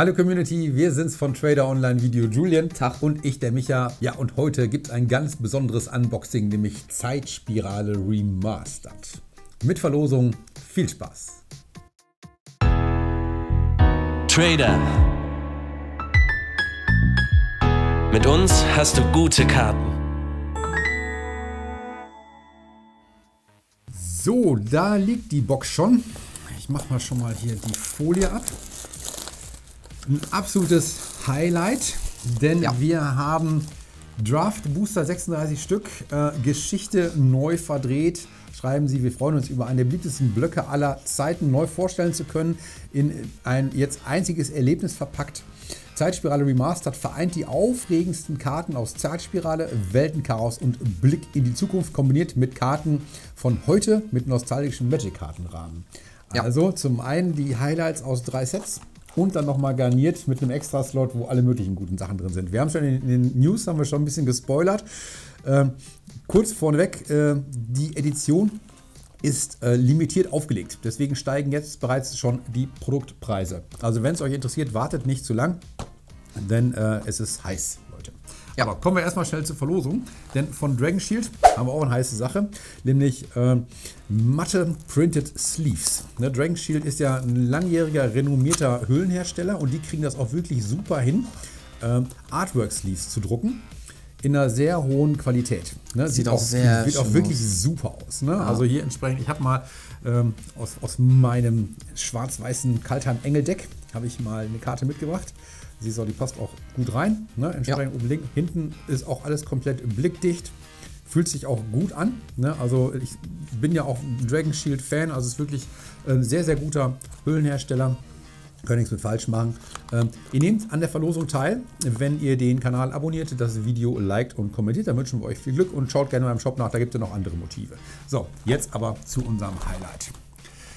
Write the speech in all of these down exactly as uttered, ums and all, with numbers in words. Hallo Community, wir sind's von TraderOnlineVideo, Julian, Tag, und ich, der Micha. Ja, und heute gibt's ein ganz besonderes Unboxing, nämlich Zeitspirale Remastered. Mit Verlosung, viel Spaß! Trader. Mit uns hast du gute Karten. So, da liegt die Box schon. Ich mach mal schon mal hier die Folie ab. Ein absolutes Highlight, denn ja, wir haben Draft Booster sechsunddreißig Stück, äh, Geschichte neu verdreht. Schreiben Sie, wir freuen uns über einen der beliebtesten Blöcke aller Zeiten neu vorstellen zu können, in ein jetzt einziges Erlebnis verpackt. Zeitspirale Remastered vereint die aufregendsten Karten aus Zeitspirale, Weltenchaos und Blick in die Zukunft, kombiniert mit Karten von heute mit nostalgischem Magic-Kartenrahmen. Ja. Also zum einen die Highlights aus drei Sets. Und dann nochmal garniert mit einem Extra-Slot, wo alle möglichen guten Sachen drin sind. Wir haben schon in den News haben wir schon ein bisschen gespoilert. Ähm, kurz vorneweg, äh, die Edition ist äh, limitiert aufgelegt. Deswegen steigen jetzt bereits schon die Produktpreise. Also wenn es euch interessiert, wartet nicht zu lang, denn äh, es ist heiß, Leute. Ja, aber kommen wir erstmal schnell zur Verlosung, denn von Dragon Shield haben wir auch eine heiße Sache, nämlich äh, matte Printed Sleeves. Ne, Dragon Shield ist ja ein langjähriger, renommierter Höhlenhersteller und die kriegen das auch wirklich super hin, äh, Artwork Sleeves zu drucken in einer sehr hohen Qualität. Ne, sieht, sieht auch, sehr sieht auch wirklich aus. Super aus. Ne? Ja. Also hier entsprechend, ich habe mal ähm, aus, aus meinem schwarz-weißen Kaltheim Engel-Deck habe ich mal eine Karte mitgebracht. Siehst du, die passt auch gut rein. Ne? Entsprechend ja. Oben hinten ist auch alles komplett blickdicht. Fühlt sich auch gut an. Ne? Also ich bin ja auch Dragon Shield Fan. Also es ist wirklich ein sehr, sehr guter Höhlenhersteller. Könnt nichts mit falsch machen. Ähm, ihr nehmt an der Verlosung teil, wenn ihr den Kanal abonniert, das Video liked und kommentiert. Dann wünschen wir euch viel Glück und schaut gerne mal im Shop nach. Da gibt es ja noch andere Motive. So, jetzt aber zu unserem Highlight.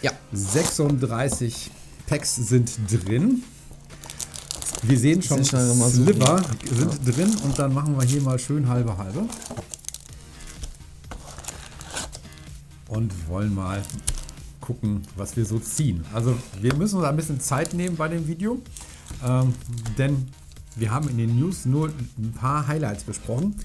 Ja, sechsunddreißig Packs sind drin. Wir sehen schon, Sliver sind drin und dann machen wir hier mal schön halbe halbe. Und wollen mal gucken, was wir so ziehen. Also wir müssen uns ein bisschen Zeit nehmen bei dem Video, ähm, denn wir haben in den News nur ein paar Highlights besprochen,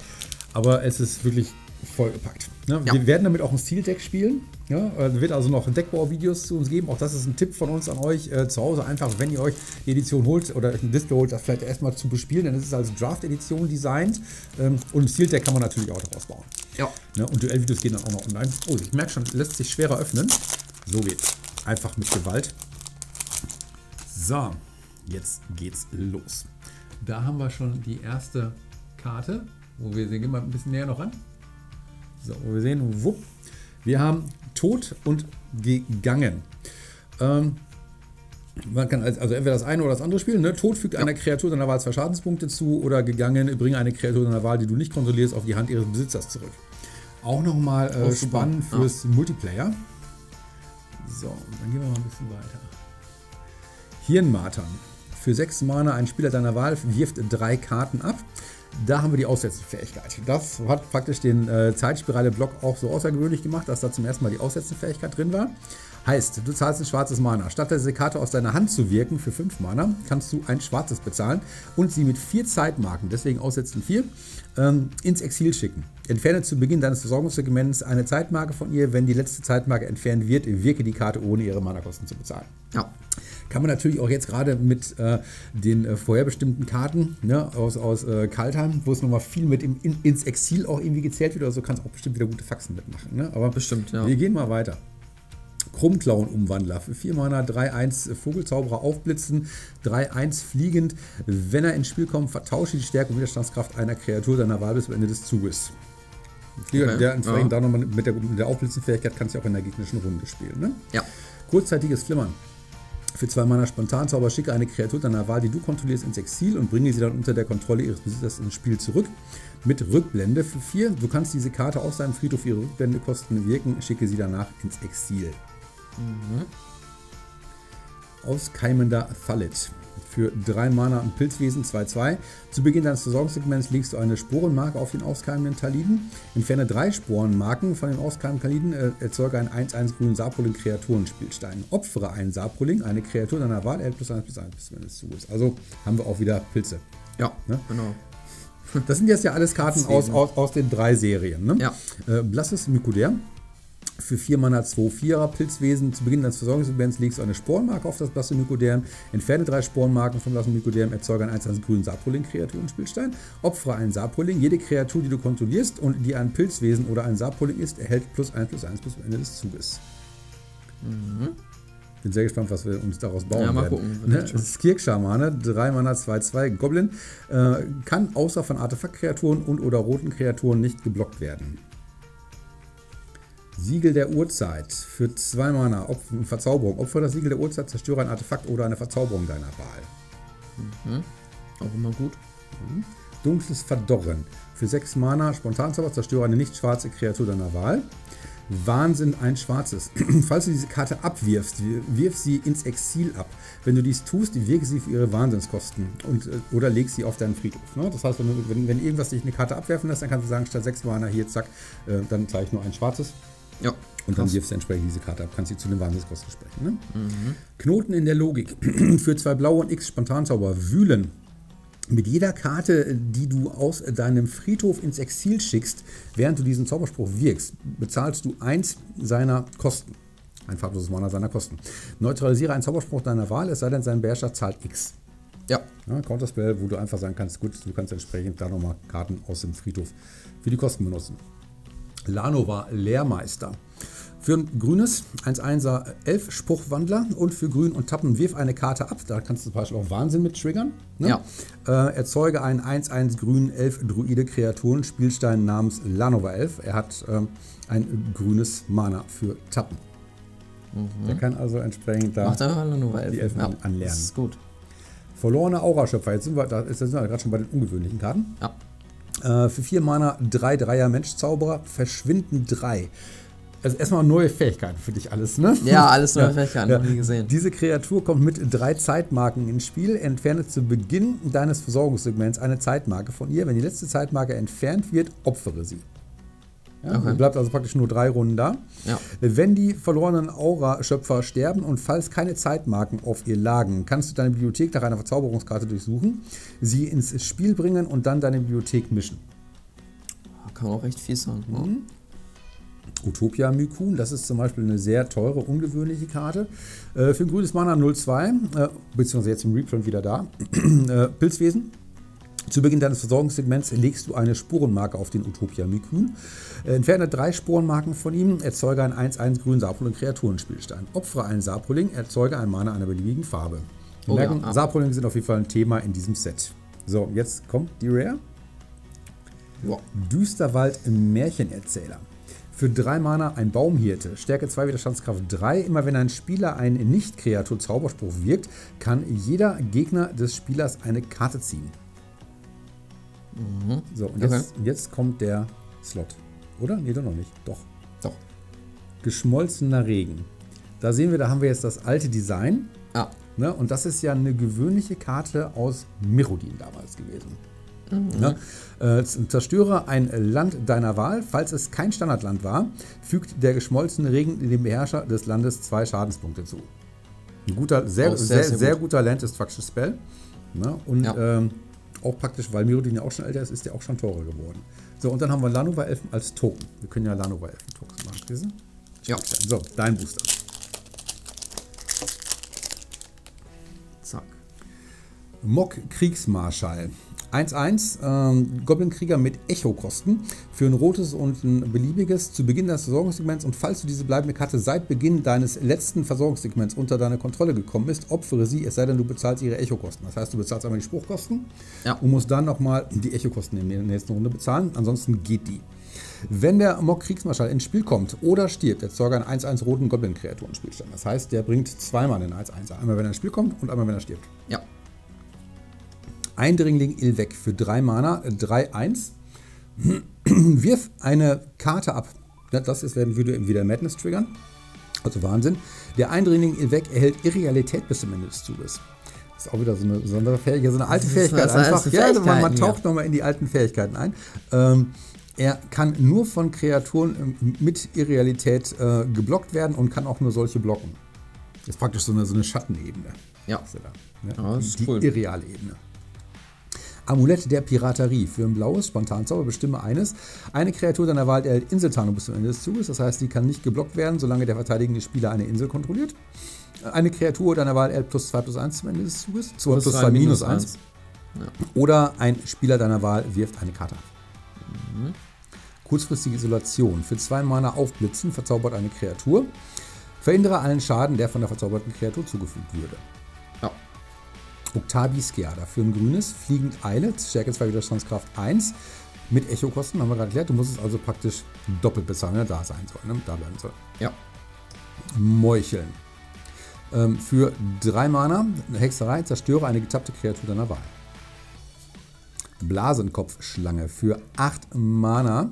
aber es ist wirklich vollgepackt. Ne? Ja. Wir werden damit auch ein Stil-Deck spielen. Ja, wird also noch Deckbau-Videos zu uns geben. Auch das ist ein Tipp von uns an euch äh, zu Hause. Einfach, wenn ihr euch die Edition holt oder ein Display holt, das vielleicht erstmal zu bespielen. Denn es ist als Draft-Edition designt. Ähm, und ein Stil-Deck kann man natürlich auch daraus bauen. Ja. Ne, und Duellvideos gehen dann auch noch online. Oh, ich merke schon, lässt sich schwerer öffnen. So geht's. Einfach mit Gewalt. So, jetzt geht's los. Da haben wir schon die erste Karte. Wo wir sehen, gehen wir ein bisschen näher noch ran. So, wo wir sehen, wupp. Wir haben tot und gegangen. Ähm, man kann also entweder das eine oder das andere spielen. Ne? Tot fügt ja einer Kreatur seiner Wahl zwei Schadenspunkte zu, oder gegangen, bringe eine Kreatur seiner Wahl, die du nicht kontrollierst, auf die Hand ihres Besitzers zurück. Auch nochmal äh, spannend fürs ja. Multiplayer. So, dann gehen wir mal ein bisschen weiter. Hirnmartern. Für sechs Mana ein Spieler deiner Wahl wirft drei Karten ab. Da haben wir die Aussetzungsfähigkeit. Das hat praktisch den äh, Zeitspirale-Block auch so außergewöhnlich gemacht, dass da zum ersten Mal die Aussetzungsfähigkeit drin war. Heißt, du zahlst ein schwarzes Mana. Statt diese Karte aus deiner Hand zu wirken für fünf Mana, kannst du ein schwarzes bezahlen und sie mit vier Zeitmarken, deswegen aussetzen vier, ähm, ins Exil schicken. Entferne zu Beginn deines Versorgungssegments eine Zeitmarke von ihr. Wenn die letzte Zeitmarke entfernt wird, wirke die Karte, ohne ihre Mana-Kosten zu bezahlen. Ja. Kann man natürlich auch jetzt gerade mit äh, den äh, vorherbestimmten Karten, ne, aus, aus äh, Kaltheim, wo es nochmal viel mit im, in, ins Exil auch irgendwie gezählt wird, oder so, kann es auch bestimmt wieder gute Faxen mitmachen. Ne? Aber bestimmt, ja. Wir gehen mal weiter. Krummklauen-Umwandler. Für vier Mana drei eins Vogelzauberer aufblitzen, drei eins fliegend. Wenn er ins Spiel kommt, vertausche die Stärke und Widerstandskraft einer Kreatur deiner Wahl bis zum Ende des Zuges. Flieger, okay. Der entsprechend ja. Da nochmal mit der, mit der Aufblitzenfähigkeit kannst du auch in der gegnerischen Runde spielen. Ne? Ja. Kurzzeitiges Flimmern. Für zwei Mana Spontanzauber schicke eine Kreatur deiner Wahl, die du kontrollierst, ins Exil und bringe sie dann unter der Kontrolle ihres Besitzers ins Spiel zurück. Mit Rückblende für vier. Du kannst diese Karte aus deinem Friedhof ihre Rückblendekosten wirken, schicke sie danach ins Exil. Mhm. AuskeimenderThallid. für drei Mana und Pilzwesen zwei zwei. Zu Beginn deines Versorgungssegments legst du eine Sporenmarke auf den auskeimenden Thaliden. Entferne drei Sporenmarken von den auskeimenden Thaliden, äh, erzeuge einen eins eins grünen Saproling-Kreaturenspielstein. Opfere einen Saproling, eine Kreatur deiner Wahl, R plus eins plus eins bis eins zu ist. Also haben wir auch wieder Pilze. Ja, ne? Genau. Das sind jetzt ja alles Karten aus, aus, aus den drei Serien. Ne? Ja. Äh, Blasses Mykodär. Für vier Mana zwei vierer Pilzwesen. Zu Beginn deines Versorgungsevents legst du eine Sporenmarke auf das Blasse Mykoderm. Entferne drei Sporenmarken vom Blassen Mykoderm. Erzeuge einen eins eins grünen Saproling-Kreaturenspielstein. Opfere einen Saproling. Jede Kreatur, die du kontrollierst und die ein Pilzwesen oder ein Saproling ist, erhält plus eins plus eins bis zum Ende des Zuges. Mhm. Bin sehr gespannt, was wir uns daraus bauen ja, mal werden. Ne? Skirk-Schamane, drei Mana zwei zwei Goblin. Äh, kann außer von Artefakt-Kreaturen und oder roten Kreaturen nicht geblockt werden. Siegel der Urzeit für zwei Mana, Opfer, Verzauberung. Opfer das Siegel der Urzeit, zerstöre ein Artefakt oder eine Verzauberung deiner Wahl. Mhm. Auch immer gut. Mhm. Dunkles Verdorren. Für sechs Mana, Spontanzauber, zerstöre eine nicht schwarze Kreatur deiner Wahl. Wahnsinn, ein schwarzes. Falls du diese Karte abwirfst, wirf sie ins Exil ab. Wenn du dies tust, wirke sie für ihre Wahnsinnskosten und, oder leg sie auf deinen Friedhof. Ne? Das heißt, wenn, du, wenn, wenn irgendwas dich eine Karte abwerfen lässt, dann kannst du sagen, statt sechs Mana hier, zack, äh, dann zeige ich nur ein schwarzes. Ja, und krass. Dann wirfst du entsprechend diese Karte ab, kannst sie zu den Wahnsinnskosten sprechen. Ne? Mhm. Knoten in der Logik. Für zwei blaue und X Spontanzauber wühlen. Mit jeder Karte, die du aus deinem Friedhof ins Exil schickst, während du diesen Zauberspruch wirkst, bezahlst du eins seiner Kosten. Ein farbloses Mana seiner Kosten. Neutralisiere einen Zauberspruch deiner Wahl, es sei denn, sein Beherrscher zahlt X. Ja. ja Counterspell, wo du einfach sagen kannst, gut, du kannst entsprechend da nochmal Karten aus dem Friedhof für die Kosten benutzen. Lanova, Lehrmeister. Für ein grünes eins einser elf Spruchwandler und für grün und tappen wirf eine Karte ab. Da kannst du zum Beispiel auch Wahnsinn mit triggern. Ne? Ja. Äh, erzeuge einen eins eins grünen elf Druide Kreaturen Spielstein namens Lanova elf. Er hat ähm, ein grünes Mana für tappen. Mhm. Der kann also entsprechend da die elf ja. anlernen. Das ist gut. Verlorene Aura-Schöpfer. Jetzt sind wir, da sind wir gerade schon bei den ungewöhnlichen Karten. Ja. Für vier Mana drei Dreier Mensch-Zauberer verschwinden drei. Also erstmal neue Fähigkeiten für dich alles, ne? Ja, alles neue ja. Fähigkeiten, ja. Noch nie gesehen. Diese Kreatur kommt mit drei Zeitmarken ins Spiel. Entferne zu Beginn deines Versorgungssegments eine Zeitmarke von ihr. Wenn die letzte Zeitmarke entfernt wird, opfere sie. Ja, okay. Bleibt also praktisch nur drei Runden da. Ja. Wenn die verlorenen Aura-Schöpfer sterben und falls keine Zeitmarken auf ihr lagen, kannst du deine Bibliothek nach einer Verzauberungskarte durchsuchen, sie ins Spiel bringen und dann deine Bibliothek mischen. Kann auch recht viel sein. Mhm. Ne? Utopia Mykun, das ist zum Beispiel eine sehr teure, ungewöhnliche Karte. Äh, für ein grünes Mana null zwei, äh, beziehungsweise jetzt im Reprint wieder da, äh, Pilzwesen. Zu Beginn deines Versorgungssegments legst du eine Sporenmarke auf den Utopia Mykun. Entferne drei Sporenmarken von ihm, erzeuge einen eins eins grünen Saproling-Kreaturenspielstein. Opfere einen Saproling, erzeuge ein Mana einer beliebigen Farbe. Wir oh merken, ja. Saproling sind auf jeden Fall ein Thema in diesem Set. So, jetzt kommt die Rare. Wow. Düsterwald im Märchenerzähler. Für drei Mana ein Baumhirte, Stärke zwei, Widerstandskraft drei. Immer wenn ein Spieler einen Nicht-Kreatur-Zauberspruch wirkt, kann jeder Gegner des Spielers eine Karte ziehen. Mhm. So, und jetzt, okay. jetzt kommt der Slot, oder? Nee, doch noch nicht. Doch. Doch. Geschmolzener Regen. Da sehen wir, da haben wir jetzt das alte Design. Ah. Ne? Und das ist ja eine gewöhnliche Karte aus Mirrodin damals gewesen. Mhm. Ne? Äh, zerstöre ein Land deiner Wahl. Falls es kein Standardland war, fügt der geschmolzene Regen dem Beherrscher des Landes zwei Schadenspunkte zu. Ein guter, sehr, oh, sehr, sehr, sehr, sehr gut. guter Land Destruction Spell. Ne? Und ja. ähm, auch praktisch, weil Mirrodin ja auch schon älter ist, ist der auch schon teurer geworden. So, und dann haben wir Lanova Elfen als Token. Wir können ja Lanova Elfen Tokens machen. Diese? Ja. So, dein Booster. Zack. Mock Kriegsmarschall. eins eins, ähm, Goblin-Krieger mit Echo-Kosten für ein rotes und ein beliebiges zu Beginn des Versorgungssegments und falls du diese bleibende Karte seit Beginn deines letzten Versorgungssegments unter deine Kontrolle gekommen ist, opfere sie, es sei denn, du bezahlst ihre Echo-Kosten. Das heißt, du bezahlst einmal die Spruchkosten ja. und musst dann nochmal die Echo-Kosten in der nächsten Runde bezahlen, ansonsten geht die. Wenn der Mock-Kriegsmarschall ins Spiel kommt oder stirbt, erzeuge einen eins eins roten Goblin-Kreaturen-Spielstand. Das heißt, der bringt zweimal den eins eins. Einmal, wenn er ins Spiel kommt und einmal, wenn er stirbt. Ja. Eindringling Ilvek für drei Mana, drei eins. Wirf eine Karte ab. Das ist, werden wir wieder Madness triggern. Also Wahnsinn. Der Eindringling Ilvek erhält Irrealität bis zum Ende des Zuges. Ist auch wieder so eine besondere Fähigkeit, so eine alte Fähigkeit das einfach. Fähigkeit, ja, man, man taucht nochmal in die alten Fähigkeiten ein. Ähm, er kann nur von Kreaturen mit Irrealität äh, geblockt werden und kann auch nur solche blocken. Das ist praktisch so eine, so eine Schattenebene. Ja. Ist da, ne? Ja, das ist die cool. Irreale Ebene. Amulett der Piraterie. Für ein blaues Spontanzauber bestimme eines. Eine Kreatur deiner Wahl erhält Inseltarnung bis zum Ende des Zuges. Das heißt, die kann nicht geblockt werden, solange der verteidigende Spieler eine Insel kontrolliert. Eine Kreatur deiner Wahl erhält plus zwei plus eins zum Ende des Zuges. plus zwei minus eins. Ja. Oder ein Spieler deiner Wahl wirft eine Karte ab. Mhm. Kurzfristige Isolation. Für zwei Mana aufblitzen verzaubert eine Kreatur. Verhindere allen Schaden, der von der verzauberten Kreatur zugefügt würde. Octavi Sciada für ein grünes, fliegend Eile, Stärke zwei, Widerstandskraft eins, mit Echokosten, haben wir gerade erklärt. Du musst es also praktisch doppelt bezahlen, wenn er da sein soll, ne? Da bleiben soll. Ja. Meucheln. Ähm, für drei Mana, Hexerei, zerstöre eine getappte Kreatur deiner Wahl. Blasenkopfschlange für acht Mana.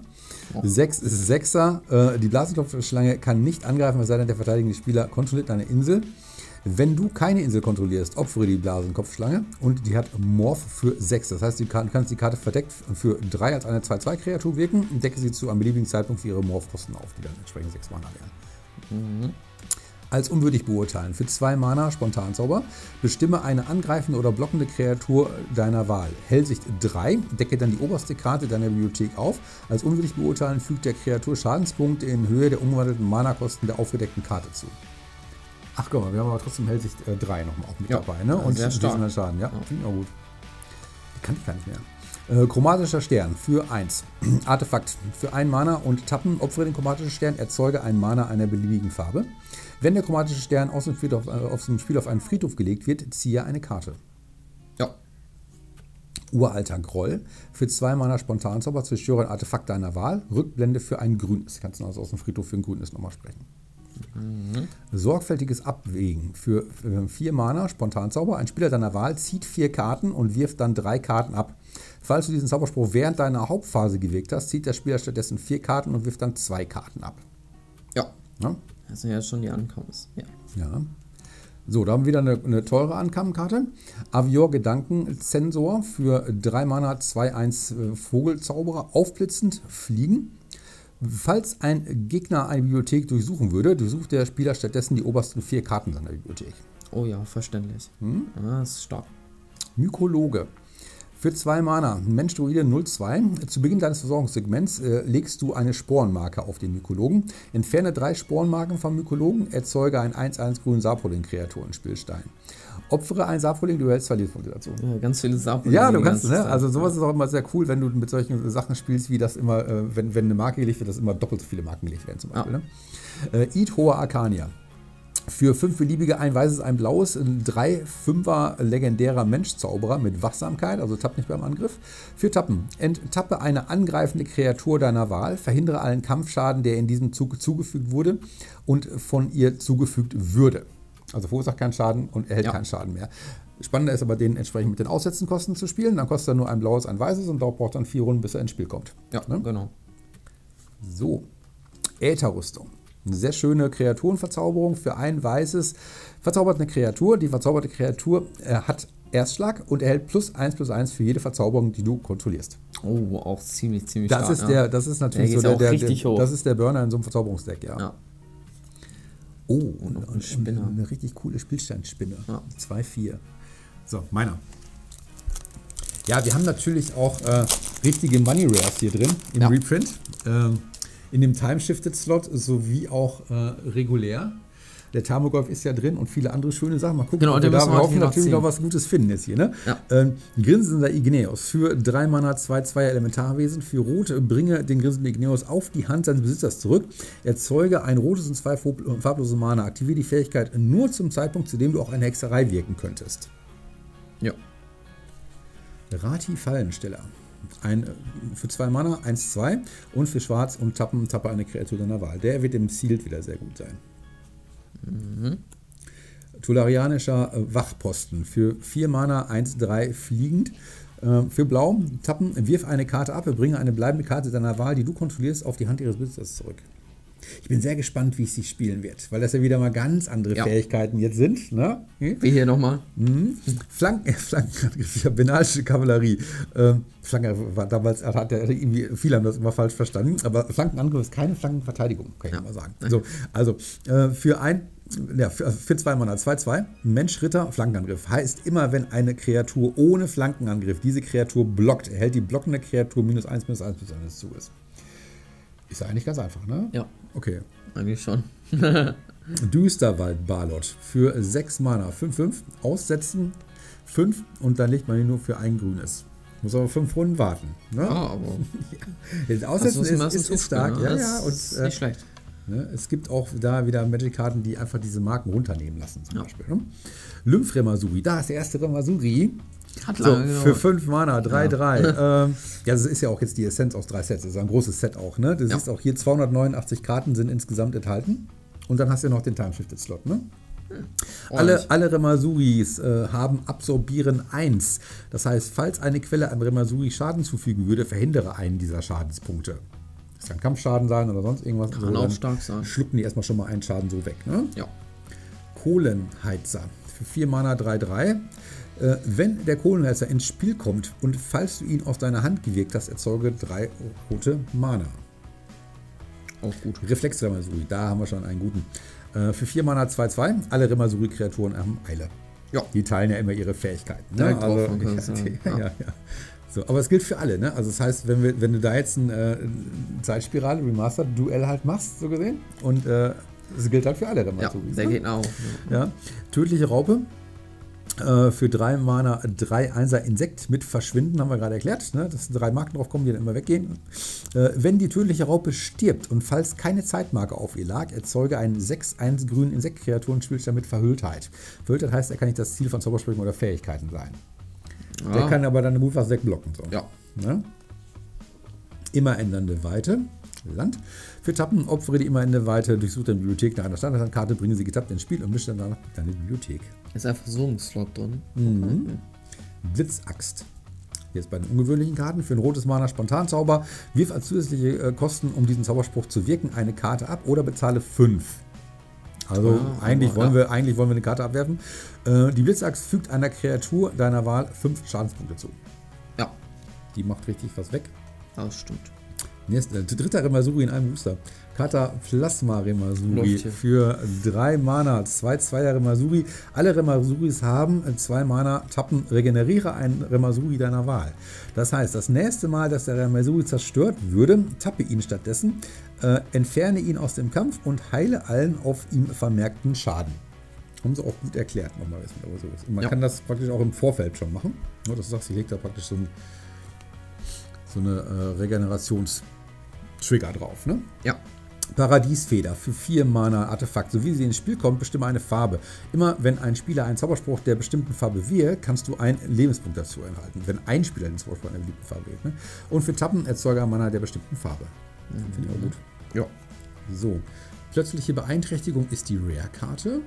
sechs ist Sechser. Äh, die Blasenkopfschlange kann nicht angreifen, es sei denn, der verteidigende Spieler kontrolliert eine Insel. Wenn du keine Insel kontrollierst, opfere die Blasenkopfschlange und die hat Morph für sechs. Das heißt, du kannst die Karte verdeckt für drei als eine zwei zwei Kreatur wirken und decke sie zu einem beliebigen Zeitpunkt für ihre Morphkosten auf, die dann entsprechend sechs Mana wären. Mhm. Als unwürdig beurteilen. Für zwei Mana Spontanzauber. Bestimme eine angreifende oder blockende Kreatur deiner Wahl. Hellsicht drei. Decke dann die oberste Karte deiner Bibliothek auf. Als unwürdig beurteilen fügt der Kreatur Schadenspunkte in Höhe der umgewandelten Mana-Kosten der aufgedeckten Karte zu. Ach guck mal, wir haben aber trotzdem Hellsicht drei äh, nochmal auch mit ja, dabei, ne? Und sehr stark. Schaden, ja, ja. Finde ich auch gut. Die kann ich gar nicht mehr. Äh, chromatischer Stern für eins. Artefakt für ein Mana und Tappen. Opfere den chromatischen Stern, erzeuge ein Mana einer beliebigen Farbe. Wenn der chromatische Stern aus dem, Friedhof, äh, aus dem Spiel auf einen Friedhof gelegt wird, ziehe eine Karte. Ja. Uralter Groll. Für zwei Mana Spontanzauber, zerstöre ein Artefakt deiner Wahl. Rückblende für ein grünes. Kannst du also aus dem Friedhof für ein grünes nochmal sprechen. Mhm. Sorgfältiges Abwägen. Für vier Mana, Spontanzauber. Ein Spieler deiner Wahl zieht vier Karten und wirft dann drei Karten ab. Falls du diesen Zauberspruch während deiner Hauptphase gewirkt hast, zieht der Spieler stattdessen vier Karten und wirft dann zwei Karten ab. Ja. Ja? Das sind ja schon die Ankommens. Ja. Ja. So, da haben wir wieder eine, eine teure Ankommenkarte. Avior Gedankensensor für drei Mana, zwei eins Vogelzauberer. Aufblitzend, fliegen. Falls ein Gegner eine Bibliothek durchsuchen würde, durchsucht der Spieler stattdessen die obersten vier Karten seiner Bibliothek. Oh ja, verständlich. Hm? Ah, das ist stark. Mykologe. Für zwei Mana, Mensch-Druide null zwei. Zu Beginn deines Versorgungssegments äh, legst du eine Sporenmarke auf den Mykologen. Entferne drei Sporenmarken vom Mykologen, erzeuge einen eins eins grünen Saproling-Kreatur in Spielstein. Opfere einen Saproling, du hältst verliert von dir dazu. Ja, ganz viele Saproling. Ja, du kannst, ne? Also sowas ja. Ist auch immer sehr cool, wenn du mit solchen Sachen spielst, wie das immer, äh, wenn, wenn eine Marke gelegt wird, dass immer doppelt so viele Marken gelegt werden zum Beispiel. Ja. Ne? Äh, Eat Hoher Arcania. Für fünf beliebige, ein weißes, ein blaues, ein drei fünfer legendärer Menschzauberer mit Wachsamkeit, also tapp nicht beim Angriff. Für Tappen, enttappe eine angreifende Kreatur deiner Wahl, verhindere allen Kampfschaden, der in diesem Zug zugefügt wurde und von ihr zugefügt würde. Also verursacht keinen Schaden und erhält ja. keinen Schaden mehr. Spannender ist aber, den entsprechend mit den Aussetzenkosten zu spielen. Dann kostet er nur ein blaues, ein weißes und da braucht dann vier Runden, bis er ins Spiel kommt. Ja, ne? Genau. So, Ätherrüstung. Eine sehr schöne Kreaturenverzauberung für ein weißes, verzaubert eine Kreatur. Die verzauberte Kreatur äh, hat Erstschlag und erhält plus eins plus eins für jede Verzauberung, die du kontrollierst. Oh, auch ziemlich, ziemlich das stark. Ist ja. der, das ist natürlich der so der, der, richtig der, hoch. Das ist der Burner in so einem Verzauberungsdeck, ja. ja. Oh, und, und, und, und eine richtig coole Spielsteinspinne. Ja. zwei vier. So, meiner. Ja, wir haben natürlich auch äh, richtige Money Rares hier drin im ja. Reprint. Ähm, in dem Time-Shifted-Slot sowie auch äh, regulär. Der Tarmogoyf ist ja drin und viele andere schöne Sachen. Mal gucken, genau, ob wir da wir hoffen, natürlich noch was Gutes finden jetzt hier. Ne? Ja. Ähm, Grinsender Igneos für drei Mana, zwei zwei Elementarwesen. Für Rot bringe den Grinsenden Igneos auf die Hand seines Besitzers zurück. Erzeuge ein rotes und zwei farblose Mana. Aktiviere die Fähigkeit nur zum Zeitpunkt, zu dem du auch eine Hexerei wirken könntest. Ja. Rati Fallensteller. Ein, für zwei Mana, eins zwei und für Schwarz und Tappen, tappe eine Kreatur deiner Wahl. Der wird im Sealed wieder sehr gut sein. Mhm. Tularianischer Wachposten für vier Mana, eins drei fliegend. Für Blau, Tappen, wirf eine Karte ab, bringe eine bleibende Karte deiner Wahl, die du kontrollierst, auf die Hand ihres Besitzers zurück. Ich bin sehr gespannt, wie ich sie spielen wird, weil das ja wieder mal ganz andere ja. Fähigkeiten jetzt sind. Ne? Hm? Wie hier nochmal. Mhm. Flanken, äh, Flankenangriff, ja, benalische Kavallerie. Ähm, Flanken war damals, hat der, irgendwie, viele haben das immer falsch verstanden, aber Flankenangriff ist keine Flankenverteidigung, kann ja. ich mal sagen. So, also, äh, für ein Ja, für zwei Mana, zwei zwei. Mensch, Ritter, Flankenangriff. Heißt immer, wenn eine Kreatur ohne Flankenangriff diese Kreatur blockt, erhält die blockende Kreatur minus eins, minus eins, minus eins zu ist. Ist ja eigentlich ganz einfach, ne? Ja. Okay. Eigentlich schon. Düsterwald-Balot für sechs Mana, fünf fünf. Aussetzen, fünf und dann legt man ihn nur für ein grünes. Muss aber fünf Runden warten. Ne? Ah, aber. Ja. Aussetzen also, ist, ist, ist stark. Ne? Ja, ja. Und, ist nicht äh, schlecht. Ne? Es gibt auch da wieder Magic-Karten, die einfach diese Marken runternehmen lassen, zum ja. Beispiel. Ne? Lymph-Remasuri, da ist der erste Remasuri. Hat lange so, für fünf Mana, drei drei. Ja. Ähm, ja, das ist ja auch jetzt die Essenz aus drei Sets. Das ist ein großes Set auch. Ne? Das ja. ist auch hier zweihundertneunundachtzig Karten sind insgesamt enthalten. Und dann hast du noch den Time-Shifted-Slot. Ne? Hm. Alle, alle Remasuris äh, haben Absorbieren eins. Das heißt, falls eine Quelle einem Remasuri Schaden zufügen würde, verhindere einen dieser Schadenspunkte. Das kann Kampfschaden sein oder sonst irgendwas. Kann so, auch stark sein. Schlucken die erstmal schon mal einen Schaden so weg. Ne? Ja. Kohlenheizer. Für vier Mana drei drei. Äh, wenn der Kohlenheizer ins Spiel kommt und falls du ihn aus deiner Hand gewirkt hast, erzeuge drei rote Mana. Auch gut. Reflex-Remasuri. Da haben wir schon einen guten. Äh, für vier Mana zwei zwei. Alle Remasuri-Kreaturen haben Eile. Ja. Die teilen ja immer ihre Fähigkeiten. Ne? Ja, also, drauf, ja, ja, ja. ja. So, aber es gilt für alle, ne? Also das heißt, wenn, wir, wenn du da jetzt ein äh, Zeitspirale Remastered Duell halt machst, so gesehen, und äh, das gilt halt für alle. Dann ja, so, der ne? geht auch. Ja. Tödliche Raupe äh, für drei Mana, drei Einser Insekt mit Verschwinden, haben wir gerade erklärt, ne? Dass drei Marken drauf kommen, die dann immer weggehen. Äh, wenn die tödliche Raupe stirbt und falls keine Zeitmarke auf ihr lag, erzeuge einen sechs eins grünen Insektkreaturenspielstand mit Verhülltheit. Verhülltheit heißt, er kann nicht das Ziel von Zaubersprüchen oder Fähigkeiten sein. Ja. Der kann aber dann gut was wegblocken. So. Ja. Ne? Immer ändernde Weite. Land. Für Tappen opfere die immer ändernde Weite, durchsucht deine Bibliothek nach einer Standardkarte, bringe sie getappt ins Spiel und mische dann danach deine Bibliothek. Ist einfach so ein Slot drin. Mhm. Blitzaxt. Jetzt bei den ungewöhnlichen Karten. Für ein rotes Mana Spontanzauber. Wirf als zusätzliche äh, Kosten, um diesen Zauberspruch zu wirken, eine Karte ab oder bezahle fünf. Also ah, eigentlich, wollen wir, eigentlich wollen wir eine Karte abwerfen. Äh, die Blitzaxt fügt einer Kreatur deiner Wahl fünf Schadenspunkte zu. Ja. Die macht richtig was weg. Das stimmt. Nächster, dritter Remasuri in einem Booster. Kataplasma Remasuri für drei Mana, zwei zwei Remasuri. Alle Remasuris haben zwei Mana, tappen, regeneriere einen Remasuri deiner Wahl. Das heißt, das nächste Mal, dass der Remasuri zerstört würde, tappe ihn stattdessen, äh, entferne ihn aus dem Kampf und heile allen auf ihm vermerkten Schaden. Haben sie auch gut erklärt, nochmal, was mit Remasuri ist. Und man ja. kann das praktisch auch im Vorfeld schon machen. Dass du sagst, ich lege da praktisch so ein So eine äh, Regenerations-Trigger drauf, ne? Ja. Paradiesfeder für vier Mana Artefakt. So wie sie ins Spiel kommt, bestimme eine Farbe. Immer wenn ein Spieler einen Zauberspruch der bestimmten Farbe wählt, kannst du einen Lebenspunkt dazu erhalten. Wenn ein Spieler den Zauberspruch einer bestimmten Farbe wählt, ne? Und für Tappen erzeuge ein Mana der bestimmten Farbe. Mhm. Finde ich auch gut. Ja. So. Plötzliche Beeinträchtigung ist die Rare-Karte.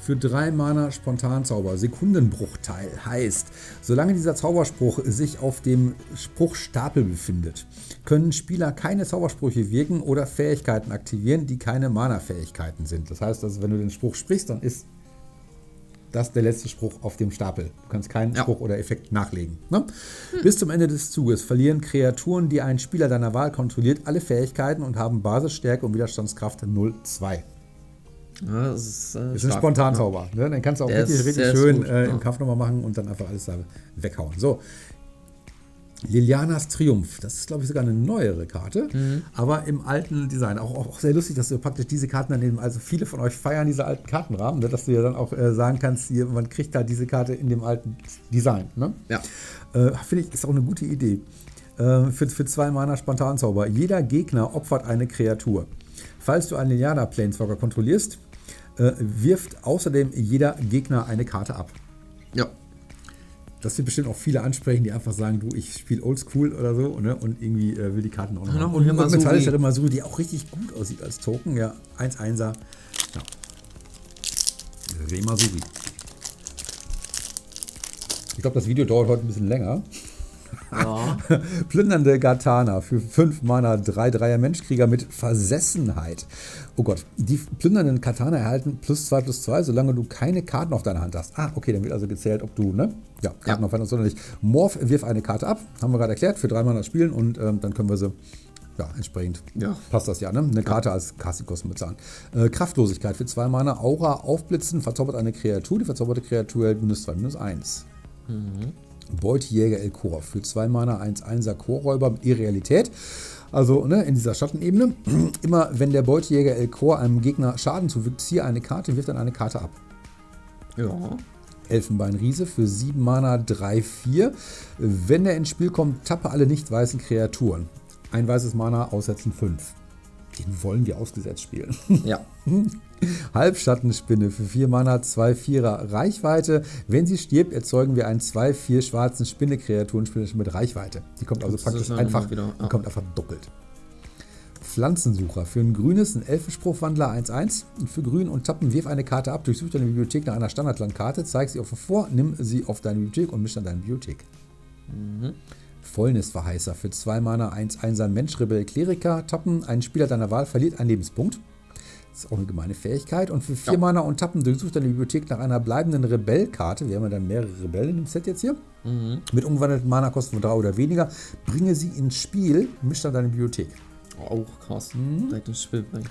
Für drei Mana Spontanzauber. Sekundenbruchteil heißt, solange dieser Zauberspruch sich auf dem Spruchstapel befindet, können Spieler keine Zaubersprüche wirken oder Fähigkeiten aktivieren, die keine Mana-Fähigkeiten sind. Das heißt, dass wenn du den Spruch sprichst, dann ist das der letzte Spruch auf dem Stapel. Du kannst keinen ja. Spruch oder Effekt nachlegen. Ne? Hm. Bis zum Ende des Zuges verlieren Kreaturen, die einen Spieler deiner Wahl kontrolliert, alle Fähigkeiten und haben Basisstärke und Widerstandskraft null zwei. Ja, das ist, äh, ist ein Spontanzauber. Ne? Dann kannst du auch der richtig, ist, richtig schön gut, äh, im ja. Kampf nochmal machen und dann einfach alles da weghauen. So, Lilianas Triumph. Das ist, glaube ich, sogar eine neuere Karte, mhm. aber im alten Design. Auch, auch, auch sehr lustig, dass du praktisch diese Karten annehmen. Also viele von euch feiern diese alten Kartenrahmen, dass du ja dann auch äh, sagen kannst, hier, man kriegt da diese Karte in dem alten Design. Ne? Ja. Äh, Finde ich, ist auch eine gute Idee. Äh, für, für zwei Mana Spontanzauber. Jeder Gegner opfert eine Kreatur. Falls du einen Liliana Planeswalker kontrollierst, äh, wirft außerdem jeder Gegner eine Karte ab. Ja. Das wird bestimmt auch viele ansprechen, die einfach sagen, du, ich spiele oldschool oder so, ne? Und irgendwie äh, will die Karten auch noch. Ja, und und metallische Remasuri, die auch richtig gut aussieht als Token. Ja, eins einser. Ja. Remasuri. Ich glaube, das Video dauert heute ein bisschen länger. Ja. Plündernde Gartana für fünf Mana, drei Dreier Menschkrieger mit Versessenheit. Oh Gott, die plündernden Katana erhalten plus zwei plus zwei, solange du keine Karten auf deiner Hand hast. Ah, okay, dann wird also gezählt, ob du, ne? Ja, Karten ja. auf deiner Hand hast oder nicht. Morph wirf eine Karte ab, haben wir gerade erklärt, für drei Mana das Spielen und ähm, dann können wir sie. Ja, entsprechend ja. passt das ja, ne? Eine Karte ja. als Kassenkosten bezahlen. Äh, Kraftlosigkeit für zwei Mana, Aura aufblitzen, verzaubert eine Kreatur. Die verzauberte Kreatur hält minus zwei, minus eins. Mhm. Beutejäger Elkor für zwei Mana, eins Einser Chorräuber mit Irrealität. Also ne, in dieser Schattenebene. Immer wenn der Beutejäger Elkor einem Gegner Schaden zufügt, ziehe eine Karte, wirft dann eine Karte ab. Ja. Elfenbeinriese für sieben Mana, drei vier. Wenn er ins Spiel kommt, tappe alle nicht weißen Kreaturen. Ein weißes Mana, aussetzen fünf. Den wollen wir ausgesetzt spielen. Ja. Halbschattenspinne für vier Mana, zwei Vierer Reichweite. Wenn sie stirbt, erzeugen wir einen zwei vier schwarzen Spinne-Kreaturen-Spinne mit Reichweite. Die kommt also das praktisch einfach, wieder, ah. die kommt einfach doppelt. Pflanzensucher. Für ein grünes, ein Elfenspruchwandler eins eins. Für grün und tappen, wirf eine Karte ab, durchsuch deine Bibliothek nach einer Standardlandkarte, zeig sie offen vor, nimm sie auf deine Bibliothek und misch dann deine Bibliothek. Mhm. Fäulnisverheißer für zwei Mana, eins Einser Mensch, Rebell, Kleriker, tappen, ein Spieler deiner Wahl verliert einen Lebenspunkt. Das ist auch eine gemeine Fähigkeit. Und für vier Mana und tappen, du suchst deine Bibliothek nach einer bleibenden Rebellkarte. Wir haben ja dann mehrere Rebellen im Set jetzt hier. Mhm. Mit umgewandelten Mana-Kosten von drei oder weniger. Bringe sie ins Spiel, misch dann deine Bibliothek. Auch krass. Mhm. Direkt ins Spiel bringen.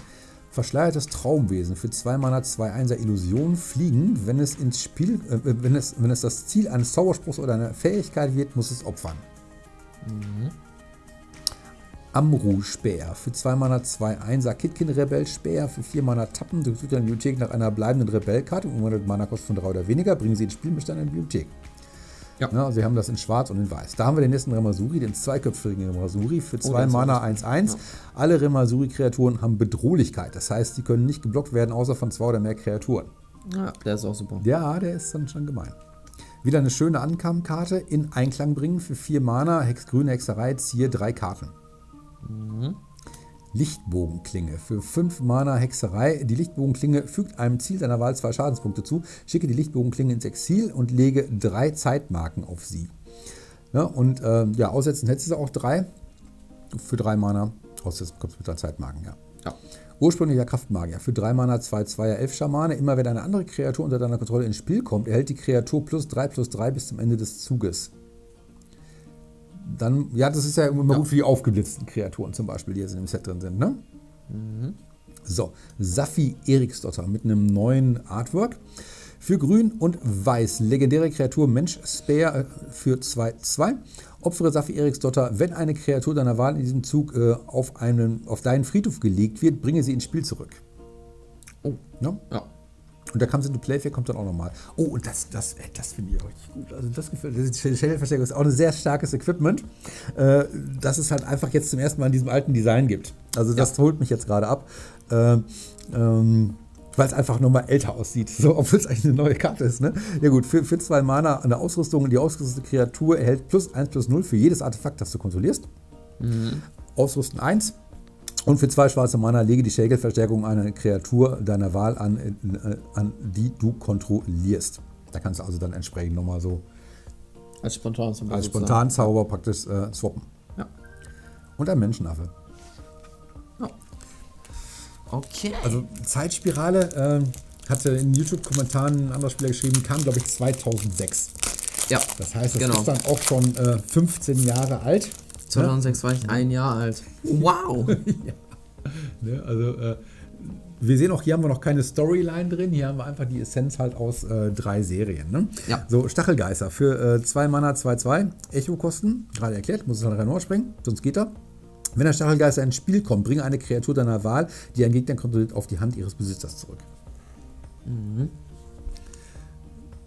Verschleiertes Traumwesen für zwei Mana, zwei Einser Illusion fliegen. Wenn es ins Spiel, äh, wenn, es, wenn es das Ziel eines Zauberspruchs oder einer Fähigkeit wird, muss es opfern. Mhm. Amru-Speer für zwei Mana, zwei Einser Kitkin-Rebell, Speer für vier Mana tappen, du suchst deine Bibliothek nach einer bleibenden Rebellkarte und umwandelt Mana-Kosten von drei oder weniger, bringen sie ins Spiel mit deiner Bibliothek. Ja. Na, sie haben das in schwarz und in weiß. Da haben wir den nächsten Remasuri, den zweiköpfigen Remasuri für zwei Mana, eins eins. Alle Remasuri-Kreaturen haben Bedrohlichkeit, das heißt, sie können nicht geblockt werden, außer von zwei oder mehr Kreaturen. Ja, der ist auch super. Ja, der ist dann schon gemein. Wieder eine schöne Ankammkarte, in Einklang bringen für vier Mana, Hexgrüne Hexerei, ziehe drei Karten. Mhm. Lichtbogenklinge für fünf Mana, Hexerei. Die Lichtbogenklinge fügt einem Ziel deiner Wahl zwei Schadenspunkte zu, schicke die Lichtbogenklinge ins Exil und lege drei Zeitmarken auf sie. Ja, und äh, ja, aussetzen hättest du auch drei. Für drei Mana, aussetzen kommst du mit drei Zeitmarken, ja. ja. Ursprünglicher Kraftmagier. Für drei Mana, zwei Zweier Elf-Schamane. Immer wenn eine andere Kreatur unter deiner Kontrolle ins Spiel kommt, erhält die Kreatur plus drei plus drei bis zum Ende des Zuges. Dann, ja, das ist ja immer ja. gut für die aufgeblitzten Kreaturen zum Beispiel, die jetzt in dem Set drin sind, ne? Mhm. So, Saffi Eriksdotter mit einem neuen Artwork. Für grün und weiß. Legendäre Kreatur Mensch Speer für zwei zwei. Opfere Saffi Eriksdotter, wenn eine Kreatur deiner Wahl in diesem Zug äh, auf, einen, auf deinen Friedhof gelegt wird, bringe sie ins Spiel zurück. Oh, ne? Ja. Und da kam sie in die Playfair, kommt dann auch nochmal. Oh, und das, das, das finde ich richtig gut. Also das gefällt mir. Die Schädelverstärkung ist auch ein sehr starkes Equipment, äh, das es halt einfach jetzt zum ersten Mal in diesem alten Design gibt. Also das ja. holt mich jetzt gerade ab. Äh, ähm, Weil es einfach nochmal älter aussieht, so, obwohl es eigentlich eine neue Karte ist. Ne? Ja gut, für, für zwei Mana eine Ausrüstung. Die ausgerüstete Kreatur erhält plus eins plus null für jedes Artefakt, das du kontrollierst. Mhm. Ausrüsten eins. Und für zwei schwarze Mana lege die Schädelverstärkung einer Kreatur deiner Wahl an, an die du kontrollierst. Da kannst du also dann entsprechend nochmal so als Spontanzauber, als Spontanzauber praktisch äh, swappen. Ja. Und ein Menschenaffe. Okay. Also Zeitspirale ähm, hatte in YouTube-Kommentaren ein anderer Spieler geschrieben, kam glaube ich zweitausendsechs. Ja, das heißt, das genau. ist dann auch schon äh, fünfzehn Jahre alt. zweitausendsechs ne? war ich ein Jahr alt. Wow! ja. ne, also äh, wir sehen auch, hier haben wir noch keine Storyline drin, hier haben wir einfach die Essenz halt aus äh, drei Serien. Ne? Ja. So, Stachelgeißer für zwei Mana, zwei zwei, Echo-Kosten, gerade erklärt, muss es dann rein überspringen, sonst geht er. Wenn der Stachelgeister ins Spiel kommt, bringe eine Kreatur deiner Wahl, die ein Gegner kontrolliert, auf die Hand ihres Besitzers zurück. Mhm.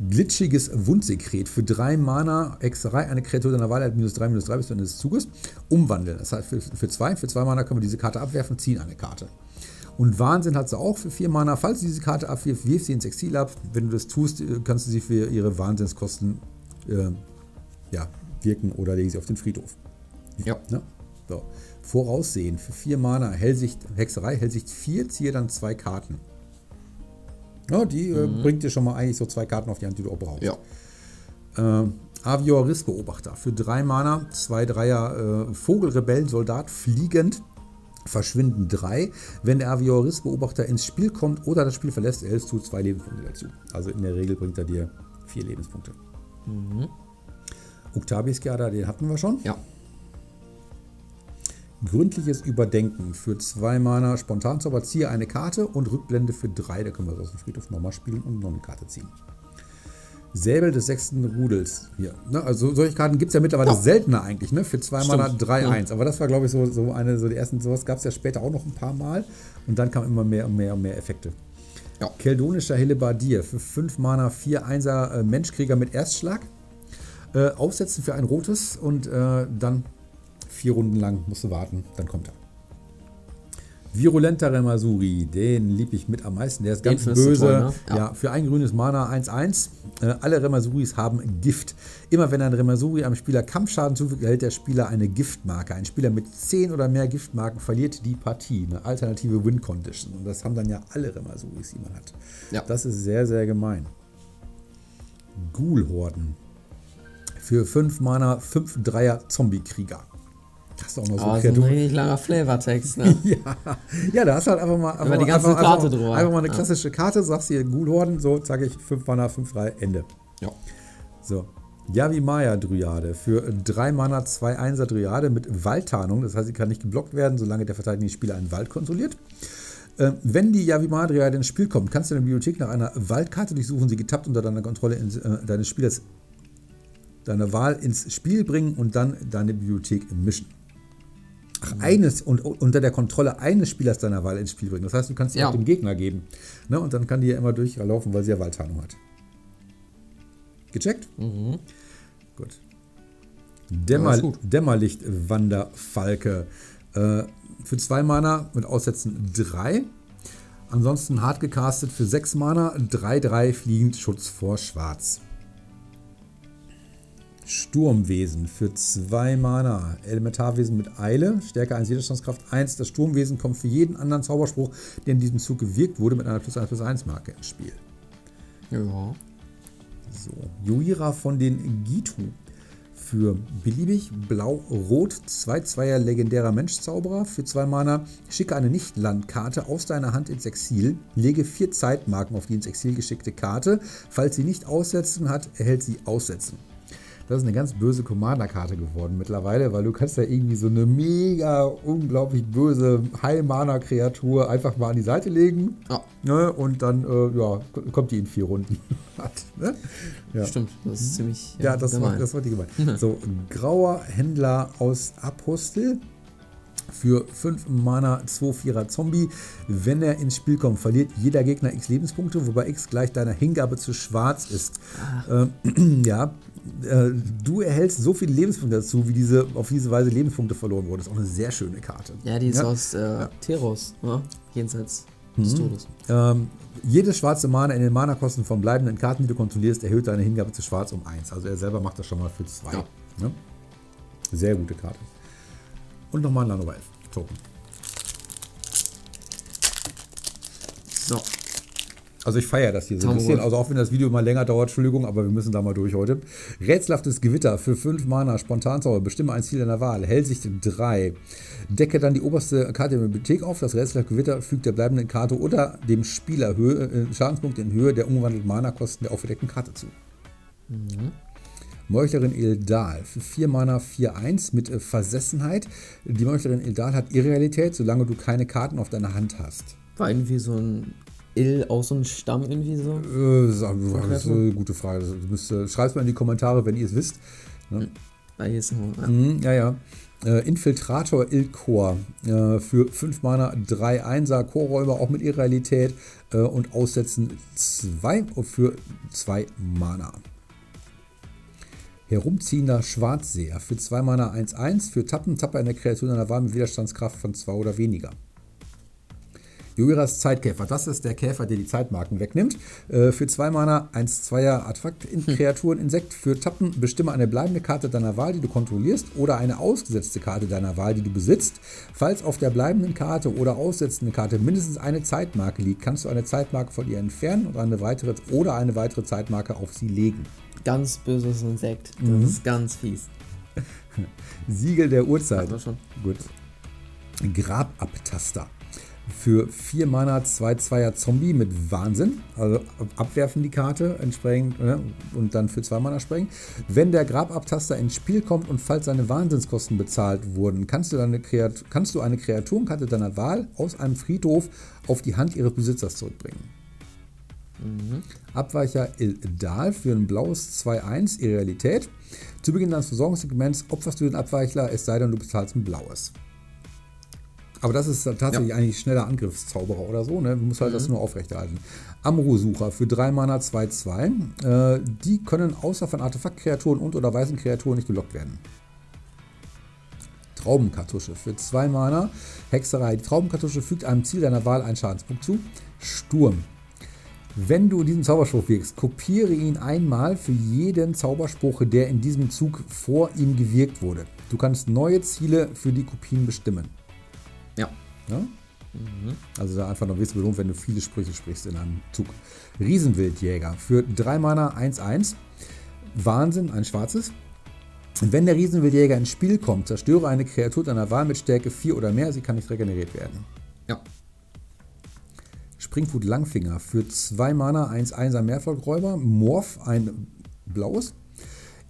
Glitschiges Wundsekret. Für drei Mana, Exerei, eine Kreatur deiner Wahl hat minus drei, minus drei bis zum Ende des Zuges. Umwandeln. Das heißt, für zwei, für zwei Mana können wir diese Karte abwerfen, ziehen eine Karte. Und Wahnsinn hat sie auch für vier Mana. Falls du diese Karte abwirfst, wirf sie ins Exil ab. Wenn du das tust, kannst du sie für ihre Wahnsinnskosten äh, ja, wirken oder lege sie auf den Friedhof. Ja. Ne? So. Voraussehen für vier Mana, Hellsicht, Hexerei, Hellsicht vier, ziehe dann zwei Karten. Ja, die mhm. äh, bringt dir schon mal eigentlich so zwei Karten auf die Hand, die du auch brauchst. Ja. Äh, Avioris Beobachter für drei Mana, zwei Dreier äh, Vogel, Rebellen, Soldat, fliegend. Verschwinden drei. Wenn der Avioris Beobachter ins Spiel kommt oder das Spiel verlässt, erhältst du zwei Lebenspunkte dazu. Also in der Regel bringt er dir vier Lebenspunkte. Mhm. Octavius Gerda, den hatten wir schon. Ja. Gründliches Überdenken für zwei Mana, Spontanzauber, ziehe eine Karte und Rückblende für drei. Da können wir aus dem Friedhof nochmal spielen und noch eine Karte ziehen. Säbel des sechsten Rudels. Hier, ne? Also solche Karten gibt es ja mittlerweile oh. seltener eigentlich, ne? Für zwei Mana drei eins. Ja. Aber das war, glaube ich, so, so eine, so die ersten, sowas gab es ja später auch noch ein paar Mal. Und dann kamen immer mehr und mehr und mehr Effekte. Ja. Keldonischer Hellebardier für fünf Mana vier einser äh, Menschkrieger mit Erstschlag. Äh, aufsetzen für ein rotes und äh, dann vier Runden lang musst du warten, dann kommt er. Virulenter Remasuri, den liebe ich mit am meisten. Der ist ganz böse. Toll, ne? Ja. Ja, für ein grünes Mana eins eins. Äh, alle Remasuris haben Gift. Immer wenn ein Remasuri einem Spieler Kampfschaden zufügt, erhält der Spieler eine Giftmarke. Ein Spieler mit zehn oder mehr Giftmarken verliert die Partie. Eine alternative Win-Condition. Und das haben dann ja alle Remasuris, die man hat. Ja. Das ist sehr, sehr gemein. Ghoul-Horden. Für fünf Mana, fünf Dreier Zombie-Krieger. Das ist auch noch so oh, ein richtig langer Flavortext, ne? ja. ja, da hast du halt einfach mal, einfach mal, die ganze einfach, Karte einfach, einfach mal eine ja. klassische Karte, sagst hier Ghoul-Horden, so zeige ich fünf Mana, fünf drei, Ende. Ja. So. Yavi Maya Dryade für drei Mana, zwei einser Dryade mit Waldtarnung. Das heißt, sie kann nicht geblockt werden, solange der verteidigende Spieler einen Wald kontrolliert. Ähm, wenn die Yavi Maya Dryade ins Spiel kommt, kannst du in der Bibliothek nach einer Waldkarte durchsuchen, sie getappt unter deiner Kontrolle in, äh, deines Spielers deine Wahl ins Spiel bringen und dann deine Bibliothek mischen. Ach, eines und unter der Kontrolle eines Spielers deiner Wahl ins Spiel bringen. Das heißt, du kannst sie ja. auch dem Gegner geben. Ne? Und dann kann die ja immer durchlaufen, weil sie ja Waldtarnung hat. Gecheckt? Mhm. Gut. Dämmer, ja, gut. Dämmerlichtwanderfalke. Äh, für zwei Mana mit Aussetzen drei. Ansonsten hart gecastet für sechs Mana. drei drei fliegend Schutz vor Schwarz. Sturmwesen für zwei Mana. Elementarwesen mit Eile. Stärke eins, Widerstandskraft eins. Das Sturmwesen kommt für jeden anderen Zauberspruch, der in diesem Zug gewirkt wurde, mit einer plus eins plus eins Marke ins Spiel. Ja. So. Jhoira von den Gitu. Für beliebig blau-rot zwei zweier legendärer Mensch-Zauberer. Für zwei Mana. Schicke eine Nicht-Landkarte aus deiner Hand ins Exil. Lege vier Zeitmarken auf die ins Exil geschickte Karte. Falls sie nicht Aussetzen hat, erhält sie Aussetzen. Das ist eine ganz böse Commander-Karte geworden mittlerweile, weil du kannst ja irgendwie so eine mega unglaublich böse High-Mana-Kreatur einfach mal an die Seite legen. Ah. Ne, und dann äh, ja, kommt die in vier Runden. ne? ja. Stimmt, das ist ziemlich Ja, ja das, war, das war die gemeint. Mhm. So, grauer Händler aus Apostel. Für fünf Mana zwei vierer Zombie. Wenn er ins Spiel kommt, verliert jeder Gegner x Lebenspunkte, wobei x gleich deiner Hingabe zu Schwarz ist. Ähm, ja, äh, du erhältst so viele Lebenspunkte dazu, wie diese auf diese Weise Lebenspunkte verloren wurden. Das ist auch eine sehr schöne Karte. Ja, die ist ja? aus äh, ja. Teros, ne? Jenseits des mhm. Todes. Ähm, jedes schwarze Mana in den Mana-Kosten von bleibenden Karten, die du kontrollierst, erhöht deine Hingabe zu Schwarz um eins. Also er selber macht das schon mal für zwei. Ja. Ne? Sehr gute Karte. Und nochmal ein Nanowelf-Token. So. Also ich feiere das hier so ein bisschen. Also auch wenn das Video mal länger dauert, Entschuldigung, aber wir müssen da mal durch heute. Rätselhaftes Gewitter für fünf Mana, Spontanzauber, bestimme ein Ziel deiner Wahl, Hellsicht drei. Decke dann die oberste Karte der Bibliothek auf, das rätselhafte Gewitter fügt der bleibenden Karte oder dem Spieler Höhe, äh, Schadenspunkte in Höhe der umgewandelten Mana-Kosten der aufgedeckten Karte zu. Mhm. Meuchlerin Eldal für vier Mana vier eins mit äh, Versessenheit. Die Meuchlerin Eldal hat Irrealität, solange du keine Karten auf deiner Hand hast. War irgendwie so ein Il aus so einem Stamm irgendwie so? Äh, das ist eine gute Frage. Äh, Schreibt es mal in die Kommentare, wenn ihr es wisst. Ne? Ja, hier ist ein ja. Mhm, ja, ja. Äh, Infiltrator Ilkor äh, für fünf Mana drei einser Chorräuber auch mit Irrealität äh, und Aussetzen zwei für zwei Mana. Herumziehender Schwarzseher für zwei Mana eins eins, für Tappen, Tappe eine Kreatur einer Wahl mit Widerstandskraft von zwei oder weniger. Jhoiras Zeitkäfer, das ist der Käfer, der die Zeitmarken wegnimmt. Äh, für zwei Mana eins zweier Artefakt, in Kreaturen, Insekt, für Tappen, bestimme eine bleibende Karte deiner Wahl, die du kontrollierst, oder eine ausgesetzte Karte deiner Wahl, die du besitzt. Falls auf der bleibenden Karte oder aussetzenden Karte mindestens eine Zeitmarke liegt, kannst du eine Zeitmarke von ihr entfernen und eine weitere oder eine weitere Zeitmarke auf sie legen. ganz böses Insekt. Das mhm. ist ganz fies. Siegel der Uhrzeit. Schon. Gut. Grababtaster. Für vier Mana zwei Zweier Zombie mit Wahnsinn. Also abwerfen die Karte entsprechend ne? und dann für zwei Mana sprengen. Wenn der Grababtaster ins Spiel kommt und falls seine Wahnsinnskosten bezahlt wurden, kannst du, deine Kreat kannst du eine Kreaturenkarte deiner Wahl aus einem Friedhof auf die Hand ihres Besitzers zurückbringen. Mhm. Abweicher Ildal für ein blaues zwei eins Irrealität. Zu Beginn deines Versorgungssegments opferst du den Abweichler, es sei denn, du bezahlst ein blaues. Aber das ist tatsächlich ja. eigentlich schneller Angriffszauberer oder so, ne? Du musst halt mhm. das nur aufrechterhalten. Amru-Sucher für drei Mana zwei zwei. Äh, die können außer von Artefaktkreaturen und oder weißen Kreaturen nicht gelockt werden. Traubenkartusche für zwei Mana. Hexerei. Die Traubenkartusche fügt einem Ziel deiner Wahl einen Schadenspunkt zu. Sturm. Wenn du diesen Zauberspruch wirkst, kopiere ihn einmal für jeden Zauberspruch, der in diesem Zug vor ihm gewirkt wurde. Du kannst neue Ziele für die Kopien bestimmen. Ja. ja? Mhm. Also da einfach noch wirst du belohnt, wenn du viele Sprüche sprichst in einem Zug. Riesenwildjäger für drei Mana eins eins. Wahnsinn, ein schwarzes. Wenn der Riesenwildjäger ins Spiel kommt, zerstöre eine Kreatur deiner Wahl mit Stärke vier oder mehr. Sie kann nicht regeneriert werden. Ja. Springwut Langfinger für zwei Mana eins eins ein Meervolkräuber, Morph ein blaues.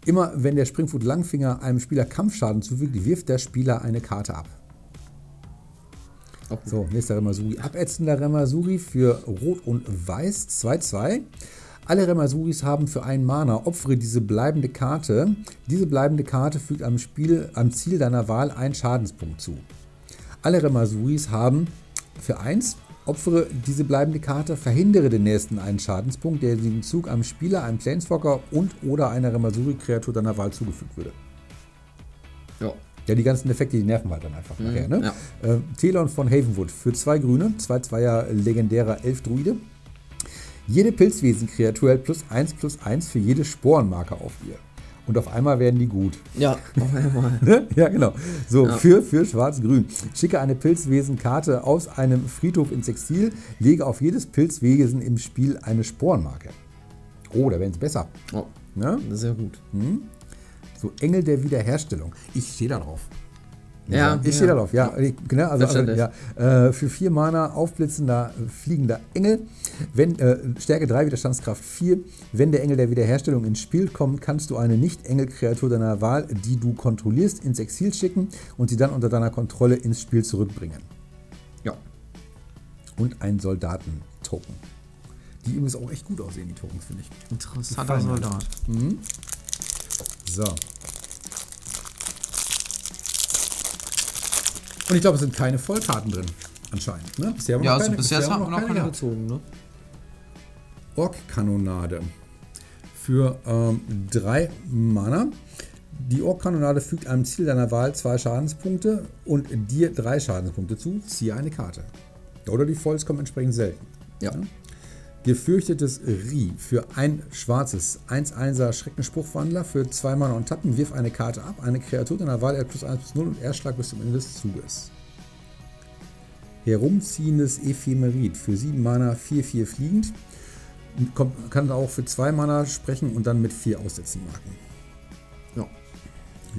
Immer wenn der Springwut Langfinger einem Spieler Kampfschaden zufügt, wirft der Spieler eine Karte ab. Okay. So, nächster Remasuri. Abätzender Remasuri für Rot und Weiß zwei zwei. Alle Remasuris haben für einen Mana. Opfere diese bleibende Karte. Diese bleibende Karte fügt am, Spiel, am Ziel deiner Wahl einen Schadenspunkt zu. Alle Remasuris haben für eins. Opfere diese bleibende Karte, verhindere den nächsten einen Schadenspunkt, der diesem Zug einem Spieler, einem Planeswalker und oder einer Remasuri-Kreatur deiner Wahl zugefügt würde. Ja. Ja, die ganzen Effekte, die nerven halt dann einfach mhm, nachher, ne? Ja. Äh, Thelon von Havenwood für zwei Grüne, zwei Zweier legendärer Elf-Druide. Jede Pilzwesen-Kreatur hält plus eins plus eins für jede Sporenmarke auf ihr. Und auf einmal werden die gut. Ja, auf einmal. ja, genau. So, ja. für, für Schwarz-Grün. Schicke eine Pilzwesen-Karte aus einem Friedhof ins Exil, lege auf jedes Pilzwesen im Spiel eine Sporenmarke. Oh, da werden es besser. Oh, ne? Das ist ja gut. Hm? So, Engel der Wiederherstellung. Ich stehe da drauf. Ja, ja ich ja. stehe da drauf. Ja, genau. Also, also ja, äh, für vier Mana aufblitzender, fliegender Engel. Wenn, äh, Stärke drei, Widerstandskraft vier. Wenn der Engel der Wiederherstellung ins Spiel kommt, kannst du eine Nicht-Engel-Kreatur deiner Wahl, die du kontrollierst, ins Exil schicken und sie dann unter deiner Kontrolle ins Spiel zurückbringen. Ja. Und einen Soldaten-Token. Die übrigens auch echt gut aussehen, die Tokens, finde ich. Interessanter Soldat. Mhm. So. Und ich glaube, es sind keine Vollkarten drin, anscheinend. Ne? Bisher haben wir ja, noch also keine, bisher bisher haben wir noch keine, keine gezogen. Ne? Ork-Kanonade. Für ähm, drei Mana. Die Ork-Kanonade fügt einem Ziel deiner Wahl zwei Schadenspunkte und dir drei Schadenspunkte zu. Ziehe eine Karte. Oder die Volls kommen entsprechend selten. Ja. Ne? Gefürchtetes Ri für ein schwarzes eins eins Schreckenspruchwandler für zwei Mana und Tappen, wirf eine Karte ab, eine Kreatur deiner Wahl R plus eins plus null und Erstschlag bis zum Ende des Zuges. Herumziehendes Ephemerid für sieben Mana vier vier fliegend, kommt, kann auch für zwei Mana sprechen und dann mit vier Aussetzen marken. Ja.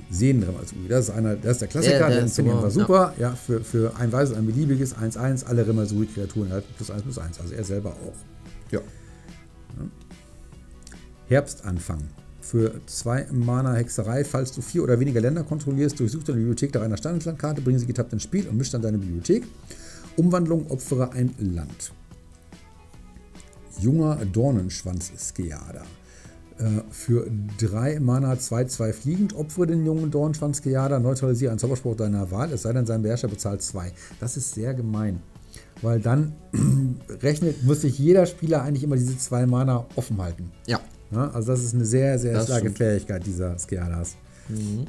Sehenrem, also das ist, einer, das ist der Klassiker, yeah, der ist super. War super. Ja. Ja, für, für ein weißes, ein beliebiges eins eins, alle Remasuri-Kreaturen halten plus eins plus eins, also er selber auch. Ja. Ja. Herbstanfang. Für zwei Mana Hexerei, falls du vier oder weniger Länder kontrollierst, durchsuch deine Bibliothek nach einer Standardlandkarte, bring sie getappt ins Spiel und misch dann deine Bibliothek. Umwandlung, opfere ein Land. Junger Dornenschwanz-Skeada. Äh, für drei Mana zwei zwei fliegend, opfere den jungen Dornenschwanz-Skeada, neutralisiere einen Zauberspruch deiner Wahl, es sei denn, sein Beherrscher bezahlt zwei. Das ist sehr gemein. Weil dann rechnet, muss sich jeder Spieler eigentlich immer diese zwei Mana offen halten. Ja. ja also das ist eine sehr, sehr das starke stimmt. Fähigkeit dieser Skeadas. Mhm.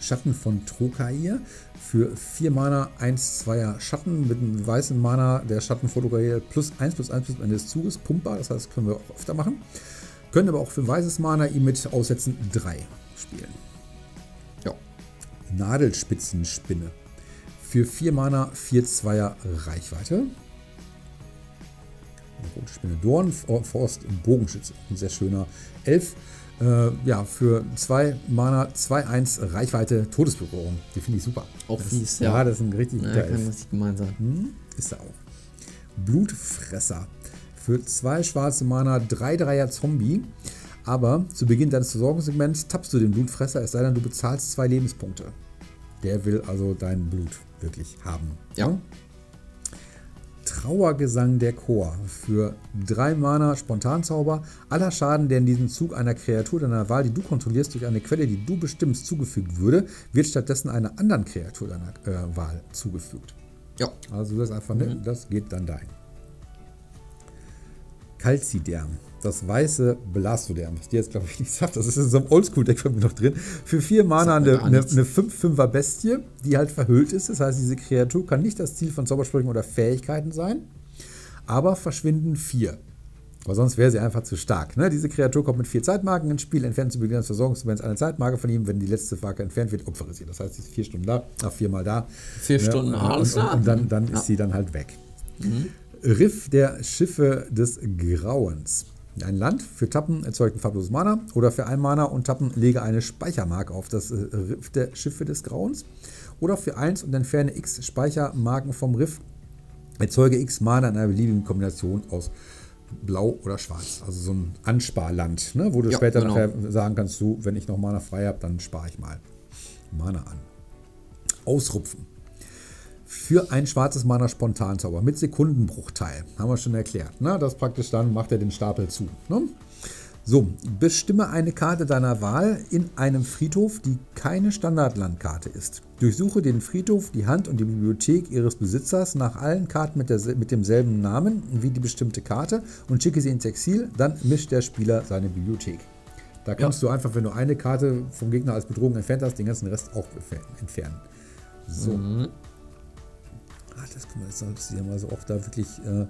Schatten von Trokair. Für vier Mana eins Zweier Schatten mit einem weißen Mana der Schatten von Trokair plus eins plus eins bis zum Ende des Zuges. Pumpbar, das heißt, können wir auch öfter machen. Können aber auch für weißes Mana ihm mit Aussetzen drei spielen. Ja. Nadelspitzenspinne. Für vier Mana vier Zweier Reichweite. Rotspinne Dornforst Bogenschütze. Ein sehr schöner Elf. Äh, ja, für zwei Mana, zwei eins, Reichweite, Todesberührung. Die finde ich super. Auch das, fies, ja. Ja, das ist ein richtig guter ja, Elf. Muss ich gemeinsam. Hm, ist er auch. Blutfresser. Für zwei schwarze Mana, drei Dreier Zombie. Aber zu Beginn deines Versorgungssegments tappst du den Blutfresser, es sei denn, du bezahlst zwei Lebenspunkte. Der will also dein Blut wirklich haben. Ja. Trauergesang der Chor. Für drei Mana Spontanzauber. Aller Schaden, der in diesem Zug einer Kreatur deiner Wahl, die du kontrollierst, durch eine Quelle, die du bestimmst, zugefügt würde, wird stattdessen einer anderen Kreatur deiner äh, Wahl zugefügt. Ja. Also das ist einfach, mhm. ne, das geht dann dahin. Calciderm. Das weiße Blastoderm, was dir jetzt glaube ich nicht sagt, das ist in so einem Oldschool-Deck von mir noch drin. Für vier Mana eine, eine, eine fünf fünfer Bestie, die halt verhüllt ist. Das heißt, diese Kreatur kann nicht das Ziel von Zaubersprüchen oder Fähigkeiten sein, aber verschwinden vier. Weil sonst wäre sie einfach zu stark. Ne? Diese Kreatur kommt mit vier Zeitmarken ins Spiel, entfernt zu Beginn des Versorgungsmoments eine Zeitmarke von ihm. Wenn die letzte Marke entfernt wird, opfere sie. Das heißt, sie ist vier Stunden da, nach viermal da. Vier ne? Stunden alles da. Und, und, und dann, dann ja. ist sie dann halt weg. Mhm. Riff der Schiffe des Grauens. Ein Land für Tappen erzeugt ein farbloses Mana oder für ein Mana und Tappen lege eine Speichermarke auf das Riff der Schiffe des Grauens oder für eins und entferne x Speichermarken vom Riff erzeuge x Mana in einer beliebigen Kombination aus Blau oder Schwarz. Also so ein Ansparland, ne? Wo du ja, später genau. nachher sagen kannst, du, wenn ich noch Mana frei habe, dann spare ich mal Mana an. Ausrupfen. Für ein schwarzes Mana Spontanzauber mit Sekundenbruchteil. Haben wir schon erklärt. Ne? Das praktisch dann macht er den Stapel zu. Ne? So, bestimme eine Karte deiner Wahl in einem Friedhof, die keine Standardlandkarte ist. Durchsuche den Friedhof, die Hand und die Bibliothek ihres Besitzers nach allen Karten mit, der, mit demselben Namen wie die bestimmte Karte und schicke sie ins Exil. Dann mischt der Spieler seine Bibliothek. Da kannst ja. du einfach, wenn du eine Karte vom Gegner als Bedrohung entfernt hast, den ganzen Rest auch entfernen. So. Mhm. Ach, das kann man jetzt sagen, also auch da wirklich, äh,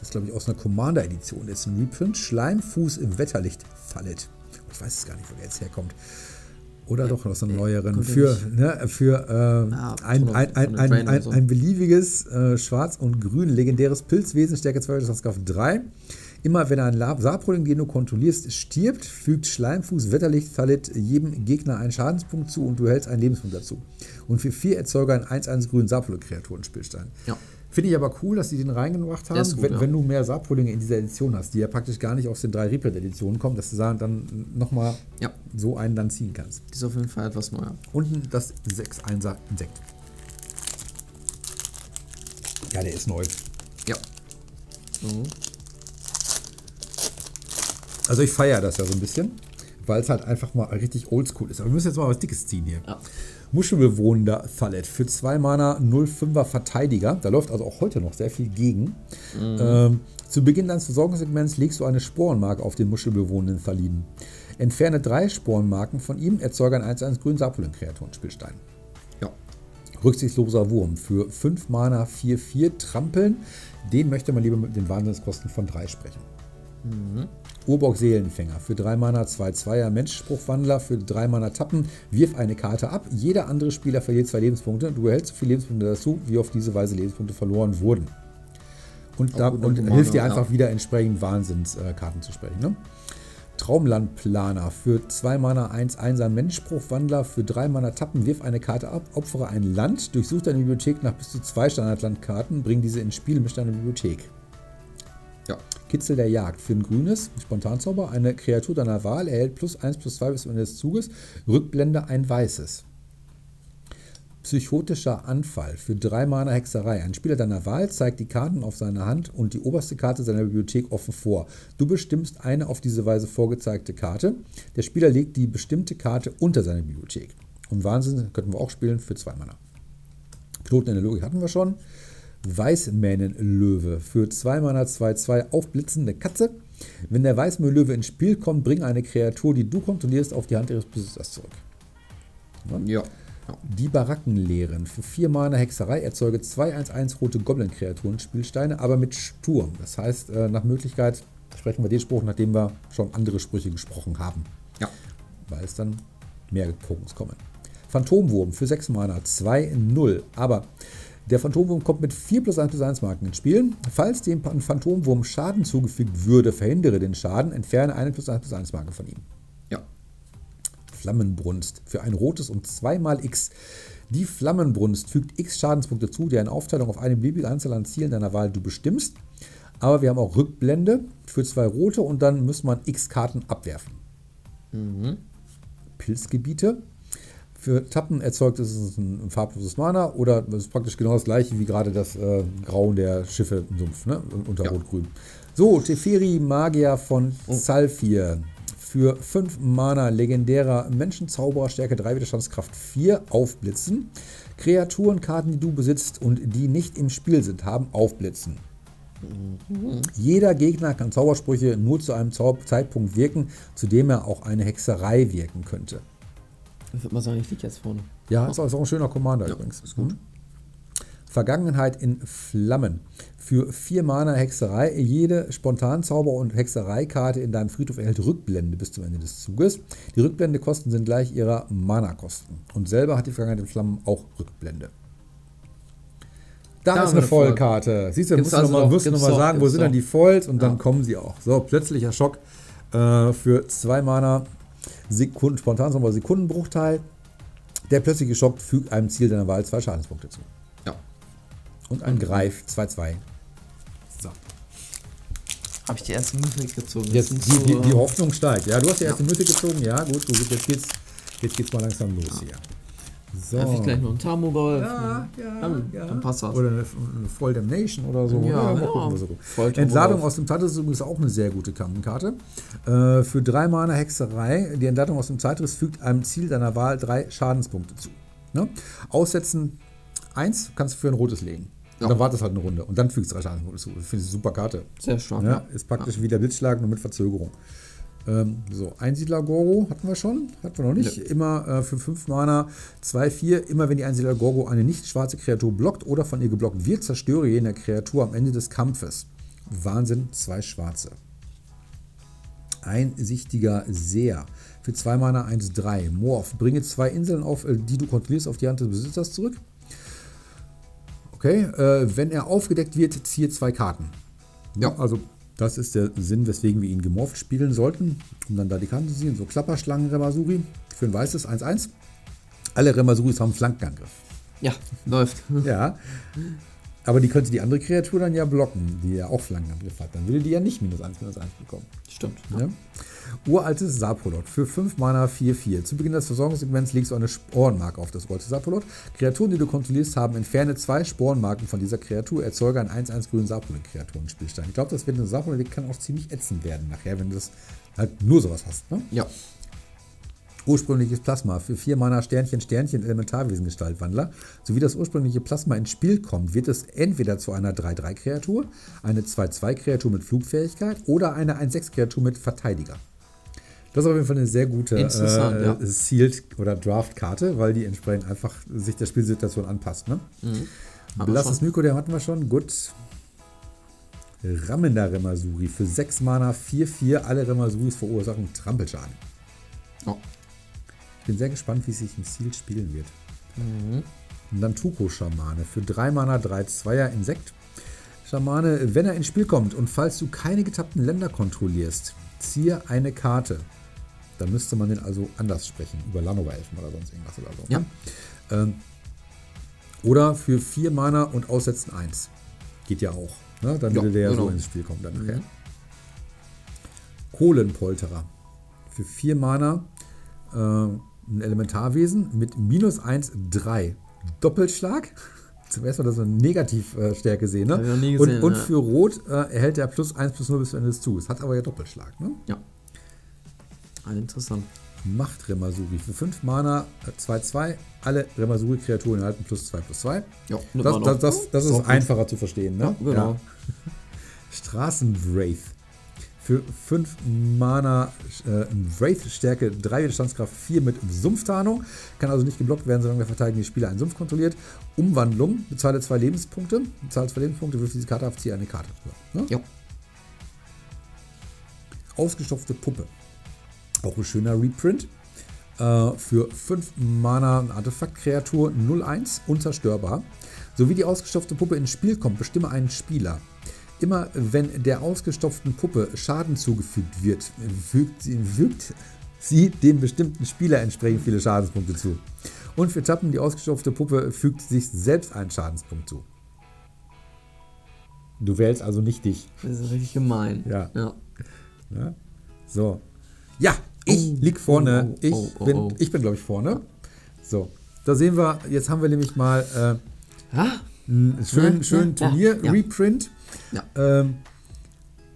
das glaube ich aus einer Commander-Edition ist ein Reprint. Schleimfuß im Wetterlicht, Thallid. Ich weiß es gar nicht, wo der jetzt herkommt. Oder ja, doch aus einer neueren. Für, ne, für äh, ah, ein, ein, ein, ein, ein, ein, so. ein beliebiges äh, Schwarz und Grün legendäres Pilzwesen, Stärke zwei, Schatzkraft drei. Immer wenn ein Saproling, den du kontrollierst, stirbt, fügt Schleimfuß Wetterlicht Thalid jedem Gegner einen Schadenspunkt zu und du hältst einen Lebenspunkt dazu. Und für vier Erzeuger einen eins eins grünen Saproling-Kreaturenspielstein. Ja. Finde ich aber cool, dass sie den reingebracht haben, gut, wenn, ja. wenn du mehr Saprolinge in dieser Edition hast, die ja praktisch gar nicht aus den drei Reprint-Editionen kommen, dass du dann nochmal ja. so einen dann ziehen kannst. Das ist auf jeden Fall etwas neuer. Und das sechs einser Insekt. Ja, der ist neu. Ja. Mhm. Also ich feiere das ja so ein bisschen, weil es halt einfach mal richtig oldschool ist. Aber wir müssen jetzt mal was Dickes ziehen hier. Ja. Muschelbewohnender Thalid für zwei Mana null fünfer Verteidiger. Da läuft also auch heute noch sehr viel gegen. Mhm. Ähm, zu Beginn deines Versorgungssegments legst du eine Sporenmarke auf den muschelbewohnenden Thaliden. Entferne drei Sporenmarken von ihm, erzeuge einen eins eins grünen Saproling-Kreaturenspielstein. Ja. Rücksichtsloser Wurm für fünf Mana vier vier Trampeln. Den möchte man lieber mit den Wahnsinnskosten von drei sprechen. Mhm. Urbock Seelenfänger für drei Mana zwei Zweier Menschspruchwandler für drei Mana Tappen, wirf eine Karte ab, jeder andere Spieler verliert zwei Lebenspunkte, du erhältst so viele Lebenspunkte dazu, wie auf diese Weise Lebenspunkte verloren wurden. Und, da, und hilft dir einfach ja. wieder entsprechend Wahnsinnskarten äh, zu sprechen. Ne? Traumlandplaner für zwei Mana eins Einser Menschspruchwandler für drei Mana Tappen, wirf eine Karte ab, opfere ein Land, durchsuch deine Bibliothek nach bis zu zwei Standardlandkarten, bring diese ins Spiel, misch deine Bibliothek. Ja. Kitzel der Jagd. Für ein grünes Spontanzauber. Eine Kreatur deiner Wahl erhält plus eins plus zwei bis zum Ende des Zuges. Rückblende ein weißes. Psychotischer Anfall. Für drei Mana Hexerei. Ein Spieler deiner Wahl zeigt die Karten auf seiner Hand und die oberste Karte seiner Bibliothek offen vor. Du bestimmst eine auf diese Weise vorgezeigte Karte. Der Spieler legt die bestimmte Karte unter seine Bibliothek. Und Wahnsinn könnten wir auch spielen für zwei Mana. Knoten in der Logik hatten wir schon. Weißmähnenlöwe für zwei Mana zwei zwei aufblitzende Katze. Wenn der Weißmähnenlöwe ins Spiel kommt, bring eine Kreatur, die du kontrollierst, auf die Hand ihres Besitzers zurück. Ja. Die Barackenlehren für vier Mana Hexerei erzeuge zwei eins eins rote Goblin-Kreaturen Spielsteine, aber mit Sturm. Das heißt, nach Möglichkeit sprechen wir den Spruch, nachdem wir schon andere Sprüche gesprochen haben. Ja. Weil es dann mehr Kokons kommen. Phantomwurm für sechs Mana zwei null, aber Der Phantomwurm kommt mit vier plus eins plus eins Marken ins Spiel. Falls dem Phantomwurm Schaden zugefügt würde, verhindere den Schaden, entferne eine plus eins plus eins Marke von ihm. Ja. Flammenbrunst. Für ein rotes und zwei mal X. Die Flammenbrunst fügt X Schadenspunkte zu, deren Aufteilung auf eine beliebige Anzahl an Zielen deiner Wahl du bestimmst. Aber wir haben auch Rückblende für zwei rote und dann muss man X Karten abwerfen. Mhm. Pilzgebiete. Für Tappen erzeugt es ein farbloses Mana oder das ist praktisch genau das gleiche wie gerade das äh, Grauen der Schiffe im Sumpf, ne? Unter ja. Rot-Grün. So, Teferi, Magier von Zalfir. Für fünf Mana, legendärer Menschenzauberer, Stärke drei, Widerstandskraft vier, aufblitzen. Kreaturenkarten, die du besitzt und die nicht im Spiel sind, haben aufblitzen. Mhm. Jeder Gegner kann Zaubersprüche nur zu einem Zau- Zeitpunkt wirken, zu dem er auch eine Hexerei wirken könnte. Ich würde mal sagen, ich liege jetzt vorne. Ja, ist auch, ist auch ein schöner Commander ja, übrigens. Ist gut. Mhm. Vergangenheit in Flammen. Für vier Mana Hexerei. Jede Spontanzauber- und Hexereikarte in deinem Friedhof erhält Rückblende bis zum Ende des Zuges. Die Rückblendekosten sind gleich ihrer Mana-Kosten. Und selber hat die Vergangenheit in Flammen auch Rückblende. Da, da ist eine Vollkarte. Voll. Siehst du, musst also nochmal noch sagen, wo sind dann die Volls? Und ja. dann kommen sie auch. So, plötzlicher Schock äh, für zwei Mana. Sekunden, spontan sagen wir Sekundenbruchteil. Der plötzliche Schock fügt einem Ziel deiner Wahl zwei Schadenspunkte zu. Ja. Und ein Greif zwei zwei. So. Habe ich die erste Mythik gezogen? Jetzt, die, die, die Hoffnung steigt. Ja, du hast die erste ja. Mythik gezogen. Ja, gut, gut. Jetzt geht's, jetzt geht's mal langsam los ja. hier. So. Darf ich gleich noch einen Tarmogoyf? Ja, ja, dann, ja. Dann passt das. Oder eine, eine Voll Damnation oder so. Ja, ja, gucken, ja. Voll Entladung aus dem Zeitriss ist übrigens auch eine sehr gute Kartenkarte. Äh, für drei Mana Hexerei, die Entladung aus dem Zeitriss fügt einem Ziel deiner Wahl drei Schadenspunkte zu. Ne? Aussetzen eins kannst du für ein rotes legen. Ja. Dann wartest halt eine Runde und dann fügst du drei Schadenspunkte zu. Ich finde es eine super Karte. Sehr stark. Ja, ja. Ist praktisch ja. wie der Blitzschlag, nur mit Verzögerung. Ähm, so, Einsiedler-Gorgo hatten wir schon, hatten wir noch nicht. Ja. Immer äh, für fünf Mana zwei vier, immer wenn die Einsiedler-Gorgo eine nicht schwarze Kreatur blockt oder von ihr geblockt wird, zerstöre jene Kreatur am Ende des Kampfes. Wahnsinn, zwei schwarze. Einsichtiger Seher. Für zwei Mana eins drei. Morph, bringe zwei Inseln auf, die du kontrollierst, auf die Hand des Besitzers zurück. Okay, äh, wenn er aufgedeckt wird, ziehe zwei Karten. Ja, also... Das ist der Sinn, weswegen wir ihn gemorpht spielen sollten, um dann da die Karten zu ziehen. So Klapperschlangen Remasuri für ein weißes eins eins. Alle Remasuris haben Flankenangriff. Ja, läuft. Ja, aber die könnte die andere Kreatur dann ja blocken, die ja auch Flankenangriff hat. Dann würde die ja nicht minus eins minus eins bekommen. Stimmt. Ja. Ja. Uraltes Saprolot für fünf Mana vier vier. Zu Beginn des Versorgungssegments legst du eine Sporenmarke auf das uraltes Saprolot. Kreaturen, die du kontrollierst, haben entferne zwei Sporenmarken von dieser Kreatur. Erzeuge einen eins eins grünen Saproling-Kreaturen-Spielstein. Ich glaube, das wird eine Saproling, kann auch ziemlich ätzend werden nachher, wenn du das halt nur sowas hast. Ne? Ja. Ursprüngliches Plasma für vier Mana Sternchen, Sternchen, Elementarwesen, Gestaltwandler. Sowie das ursprüngliche Plasma ins Spiel kommt, wird es entweder zu einer drei drei-Kreatur, eine zwei zwei-Kreatur mit Flugfähigkeit oder eine eins sechs-Kreatur mit Verteidiger. Das ist auf jeden Fall eine sehr gute äh, ja. Sealed- oder Draft-Karte, weil die entsprechend einfach sich der Spielsituation anpasst. Ne? Mhm. Belastes Myko, den hatten wir schon. Gut. Rammender Remasuri für sechs Mana, vier vier. Alle Remasuris verursachen Trampelschaden. Oh. Ich bin sehr gespannt, wie es sich im Sealed spielen wird. Mhm. Und dann Tuko-Schamane für drei Mana, drei zweier Insekt. Schamane, wenn er ins Spiel kommt und falls du keine getappten Länder kontrollierst, ziehe eine Karte. Dann müsste man den also anders sprechen, über Lanova-Elfen oder sonst irgendwas oder so. Ja. Ähm, oder für vier Mana und Aussetzen eins. Geht ja auch. Ne? Dann würde ja, der ja genau. so ins Spiel kommen. Dann, okay? Mhm. Kohlenpolterer. Für vier Mana äh, ein Elementarwesen mit minus eins drei. Doppelschlag. Zum ersten Mal, dass wir eine Negativstärke sehen. Ne? Wir nie gesehen, und, und ja. für Rot äh, erhält er plus eins plus null bis zum Ende des Zuges. Hat aber ja Doppelschlag. Ne? Ja. Interessant. Macht Remasuri für fünf Mana zwei zwei. Alle Remasuri-Kreaturen erhalten plus zwei plus zwei. Ja, das das, das, das ist einfacher gut. zu verstehen. Ne? Ja, genau. Ja. Straßenwraith. Für fünf Mana äh, Wraith, Stärke drei, Widerstandskraft vier mit Sumpftarnung. Kann also nicht geblockt werden, solange der verteidigende Spieler einen Sumpf kontrolliert. Umwandlung. Bezahle zwei Lebenspunkte. Bezahle zwei Lebenspunkte, wirf diese Karte auf, ziehe eine Karte. Ja, ne? Ja. Ausgestopfte Puppe. Auch ein schöner Reprint. Äh, für fünf Mana eine Artefakt-Kreatur null eins, unzerstörbar. Sowie die ausgestopfte Puppe ins Spiel kommt, bestimme einen Spieler. Immer wenn der ausgestopften Puppe Schaden zugefügt wird, wirkt sie, wirkt sie dem bestimmten Spieler entsprechend viele Schadenspunkte zu. Und für Tappen die ausgestopfte Puppe fügt sich selbst einen Schadenspunkt zu. Du wählst also nicht dich. Das ist richtig gemein. Ja. Ja. Ja. So. Ja, ich oh, lieg vorne. Oh, oh, ich, oh, oh, bin, oh. ich bin, glaube ich, vorne. So, da sehen wir, jetzt haben wir nämlich mal äh, ah? einen schönen, ja, schönen ja, Turnier-Reprint. Ja. Ja. Ähm,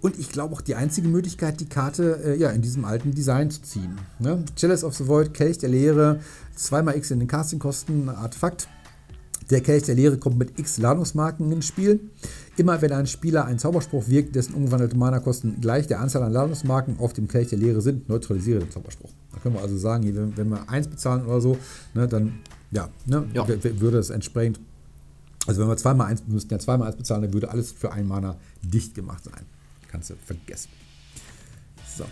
und ich glaube auch die einzige Möglichkeit, die Karte äh, ja, in diesem alten Design zu ziehen. Ne? Chalice of the Void, Kelch der Leere, zwei mal X in den Castingkosten, Artefakt. Der Kelch der Leere kommt mit X-Ladungsmarken ins Spiel. Immer wenn ein Spieler einen Zauberspruch wirkt, dessen umgewandelte Mana-Kosten gleich der Anzahl an Ladungsmarken auf dem Kelch der Leere sind, neutralisiere den Zauberspruch. Da können wir also sagen, wenn wir eins bezahlen oder so, ne, dann ja, ne, ja. würde es entsprechend, also wenn wir zwei mal eins, müssten ja zwei mal eins bezahlen, dann würde alles für ein Mana dicht gemacht sein. Kannst du vergessen. So.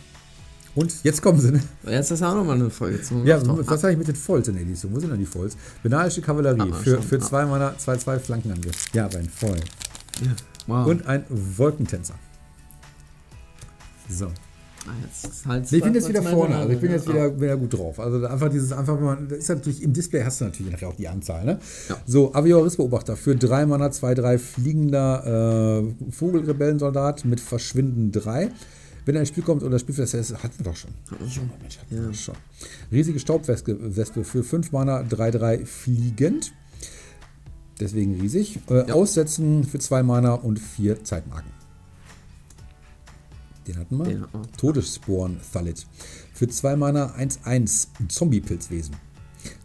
Und jetzt kommen sie. Ne? Jetzt ist auch nochmal eine Folge. Ja, was habe ich mit den Folz in der Edition? Wo sind denn die Folz? Benalische Kavallerie ah, für, für zwei Mana, zwei, zwei Flankenangriff. Ja, aber ein Foil. Ja. Wow. Und ein Wolkentänzer. So. Ah, jetzt halt nee, ich bin jetzt wieder vorne, also ich bin jetzt wieder, wieder gut drauf. Also einfach dieses, einfach mal, das ist natürlich, im Display hast du natürlich nachher auch die Anzahl, ne? Ja. So, Avioris-Beobachter für drei Mana, zwei drei fliegender äh, Vogelrebellensoldat mit Verschwinden drei. Wenn ein Spiel kommt oder das Spiel für das hatten wir doch schon. schon, Mensch, hatten ja. wir schon. Riesige Staubwespe für fünf Mana, drei drei fliegend. Deswegen riesig. Äh, ja. Aussetzen für zwei Mana und vier Zeitmarken. Den hatten wir. Den hatten wir. Todessporen Thallid. Für zwei Mana, eins eins Zombie-Pilzwesen.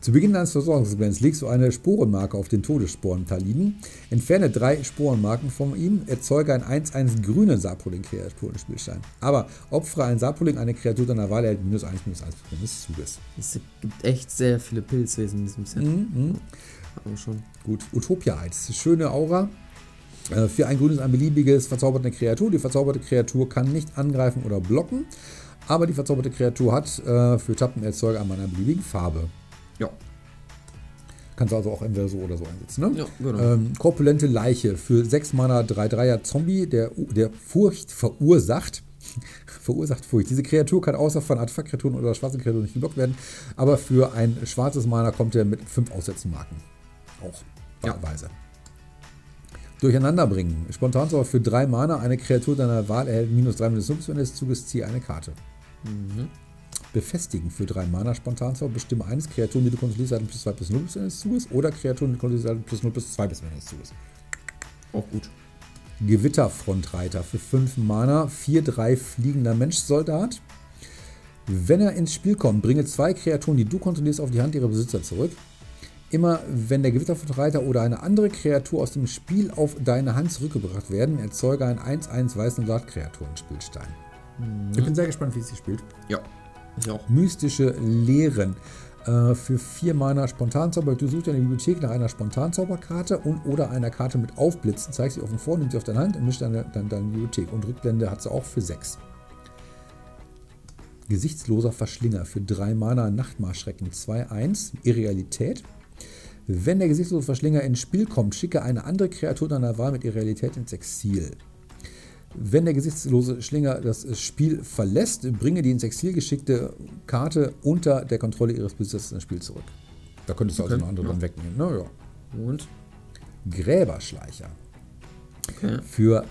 Zu Beginn eines Versorgungsplans legst du eine Sporenmarke auf den Todessporen Thalliden. Entferne drei Sporenmarken von ihm, erzeuge einen eins eins grünen Saproling-Kreaturen-Spielstein. Aber opfere einen Saproling, eine Kreatur deiner Wahl erhält minus eins minus eins des Zuges. Es gibt echt sehr viele Pilzwesen in diesem Set. Mhm. Aber schon. Gut. Utopia-Eis. Schöne Aura. Für ein grünes, ein beliebiges verzauberte Kreatur. Die verzauberte Kreatur kann nicht angreifen oder blocken. Aber die verzauberte Kreatur hat für Tappen Erzeuger einmal einer beliebigen Farbe. Ja. Kannst du also auch entweder so oder so einsetzen, ne? Ja, genau. Ähm, korpulente Leiche für sechs Mana, drei dreier Zombie, der, der Furcht verursacht. verursacht Furcht. Diese Kreatur kann außer von Artefakt-Kreaturen oder schwarzen Kreaturen nicht geblockt werden, aber für ein schwarzes Mana kommt er mit fünf Aussetzungsmarken. Auch wahlweise. Ja. Durcheinander bringen. Spontansauer für drei Mana, eine Kreatur deiner Wahl erhält minus drei minus fünf, wenn des Zuges ziehe eine Karte. Mhm. Befestigen für drei Mana Spontanzauber, bestimme eines Kreaturen, die du kontrollierst, hat plus zwei plus null bis Ende des Zuges oder Kreaturen, die du kontrollierst, plus null plus zwei bis Ende des Zuges. Auch gut. Gewitterfrontreiter für fünf Mana, vier drei fliegender Menschsoldat. Wenn er ins Spiel kommt, bringe zwei Kreaturen, die du kontrollierst, auf die Hand ihrer Besitzer zurück. Immer wenn der Gewitterfrontreiter oder eine andere Kreatur aus dem Spiel auf deine Hand zurückgebracht werden, erzeuge einen eins eins weißen Soldat-Kreaturen-Spielstein. Mhm. Ich bin sehr gespannt, wie es sich spielt. Ja. Ja. Mystische Lehren äh, für vier Mana Spontanzauber. Du suchst in der Bibliothek nach einer Spontanzauberkarte und oder einer Karte mit Aufblitzen. Zeigst sie offen vor, nimmst sie auf deine Hand und mischst deine, deine, deine Bibliothek. Und Rückblende hat sie auch für sechs. Gesichtsloser Verschlinger für drei Mana Nachtmarschrecken zwei eins Irrealität. Wenn der gesichtslose Verschlinger ins Spiel kommt, schicke eine andere Kreatur deiner Wahl mit Irrealität ins Exil. Wenn der gesichtslose Schlinger das Spiel verlässt, bringe die ins Exil geschickte Karte unter der Kontrolle ihres Besitzers ins Spiel zurück. Da könntest du okay. also eine andere ja. dann wegnehmen. Na ja. Und? Gräberschleicher. Okay. Für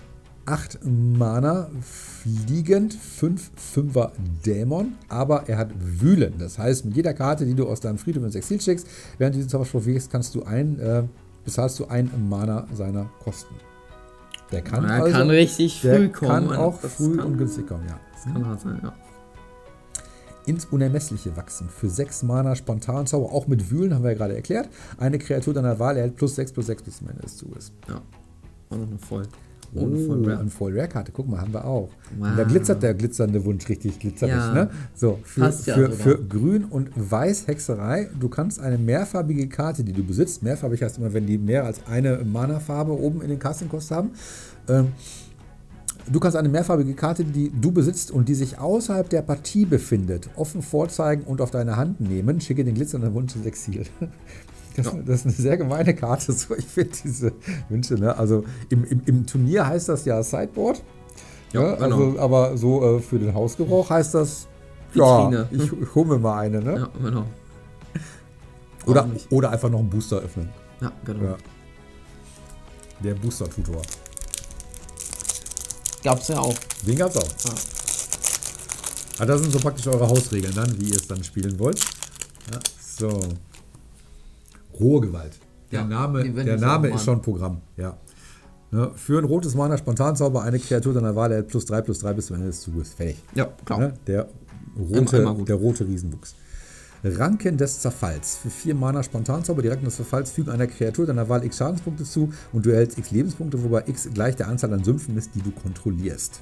acht Mana fliegend, fünf fünfer Dämon, aber er hat Wühlen. Das heißt, mit jeder Karte, die du aus deinem Friedhof ins Exil schickst, während du diesen Zauberspruch wirkst, kannst du ein, äh, bezahlst du ein Mana seiner Kosten. Der kann, also, kann richtig der früh kommen. Kann auch das früh kann, und günstig kommen, ja. Das kann hart sein, ja. Ins Unermessliche wachsen. Für sechs Mana Spontanzauber, auch mit Wühlen, haben wir ja gerade erklärt. Eine Kreatur deiner Wahl erhält plus sechs plus sechs bis zum Ende des Zuges. Ja. Und noch eine Voll. Oh, eine Voll-Rare-Karte. Guck mal, haben wir auch. Wow. Da glitzert der glitzernde Wunsch richtig glitzerig. Ja. Ne? So, für, ja für, für Grün und Weiß Hexerei. Du kannst eine mehrfarbige Karte, die du besitzt, mehrfarbig heißt immer, wenn die mehr als eine Mana-Farbe oben in den Casting-Kosten haben. Ähm, du kannst eine mehrfarbige Karte, die du besitzt und die sich außerhalb der Partie befindet, offen vorzeigen und auf deine Hand nehmen. Schicke den glitzernden Wunsch ins Exil. Das, ja. das ist eine sehr gemeine Karte, so ich finde diese Wünsche. Ne? Also im, im, im Turnier heißt das ja Sideboard. Ja, ne? Genau. Also, aber so äh, für den Hausgebrauch heißt das, Vitrine. Ja, ich, ich hole mir mal eine. Ne? Ja, genau. Oder, oder einfach noch einen Booster öffnen. Ja, genau. Ja. Der Booster-Tutor. Gab's ja auch. Den gab's auch. Ah. Ah, das sind so praktisch eure Hausregeln dann, wie ihr es dann spielen wollt. Ja, so. Rohe Gewalt. Der ja, Name, der Name ist schon Programm. Ja. Ne, für ein rotes Mana Spontanzauber eine Kreatur deiner Wahl erhält plus drei plus drei bis zum Ende des Zuges. Fertig. Ja, klar. Ne, der, rote, immer, immer der rote Riesenwuchs. Ranken des Zerfalls. Für vier Mana Spontanzauber, die Ranken des Zerfalls fügen einer Kreatur deiner Wahl x Schadenspunkte zu und du erhältst x Lebenspunkte, wobei x gleich der Anzahl an Sümpfen ist, die du kontrollierst.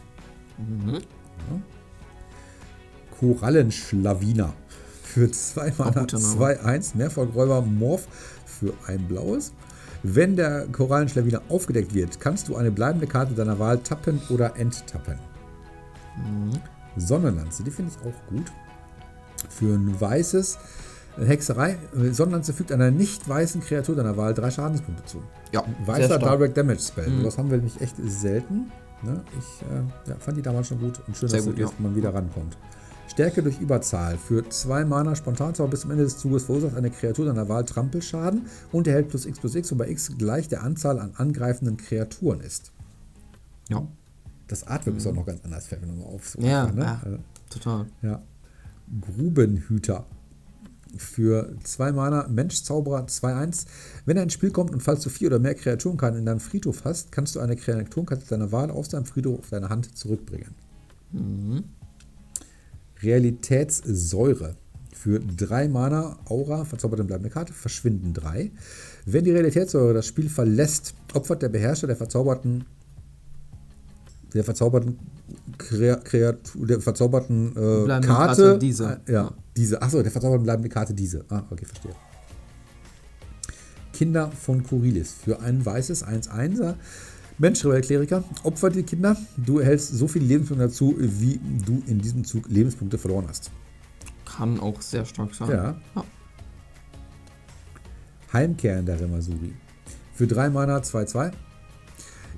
Mhm. Ja. Korallenschlawiner. Für zwei Mana zwei eins Mehrfachräuber Morph für ein blaues. Wenn der Korallenschlawiner aufgedeckt wird, kannst du eine bleibende Karte deiner Wahl tappen oder enttappen. Mhm. Sonnenlanze, die finde ich auch gut. Für ein weißes Hexerei. Sonnenlanze fügt einer nicht weißen Kreatur deiner Wahl drei Schadenspunkte zu. Ja, weißer Direct Damage Spell. Mhm. Das haben wir nämlich echt selten. Ich äh, ja, fand die damals schon gut und schön, sehr dass gut, jetzt ja. man wieder rankommt. Stärke durch Überzahl. Für zwei Mana Spontanzauber bis zum Ende des Zuges verursacht eine Kreatur deiner Wahl Trampelschaden und erhält plus x plus x, wobei x gleich der Anzahl an angreifenden Kreaturen ist. Ja. Das Artwork mhm. ist auch noch ganz anders, fällt mir nochmal auf. So ja, einfach, ne? ja, total. Ja. Grubenhüter. Für zwei Mana Mensch-Zauberer zwei eins. Wenn er ins Spiel kommt und falls du vier oder mehr Kreaturenkarten in deinem Friedhof hast, kannst du eine Kreaturenkarte deiner Wahl aus deinem Friedhof auf deine Hand zurückbringen. Mhm. Realitätssäure. Für drei Mana, Aura, verzaubert und bleibende Karte, verschwinden drei. Wenn die Realitätssäure das Spiel verlässt, opfert der Beherrscher der verzauberten der verzauberten Kreatur, der verzauberten äh, Karte, Karte diese. Äh, ja, diese. Achso, der verzauberten bleibende Karte diese. Ah, okay, verstehe. Kinder von Kurilis. Für ein weißes eins einser. Mensch, Rebell-Kleriker, opfer die Kinder. Du erhältst so viele Lebenspunkte dazu, wie du in diesem Zug Lebenspunkte verloren hast. Kann auch sehr stark sein. Ja. ja. Heimkehr in der Remasuri. Für drei Mana zwei zwei.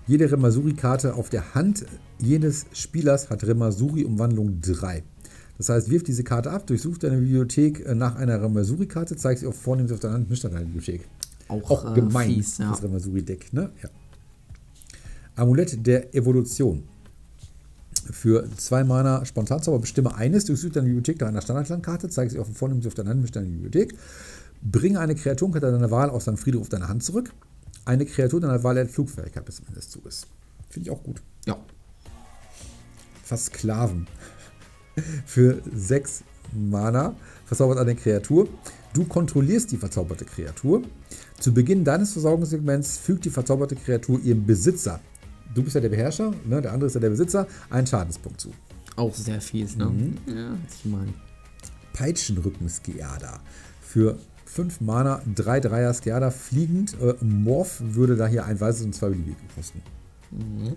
Jede Remasuri-Karte auf der Hand jenes Spielers hat Remasuri-Umwandlung drei. Das heißt, wirf diese Karte ab, durchsuch deine Bibliothek nach einer Remasuri-Karte, zeig sie auf vornehmlich auf deiner Hand, mischt deine Bibliothek. Auch, auch äh, gemein, fies, ja. das Remasuri-Deck, ne? Ja. Amulett der Evolution. Für zwei Mana Spontanzauber bestimme eines, durchsuch deine Bibliothek nach einer Standardlandkarte, zeig sie auf dem Vornehmen auf deiner Hand, misch deine Bibliothek, bringe eine Kreaturenkarte deiner Wahl aus deinem Friedhof deiner Hand zurück, eine Kreatur deiner Wahl erhält Flugfähigkeit bis zum Ende des Zuges. Finde ich auch gut. Ja. Versklaven. Für sechs Mana verzaubert eine Kreatur. Du kontrollierst die verzauberte Kreatur. Zu Beginn deines Versorgungssegments fügt die verzauberte Kreatur ihrem Besitzer, du bist ja der Beherrscher, ne, der andere ist ja der Besitzer, einen Schadenspunkt zu. Auch sehr fies, ne? Mhm. Ja, ich meine. Peitschenrücken-Skeada. Für fünf Mana, drei Dreier Skeada, fliegend. Äh, Morph würde da hier ein weißes und zwei beliebige kosten. Mhm.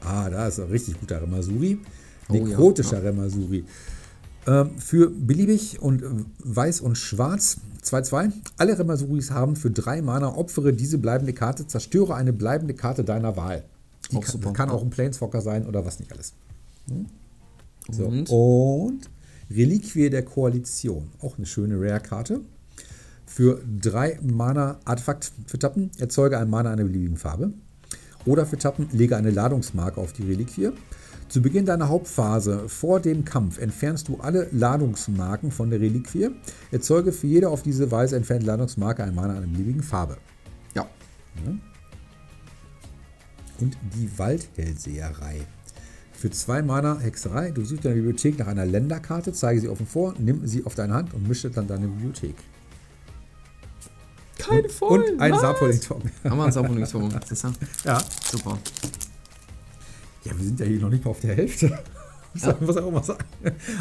Ah, da ist ein richtig guter Remasuri. Nekrotischer oh, ja. Remasuri. Für beliebig und weiß und schwarz zwei zwei. Alle Remasuris haben für drei Mana opfere diese bleibende Karte, zerstöre eine bleibende Karte deiner Wahl. Die auch kann, super, kann ja. auch ein Planeswalker sein oder was nicht alles. Hm? So. Und? und Reliquie der Koalition. Auch eine schöne Rare-Karte. Für drei Mana Artefakt für Tappen. Erzeuge ein Mana einer beliebigen Farbe. Oder für Tappen lege eine Ladungsmarke auf die Reliquie. Zu Beginn deiner Hauptphase vor dem Kampf entfernst du alle Ladungsmarken von der Reliquie. Erzeuge für jede auf diese Weise entfernte Ladungsmarke ein Mana einer beliebigen Farbe. Ja. ja. Und die Waldhellseherei. Für zwei Mana Hexerei. Du suchst deine Bibliothek nach einer Länderkarte, zeige sie offen vor, nimm sie auf deine Hand und mische dann deine Bibliothek. Keine Folge. Und ein Saproling-Tom. Haben wir einen Saproling-Tom? Ja. Super. Ja, wir sind ja hier noch nicht mal auf der Hälfte. Ja. Muss ich auch mal sagen.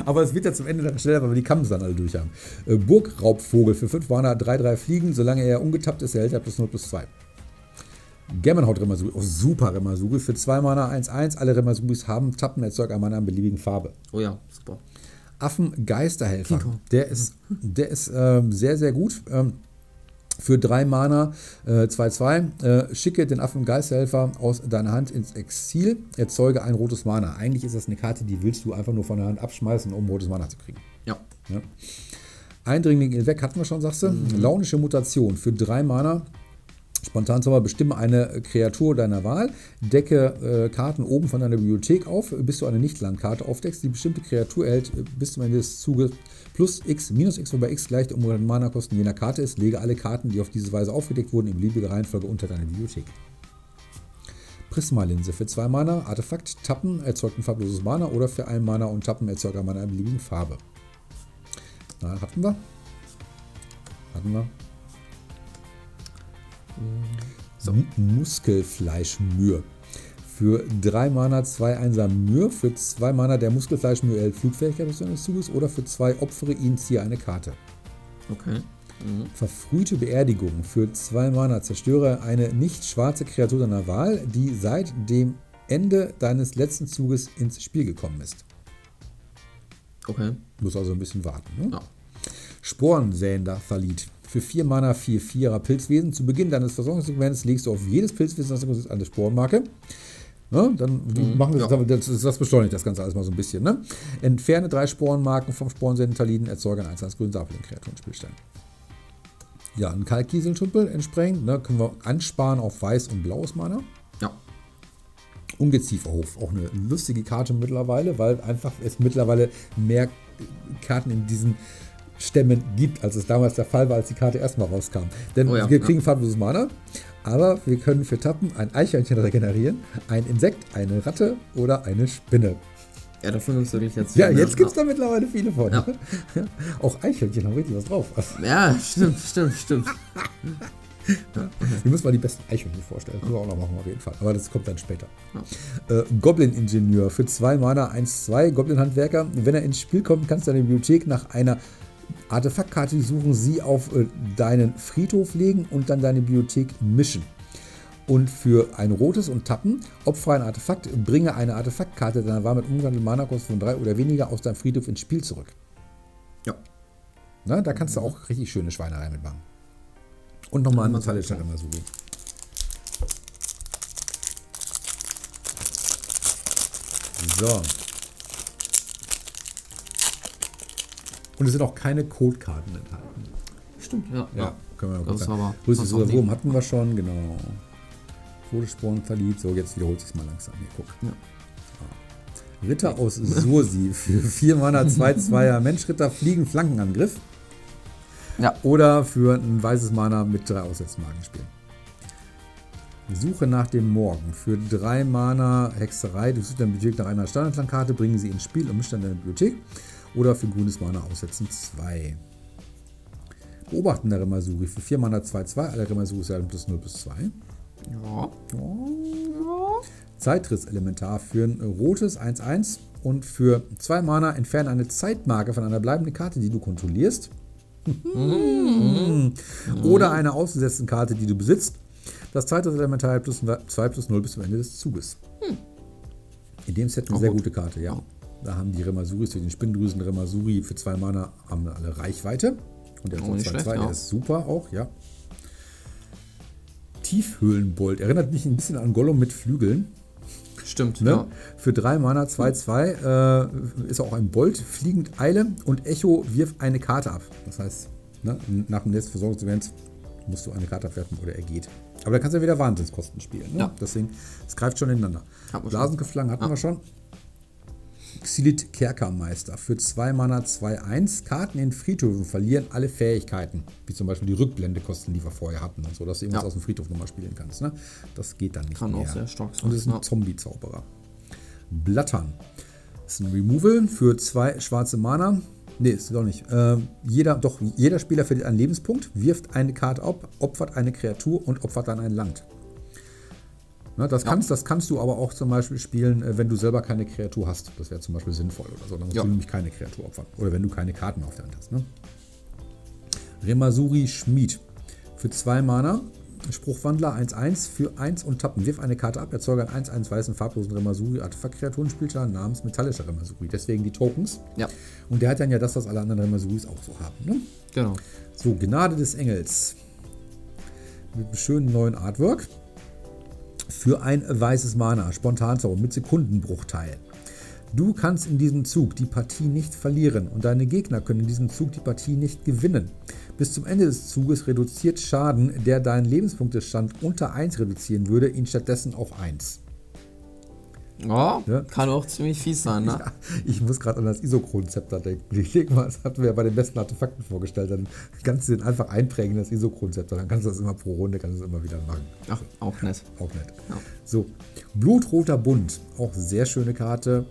Aber es wird ja zum Ende dann schneller, weil wir die Kampfs dann alle durch haben. Äh, Burgraubvogel für fünf Mana, drei drei fliegen. Solange er ungetappt ist, erhält er plus null plus zwei. Gammonhaut Remasuri, auch oh, super Remasuri. Für zwei Mana, eins eins. Alle Remasuris haben Tappen, erzeugt ein Mana in beliebigen Farbe. Oh ja, super. Affengeisterhelfer. Der ist, der ist ähm, sehr, sehr gut. Ähm, für drei Mana zwei zwei. Äh, äh, schicke den Affengeisterhelfer aus deiner Hand ins Exil. Erzeuge ein rotes Mana. Eigentlich ist das eine Karte, die willst du einfach nur von der Hand abschmeißen, um rotes Mana zu kriegen. Ja. Ja. Eindringling hinweg hatten wir schon, sagst du. Mhm. Launische Mutation für drei Mana. Spontanzauber, bestimme eine Kreatur deiner Wahl, decke äh, Karten oben von deiner Bibliothek auf, bis du eine Nichtlandkarte aufdeckst. Die bestimmte Kreatur erhält bis zum Ende des Zuges plus x minus x, wobei x gleich der umgewandelten Mana-Kosten jener Karte ist. Lege alle Karten, die auf diese Weise aufgedeckt wurden, in beliebiger Reihenfolge unter deine Bibliothek. Prismalinse für zwei Mana, Artefakt, Tappen, erzeugt ein farbloses Mana oder für ein Mana und Tappen erzeugt ein Mana in beliebigen Farbe. Na, hatten wir. Hatten wir. So. Muskelfleischmür. Für drei Mana zwei Einser Mür. Für zwei Mana der Muskelfleischmür erhält Flugfähigkeit des Zuges oder für zwei opfere ihn, ziehe eine Karte. Okay. Mhm. Verfrühte Beerdigung. Für zwei Mana zerstöre eine nicht schwarze Kreatur deiner Wahl, die seit dem Ende deines letzten Zuges ins Spiel gekommen ist. Okay. Muss also ein bisschen warten. Ne? Ja. Sporensäender Thalid. Für vier Mana vier vierer Pilzwesen. Zu Beginn deines Versorgungssegments legst du auf jedes Pilzwesen das eine Sporenmarke. Ne? Dann mhm, machen wir ja. das, das beschleunigt das Ganze alles mal so ein bisschen. Ne? Entferne drei Sporenmarken vom Sporensänder Thaliden, erzeuge einen einzelnen grünen Saproling-Kreaturen-Spielstein. Ja, ein Kalkkieselnschuppel entsprechend. Ne? Können wir ansparen auf weiß und blaues Mana. Ja. Ungezieferhof, auch eine lustige Karte mittlerweile, weil einfach es mittlerweile mehr Karten in diesen Stämmen gibt, als es damals der Fall war, als die Karte erstmal rauskam. Denn oh ja, wir kriegen ja. farbloses Mana, aber wir können für Tappen ein Eichhörnchen regenerieren, ein Insekt, eine Ratte oder eine Spinne. Ja, davon gibt es wirklich jetzt viele. Ja, jetzt gibt es da mittlerweile viele von. Ja. Ja. Auch Eichhörnchen haben richtig was drauf. Ja, stimmt, stimmt, stimmt. Ja, okay. Wir müssen mal die besten Eichhörnchen vorstellen. Das müssen wir auch noch machen, auf jeden Fall. Aber das kommt dann später. Ja. Äh, Goblin-Ingenieur für zwei Mana eins zwei. Goblin-Handwerker. Wenn er ins Spiel kommt, kannst du deine Bibliothek nach einer Artefaktkarte suchen, sie auf äh, deinen Friedhof legen und dann deine Bibliothek mischen. Und für ein rotes und Tappen, opfere ein Artefakt, bringe eine Artefaktkarte deiner Wahl mit umgewandelten Mana-Kosten von drei oder weniger aus deinem Friedhof ins Spiel zurück. Ja. Na, da kannst mhm. du auch richtig schöne Schweinerei mitmachen. Und nochmal einen Metallischer immer so gehen. So. Und es sind auch keine Codekarten enthalten. Stimmt, ja. Ja, können wir mal kurz sagen. Größtes oder Wurm hatten wir schon, genau. Todessporen, Thalid. So, jetzt wiederholt sich mal langsam. Hier, guck. Ja. So. Ritter ja. aus Sursi für vier Mana zwei zweier Menschritter, Fliegen, Flankenangriff. Ja. Oder für ein weißes Mana mit drei Aussetzmarken spielen. Suche nach dem Morgen. Für drei Mana Hexerei. Du suchst deine Bibliothek nach einer Standardlandkarte, bringen sie ins Spiel und mischt dann deine Bibliothek. Oder für grünes Mana aussetzen zwei. Beobachten der Remasuri. Für vier Mana zwei zwei. Alle Remasuris erhalten plus null plus zwei. Ja. Ja. Zeitriss-Elementar für ein rotes eins eins. Und für zwei Mana entferne eine Zeitmarke von einer bleibenden Karte, die du kontrollierst. Mhm. Oder einer ausgesetzten Karte, die du besitzt. Das Zeitriss-Elementar plus zwei plus null bis zum Ende des Zuges. Mhm. In dem Set eine oh, sehr gut. gute Karte, ja. Da haben die Remasuris durch den Spinndrüsen Remasuri für zwei Mana haben alle Reichweite. Und der oh, zwei zwei, der ist super auch, ja. Tiefhöhlenbold. Erinnert mich ein bisschen an Gollum mit Flügeln. Stimmt, ne? Ja. Für drei Mana zwei zwei äh, ist auch ein Bold. Fliegend Eile und Echo wirft eine Karte ab. Das heißt, ne, nach dem letzten Versorgungsevent musst du eine Karte abwerfen oder er geht. Aber da kannst du ja wieder Wahnsinnskosten spielen. Ne? Ja. Deswegen, es greift schon ineinander. Blasengefangen hatten ja. wir schon. Xylit Kerkermeister für zwei Mana zwei eins. Karten in Friedhöfen verlieren alle Fähigkeiten, wie zum Beispiel die Rückblendekosten, die wir vorher hatten, und so, dass du irgendwas ja. aus dem Friedhof nochmal spielen kannst. Ne? Das geht dann nicht Kann mehr. Kann auch sehr stark sein. Und es ist ein ja. Zombie-Zauberer. Blattern. Das ist ein Removal für zwei schwarze Mana. Ne, ist doch nicht. Äh, jeder, doch, jeder Spieler verliert einen Lebenspunkt, wirft eine Karte ab, opfert eine Kreatur und opfert dann ein Land. Ne, das, ja. kannst, das kannst du aber auch zum Beispiel spielen, wenn du selber keine Kreatur hast. Das wäre zum Beispiel sinnvoll oder so. Dann musst ja. du nämlich keine Kreatur opfern. Oder wenn du keine Karten auf der Hand hast. Ne? Remasuri Schmied. Für zwei Mana Spruchwandler eins eins für eins und tappen. Wirf eine Karte ab, erzeuge einen eins eins weißen farblosen Remasuri-Artefakt-Kreaturen, Spielschaden namens metallischer Remasuri. Deswegen die Tokens. Ja. Und der hat dann ja das, was alle anderen Remasuris auch so haben. Ne? Genau. So, Gnade des Engels. Mit einem schönen neuen Artwork. Für ein weißes Mana. Spontanzauber mit Sekundenbruchteil. Du kannst in diesem Zug die Partie nicht verlieren und deine Gegner können in diesem Zug die Partie nicht gewinnen. Bis zum Ende des Zuges reduziert Schaden, der deinen Lebenspunktestand unter eins reduzieren würde, ihn stattdessen auf eins. Oh, ja? Kann auch ziemlich fies sein, ne? Ja, ich muss gerade an das Isochron-Zepter denken. Ich denke mal, das hatten wir ja bei den besten Artefakten vorgestellt. Dann kannst du den einfach einprägen, das Isochron-Zepter. Dann kannst du das immer pro Runde, kannst du das immer wieder machen. Ach, auch nett. Auch nett. Ja. So, Blutroter Bund. Auch sehr schöne Karte.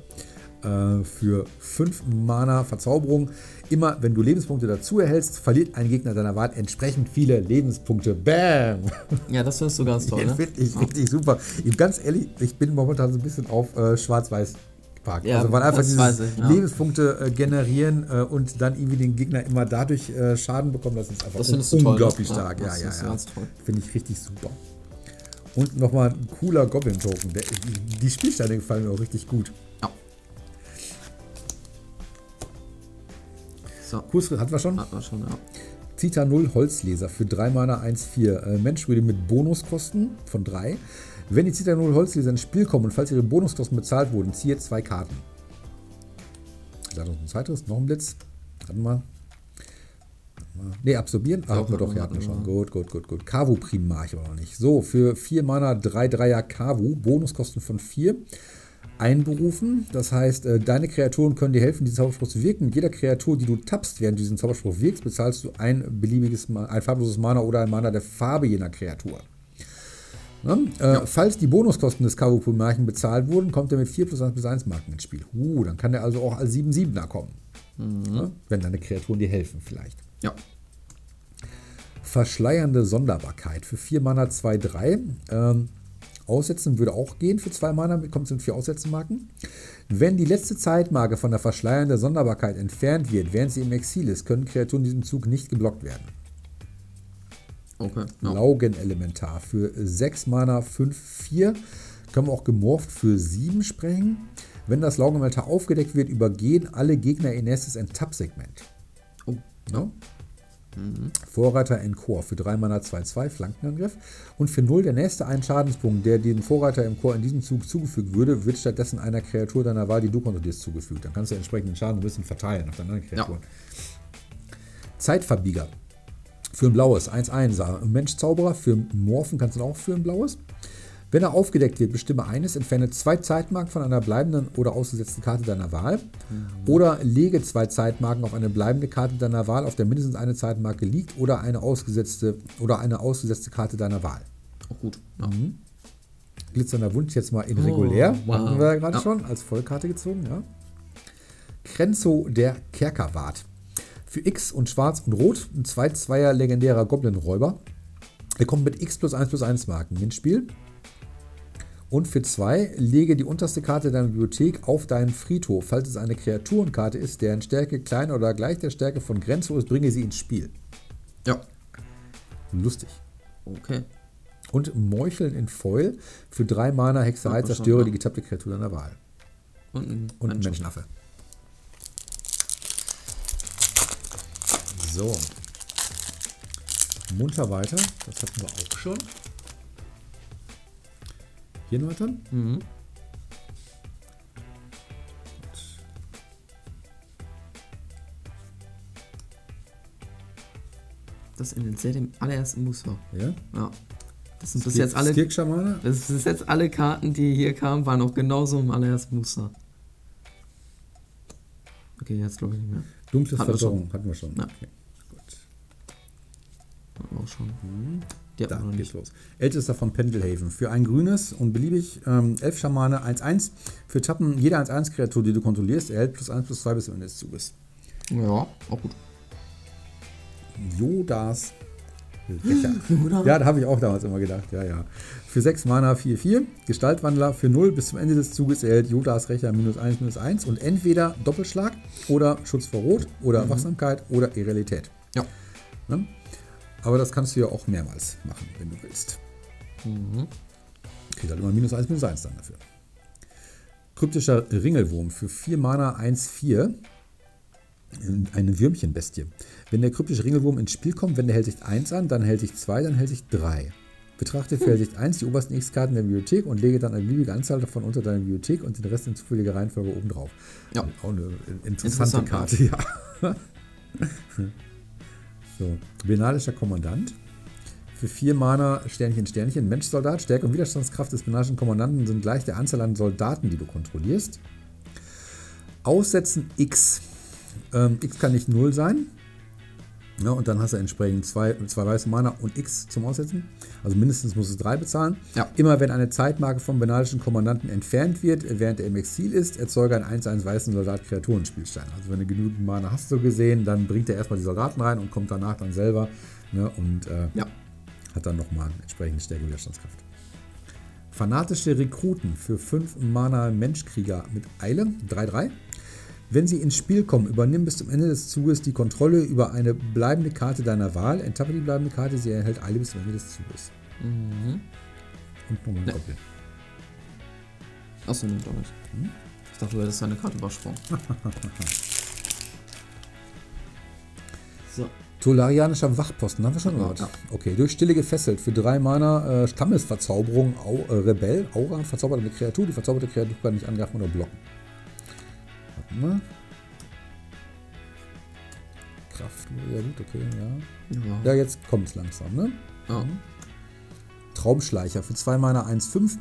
Für fünf Mana Verzauberung. Immer wenn du Lebenspunkte dazu erhältst, verliert ein Gegner deiner Wahl entsprechend viele Lebenspunkte. Bam! Ja, das findest du ganz toll, ne? Finde ich richtig super. Ich, ganz ehrlich, ich bin momentan so ein bisschen auf äh, Schwarz-Weiß geparkt. Ja, also weil einfach dieses ich, ja. Lebenspunkte äh, generieren äh, und dann irgendwie den Gegner immer dadurch äh, Schaden bekommen, das ist einfach das un unglaublich toll, stark. Ja, das ja, ist ja. Ganz toll. Finde ich richtig super. Und nochmal ein cooler Goblin-Token. Die Spielsteine gefallen mir auch richtig gut. Ja. Ja. Kursritt hatten wir schon. Hatten wir schon, ja. Zita null Holzleser für drei Mana eins vier. Äh, Mensch würde mit Bonuskosten von drei. Wenn die Zita null Holzleser ins Spiel kommen und falls ihre Bonuskosten bezahlt wurden, ziehe zwei Karten. Da noch ein zweiteres, noch ein Blitz. Hatten wir. Ne, absorbieren. Ah, hatten wir doch, ja, hatten wir schon. Gut, gut, gut, gut. Kavu Primarch aber noch nicht. So, für vier Mana drei Dreier Kavu. Bonuskosten von vier. Einberufen. Das heißt, deine Kreaturen können dir helfen, diesen Zauberspruch zu wirken. Jeder Kreatur, die du tappst, während du diesen Zauberspruch wirkst, bezahlst du ein beliebiges, ein farbloses Mana oder ein Mana der Farbe jener Kreatur. Ne? Ja. Äh, falls die Bonuskosten des Kavu-Primarchen bezahlt wurden, kommt er mit vier plus eins plus eins Marken ins Spiel. Uh, dann kann er also auch als sieben siebener kommen. Mhm. Ne? Wenn deine Kreaturen dir helfen vielleicht. Ja. Verschleiernde Sonderbarkeit. Für vier Mana zwei drei. Ähm, Aussetzen würde auch gehen für zwei Mana, kommt es mit vier Aussetzenmarken. Wenn die letzte Zeitmarke von der Verschleiern der Sonderbarkeit entfernt wird, während sie im Exil ist, können Kreaturen in diesem Zug nicht geblockt werden. Okay. No. Laugenelementar für sechs Mana fünf vier. Können wir auch gemorpht für sieben sprechen. Wenn das Laugenelementar aufgedeckt wird, übergehen alle Gegner ihr nächstes Enttap-Segment. Oh. No? Mhm. Vorreiter im Chor für drei Mana zwei zwei Flankenangriff und für null der nächste ein Schadenspunkt, der dem Vorreiter im Chor in diesem Zug zugefügt würde, wird stattdessen einer Kreatur deiner Wahl, die du kontrollierst, zugefügt. Dann kannst du entsprechenden Schaden ein bisschen verteilen auf deine anderen Kreaturen. Ja. Zeitverbieger für ein blaues eins eins Mensch Zauberer für Morphen kannst du auch für ein blaues. Wenn er aufgedeckt wird, bestimme eines, entferne zwei Zeitmarken von einer bleibenden oder ausgesetzten Karte deiner Wahl mhm. oder lege zwei Zeitmarken auf eine bleibende Karte deiner Wahl, auf der mindestens eine Zeitmarke liegt oder eine ausgesetzte oder eine ausgesetzte Karte deiner Wahl. Auch gut. Ja. Mhm. Glitzernder Wunsch jetzt mal in oh, regulär, wow. Hatten wir ja gerade ja. schon, als Vollkarte gezogen. Ja. Grenzo der Kerkerwart. Für X und Schwarz und Rot ein zwei zweier legendärer Goblin-Räuber. Er kommt mit X plus eins plus eins Marken ins Spiel. Und für zwei, lege die unterste Karte deiner Bibliothek auf deinen Friedhof. Falls es eine Kreaturenkarte ist, deren Stärke kleiner oder gleich der Stärke von Grenzo ist, bringe sie ins Spiel. Ja. Lustig. Okay. Und Meucheln in Foil für drei Mana Hexerei, zerstöre ja. die getappte Kreatur deiner Wahl. Und ein, Und ein Menschenaffe. So. Munter weiter. Das hatten wir auch schon. Hier noch dann? Mhm. Das in den sehr dem allerersten Muster. Ja? Ja. Das sind bis jetzt alle. Skirk-Schamane? Das sind jetzt alle Karten, die hier kamen, waren auch genauso im allerersten Muster. Okay, jetzt glaube ich nicht mehr. Dunkles Verdorung hatten wir schon. Ja. Okay. Auch schon. Mhm. Der da geht's los. Ältester von Pendelhaven. Für ein grünes und beliebig ähm, elf Schamane eins eins. Für Tappen jede eins eins Kreatur, die du kontrollierst, erhält plus eins plus zwei bis zum Ende des Zuges. Ja, auch gut. Yodas Rächer. Ja, da habe ich auch damals immer gedacht. Ja, ja. Für sechs Mana vier vier. Gestaltwandler für null bis zum Ende des Zuges erhält Yodas Rächer minus eins minus eins und entweder Doppelschlag oder Schutz vor Rot oder mhm. Wachsamkeit oder Irrealität. Ja. Ne? Aber das kannst du ja auch mehrmals machen, wenn du willst. Mhm. Kriegt halt immer minus eins, minus eins dann dafür. Kryptischer Ringelwurm für vier Mana eins vier. Eine Würmchenbestie. Wenn der kryptische Ringelwurm ins Spiel kommt, wenn der Hellsicht eins an, dann Hellsicht zwei, dann Hellsicht drei. Betrachte für Hellsicht eins die obersten X-Karten der Bibliothek und lege dann eine beliebige Anzahl davon unter deine Bibliothek und den Rest in zufälliger Reihenfolge oben drauf. Ja. Auch eine interessante Interessant, Karte, ja. So, benalischer Kommandant. Für vier Mana, Sternchen, Sternchen, Mensch-Soldat. Stärke und Widerstandskraft des benalischen Kommandanten sind gleich der Anzahl an Soldaten, die du kontrollierst. Aussetzen X. Ähm, X kann nicht null sein. Ja, und dann hast du entsprechend zwei, zwei weiße Mana und X zum Aussetzen. Also mindestens musst du drei bezahlen. Ja. Immer wenn eine Zeitmarke vom benalischen Kommandanten entfernt wird, während er im Exil ist, erzeuge einen eins eins weißen Soldat-Kreaturen-Spielstein. Also wenn du genügend Mana hast, so gesehen, dann bringt er erstmal die Soldaten rein und kommt danach dann selber. Ne, und äh, ja. hat dann nochmal entsprechende Stärke und Widerstandskraft. Fanatische Rekruten für fünf Mana Menschkrieger mit Eile, drei drei. Wenn sie ins Spiel kommen, übernimm bis zum Ende des Zuges die Kontrolle über eine bleibende Karte deiner Wahl. Enttappe die bleibende Karte, sie erhält Eile bis zum Ende des Zuges. Mhm. Und nochmal ein Doppel. Achso, ne, doch nicht. Hm? Ich dachte, du hättest deine Karte übersprungen. So. Tolarianischer Wachposten, haben wir schon gehört. Ja. Okay, durch Stille gefesselt für drei Mana äh, Stammesverzauberung, Au, äh, Rebell, Aura, verzauberte Kreatur. Die verzauberte Kreatur kann nicht angreifen oder blocken. Ne? Kraft, ja gut, okay, ja. Ja, ja jetzt kommt es langsam, ne? Ja. Traumschleicher für zwei Mana eins fünf.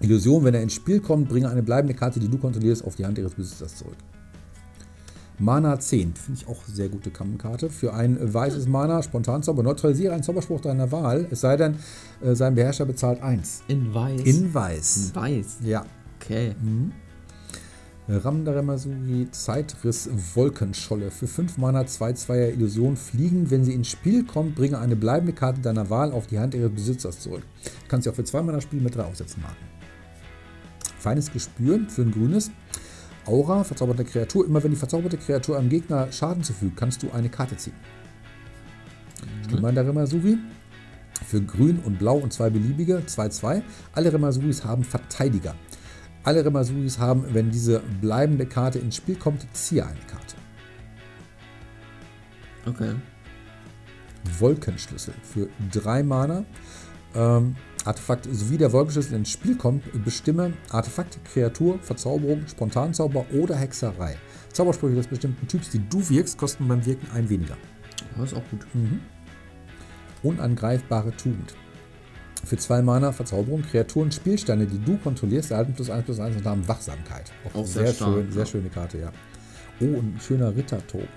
Illusion, wenn er ins Spiel kommt, bringe eine bleibende Karte, die du kontrollierst, auf die Hand ihres Besitzers zurück. Mana zehn, finde ich auch sehr gute Kammenkarte. Für ein weißes Mana, Spontanzauber, neutralisiere einen Zauberspruch deiner Wahl, es sei denn, äh, sein Beherrscher bezahlt eins. In weiß? In weiß. In weiß? Ja. Okay. Mhm. Ramdaramasugi, Zeitriss, Wolkenscholle. Für fünf Mana, zwei zweier Illusion fliegen. Wenn sie ins Spiel kommt, bringe eine bleibende Karte deiner Wahl auf die Hand ihres Besitzers zurück. Du kannst sie auch für zwei Mana spielen mit drei Aussätzen marken. Feines Gespür für ein grünes. Aura, verzauberte Kreatur. Immer wenn die verzauberte Kreatur einem Gegner Schaden zufügt, kannst du eine Karte ziehen. Mhm. Stimmandaramasugi. Für grün und blau und zwei beliebige, zwei zwei. Alle Ramasugis haben Verteidiger. Alle Remasugis haben, wenn diese bleibende Karte ins Spiel kommt, ziehe eine Karte. Okay. Wolkenschlüssel für drei Mana. Ähm, Artefakt, sowie der Wolkenschlüssel ins Spiel kommt, bestimme Artefakt, Kreatur, Verzauberung, Spontanzauber oder Hexerei. Zaubersprüche des bestimmten Typs, die du wirkst, kosten beim Wirken ein weniger. Das ist auch gut. Mhm. Unangreifbare Tugend. Für zwei Mana, Verzauberung, Kreaturen, Spielsteine, die du kontrollierst, erhalten plus eins, plus eins und haben Wachsamkeit. Auch, Auch sehr, sehr, stark, schön, sehr ja. schöne Karte, ja. Oh, und ein schöner Ritter-Token.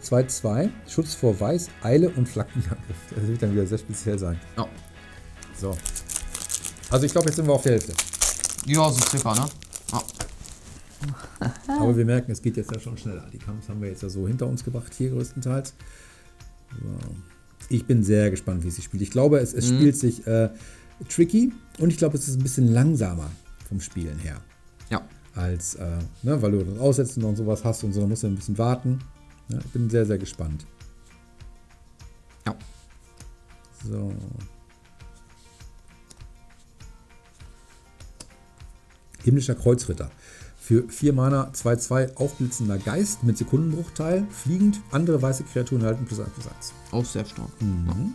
zwei zwei, Schutz vor Weiß, Eile und Flankenangriff. Das wird dann wieder sehr speziell sein. Ja. So. Also ich glaube, jetzt sind wir auf der Hälfte. Ja, so circa, ne? Ja. Aber wir merken, es geht jetzt ja schon schneller. Die Kampf haben wir jetzt ja so hinter uns gebracht, hier größtenteils. So. Ich bin sehr gespannt, wie es sich spielt. Ich glaube, es, es mhm. spielt sich äh, tricky und ich glaube, es ist ein bisschen langsamer vom Spielen her. Ja. Als, äh, ne, weil du das Aussetzen und sowas hast und so, dann musst du ein bisschen warten. Ja, ich bin sehr, sehr gespannt. Ja. So. Himmlischer Kreuzritter. Für vier Mana, zwei zwei, aufblitzender Geist mit Sekundenbruchteil, fliegend, andere weiße Kreaturen halten plus eins plus eins. Auch sehr stark. Mhm.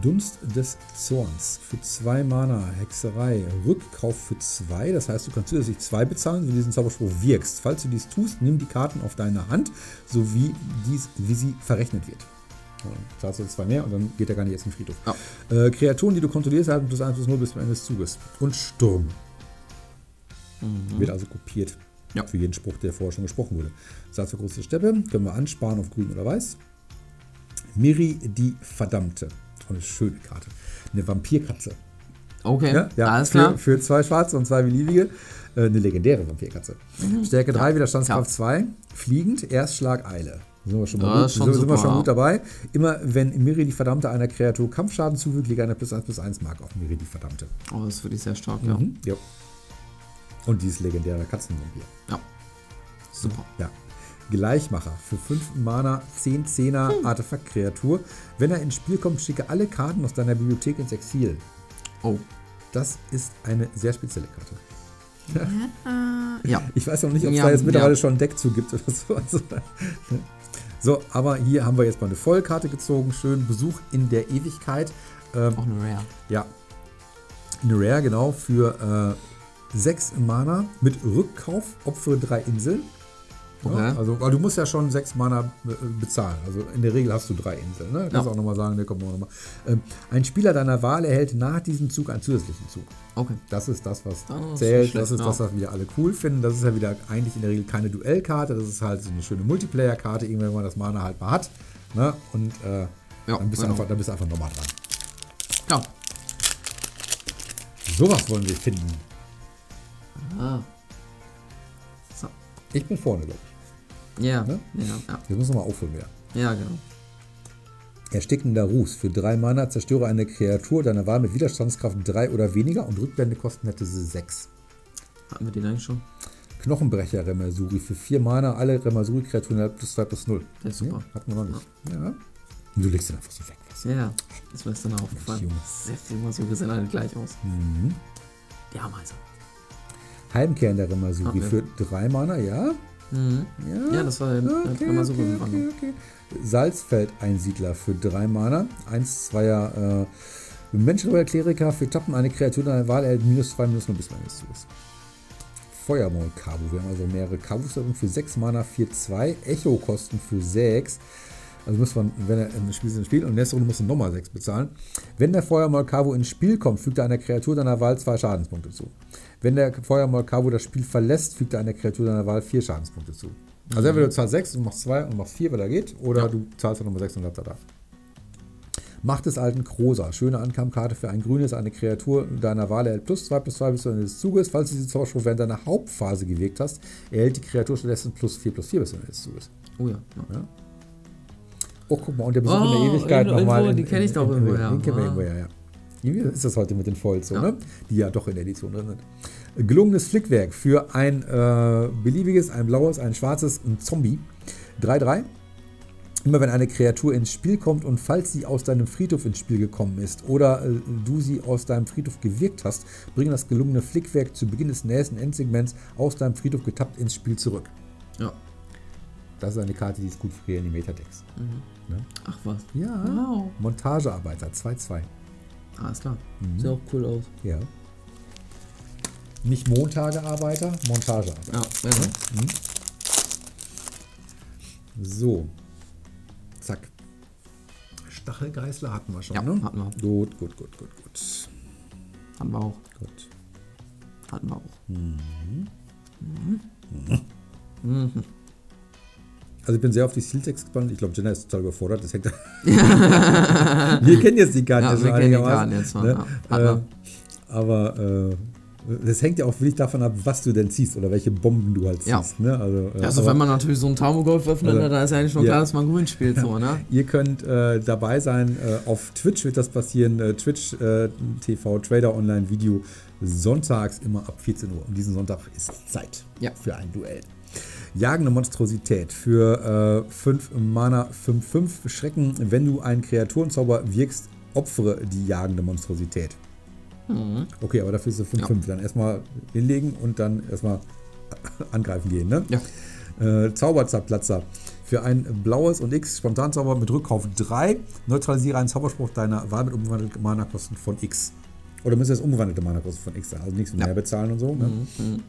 Dunst des Zorns für zwei Mana, Hexerei, Rückkauf für zwei, das heißt, du kannst zusätzlich zwei bezahlen, wenn du diesen Zauberspruch wirkst. Falls du dies tust, nimm die Karten auf deine Hand, so wie, dies, wie sie verrechnet wird. Zahlst du zwei mehr und dann geht er gar nicht erst in den Friedhof. Ja. Äh, Kreaturen, die du kontrollierst, halten plus eins plus null bis zum Ende des Zuges. Und Sturm. Mhm. Wird also kopiert ja. für jeden Spruch, der vorher schon gesprochen wurde. Satz für große Steppe können wir ansparen auf grün oder weiß. Mirri, die Verdammte. Auch eine schöne Karte. Eine Vampirkatze. Okay, ja, ja, alles für, klar. Für zwei schwarze und zwei beliebige. Äh, eine legendäre Vampirkatze. Mhm. Stärke drei, ja. Widerstandskraft zwei. Ja. Fliegend, Erstschlag, Eile. Da sind wir schon, mal gut. Schon, sind super, wir schon gut dabei. Immer wenn Mirri, die Verdammte, einer Kreatur Kampfschaden zufügt, lege eine plus eins plus eins Mark auf Mirri, die Verdammte. Oh, das finde ich sehr stark, mhm. ja. ja. Und dieses legendäre Katzenvampir. Ja. Super. Ja. Gleichmacher. Für fünf Mana, zehn Zehner Artefakt-Kreatur. Wenn er ins Spiel kommt, schicke alle Karten aus deiner Bibliothek ins Exil. Oh. Das ist eine sehr spezielle Karte. Ja. Ja. Ich weiß noch nicht, ob es ja, da jetzt mittlerweile ja. schon ein Deck zu gibt oder so. So, aber hier haben wir jetzt mal eine Vollkarte gezogen. Schön Besuch in der Ewigkeit. Ähm, Auch eine Rare. Ja. Eine Rare, genau, für äh, sechs Mana mit Rückkauf, opfere drei Inseln. Okay. Ja, also, weil du musst ja schon sechs Mana bezahlen. Also in der Regel hast du drei Inseln. Ne? Du kannst ja. auch nochmal sagen, ne, komm, noch mal. Ähm, ein Spieler deiner Wahl erhält nach diesem Zug einen zusätzlichen Zug. Okay. Das ist das, was oh, zählt. Das ist das, was wir alle cool finden. Das ist ja wieder eigentlich in der Regel keine Duellkarte. Das ist halt so eine schöne Multiplayer-Karte, irgendwann, wenn man das Mana halt mal hat. Ne? Und äh, ja, dann, bist genau. einfach, dann bist du einfach nochmal dran. Genau. Sowas wollen wir finden. Ah. So. Ich bin vorne, glaube ich. Ja, ne? ja, ja. Jetzt müssen wir mal aufholen wieder. Ja, genau. Erstickender Ruß. Für drei Mana zerstöre eine Kreatur deiner Wahl mit Widerstandskraft drei oder weniger und Rückblendekosten hätte sie sechs. Hatten wir den eigentlich schon? Knochenbrecher Remasuri. Für vier Mana alle Remasuri-Kreaturen plus zwei plus null. Der ist super. Nee, hatten wir noch nicht. Ja. Ja. Und du legst den einfach so weg. Was? Ja, das war jetzt dann aufgefallen. Sehr viel Remasuri sehen alle gleich aus. Mhm. Die Ameise. Heimkehr in der Remasuri. Für drei Mana, ja. Mhm. Ja, ja, das war ja okay, immer so okay, okay, okay. Salzfeld-Einsiedler für drei Mana. eins, zwei äh, Menschenroller Kleriker für Tappen eine Kreatur deiner Wahl erhält minus zwei, minus null bis minus zwei. Feuermaul-Kabu. Wir haben also mehrere Kabus für sechs Mana, vier, zwei. Echo-Kosten für sechs. Also muss man, wenn er im Spiel ist, im Spiel und in der nächsten Runde muss man nochmal sechs bezahlen. Wenn der Feuermaul-Kabu ins Spiel kommt, fügt er einer Kreatur deiner Wahl zwei Schadenspunkte zu. Wenn der Feuermaul-Kabu das Spiel verlässt, fügt er einer Kreatur deiner Wahl vier Schadenspunkte zu. Also mhm. entweder du zahlst sechs und machst zwei und machst vier, weil er geht, oder ja. du zahlst dann nochmal sechs und bleibst da. Macht des alten Krosa. Schöne Ankampfkarte für ein grünes, eine Kreatur deiner Wahl erhält plus zwei, plus zwei bis zum Ende des Zuges. Falls du diese Zauberspruch während deiner Hauptphase gewirkt hast, erhält die Kreatur stattdessen plus vier, plus vier bis zum Ende des Zuges. Oh ja. ja. Oh, guck mal, und der Besuch oh, in der Ewigkeit nochmal. Die kenne ich doch irgendwo, ja. Den kennen wir irgendwo, ja, ja. Wie ist das heute mit den Foils, so, ja. ne? Die ja doch in der Edition drin sind. Gelungenes Flickwerk für ein äh, beliebiges, ein blaues, ein schwarzes, ein Zombie. drei drei. Immer wenn eine Kreatur ins Spiel kommt und falls sie aus deinem Friedhof ins Spiel gekommen ist oder äh, du sie aus deinem Friedhof gewirkt hast, bringe das gelungene Flickwerk zu Beginn des nächsten Endsegments aus deinem Friedhof getappt ins Spiel zurück. Ja. Das ist eine Karte, die ist gut für Reanimator-Decks. Mhm. Ne? Ach was. Ja. Wow. Montagearbeiter, zwei zwei. Ah, ist klar. Mhm. Sieht auch cool aus. Ja. Nicht Montagearbeiter, Montagearbeiter. Ja, also. mhm. So. Zack. Stachelgeißler hatten wir schon, ja, ne? hatten wir. Gut, gut, gut, gut, gut. Hatten wir auch. Gut. Hatten wir auch. Mhm. Mhm. Mhm. Mhm. Also ich bin sehr auf die Sealtext gespannt. Ich glaube, Jenna ist total überfordert. Das hängt wir kennen jetzt die Karten. Ja, wir kennen die Karten jetzt mal. Ne? Ja. Äh, aber äh, das hängt ja auch wirklich davon ab, was du denn ziehst oder welche Bomben du halt ziehst. Ja. Ne? Also, ja, also aber, wenn man natürlich so einen Tarmogoyf öffnet, also, da ist ja eigentlich schon ja. klar, dass man grün spielt. So, ne? Ihr könnt äh, dabei sein. Äh, auf Twitch wird das passieren. Äh, Twitch äh, T V, TraderOnlineVideo, sonntags immer ab vierzehn Uhr. Und diesen Sonntag ist Zeit ja. für ein Duell. Jagende Monstrosität für äh, fünf Mana, fünf fünf. Schrecken, wenn du einen Kreaturenzauber wirkst, opfere die jagende Monstrosität. Mhm. Okay, aber dafür ist es fünf fünf. Ja. Dann erstmal hinlegen und dann erstmal angreifen gehen. Ne? Ja. Äh, Zauberzerplatzer. Für ein blaues und X Spontanzauber mit Rückkauf drei. Neutralisiere einen Zauberspruch deiner Wahl mit umgewandelten Mana-Kosten von X. Oder müssen jetzt umgewandelte Mana-Kosten von X sein? Also nichts mehr ja. bezahlen und so. Ne? Mhm.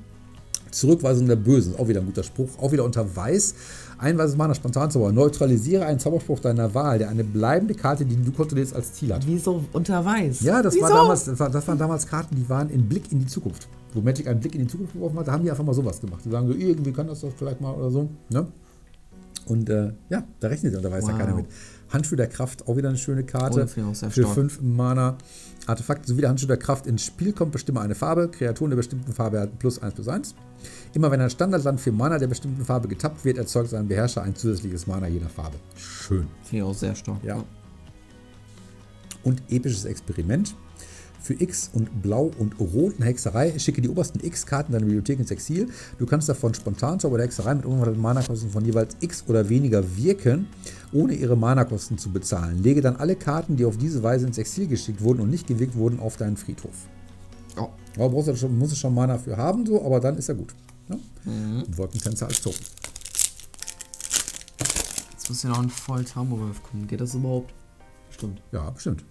Zurückweisung der Bösen, auch wieder ein guter Spruch, auch wieder unter Weiß. Ein weißes Mana, Spontanzauber. Neutralisiere einen Zauberspruch deiner Wahl, der eine bleibende Karte, die du kontrollierst, als Ziel hat. Wieso unter Weiß? Ja, das, war damals, das, war, das waren damals Karten, die waren in Blick in die Zukunft. Wo Magic einen Blick in die Zukunft geworfen hat, da haben die einfach mal sowas gemacht. Die sagen so, irgendwie kann das doch vielleicht mal oder so. Ne? Und äh, ja, da rechnet unter Weiß wow. ja keiner mit. Handschuh der Kraft, auch wieder eine schöne Karte. Oh, für fünf Mana. Artefakt sowie der Handschuh der Kraft ins Spiel kommt, bestimme eine Farbe. Kreaturen der bestimmten Farbe erhalten plus eins plus eins. Immer wenn ein Standardland für Mana der bestimmten Farbe getappt wird, erzeugt sein Beherrscher ein zusätzliches Mana jeder Farbe. Schön. Finde ich auch sehr stark. Ja. Und episches Experiment. für X und Blau und Rot eine Hexerei. Ich schicke die obersten X-Karten deiner Bibliothek ins Exil. Du kannst davon Spontanzauber oder Hexerei mit umgewandelten Mana-Kosten von jeweils X oder weniger wirken, ohne ihre Mana-Kosten zu bezahlen. Lege dann alle Karten, die auf diese Weise ins Exil geschickt wurden und nicht gewirkt wurden, auf deinen Friedhof. Oh. Aber brauchst du schon, musst du schon Mana für haben, so, aber dann ist er gut. Ne? Mhm. Wolkentänzer als Token. Jetzt muss ja noch ein voll Tarmogoyf kommen. Geht das überhaupt? Bestimmt. Ja, bestimmt.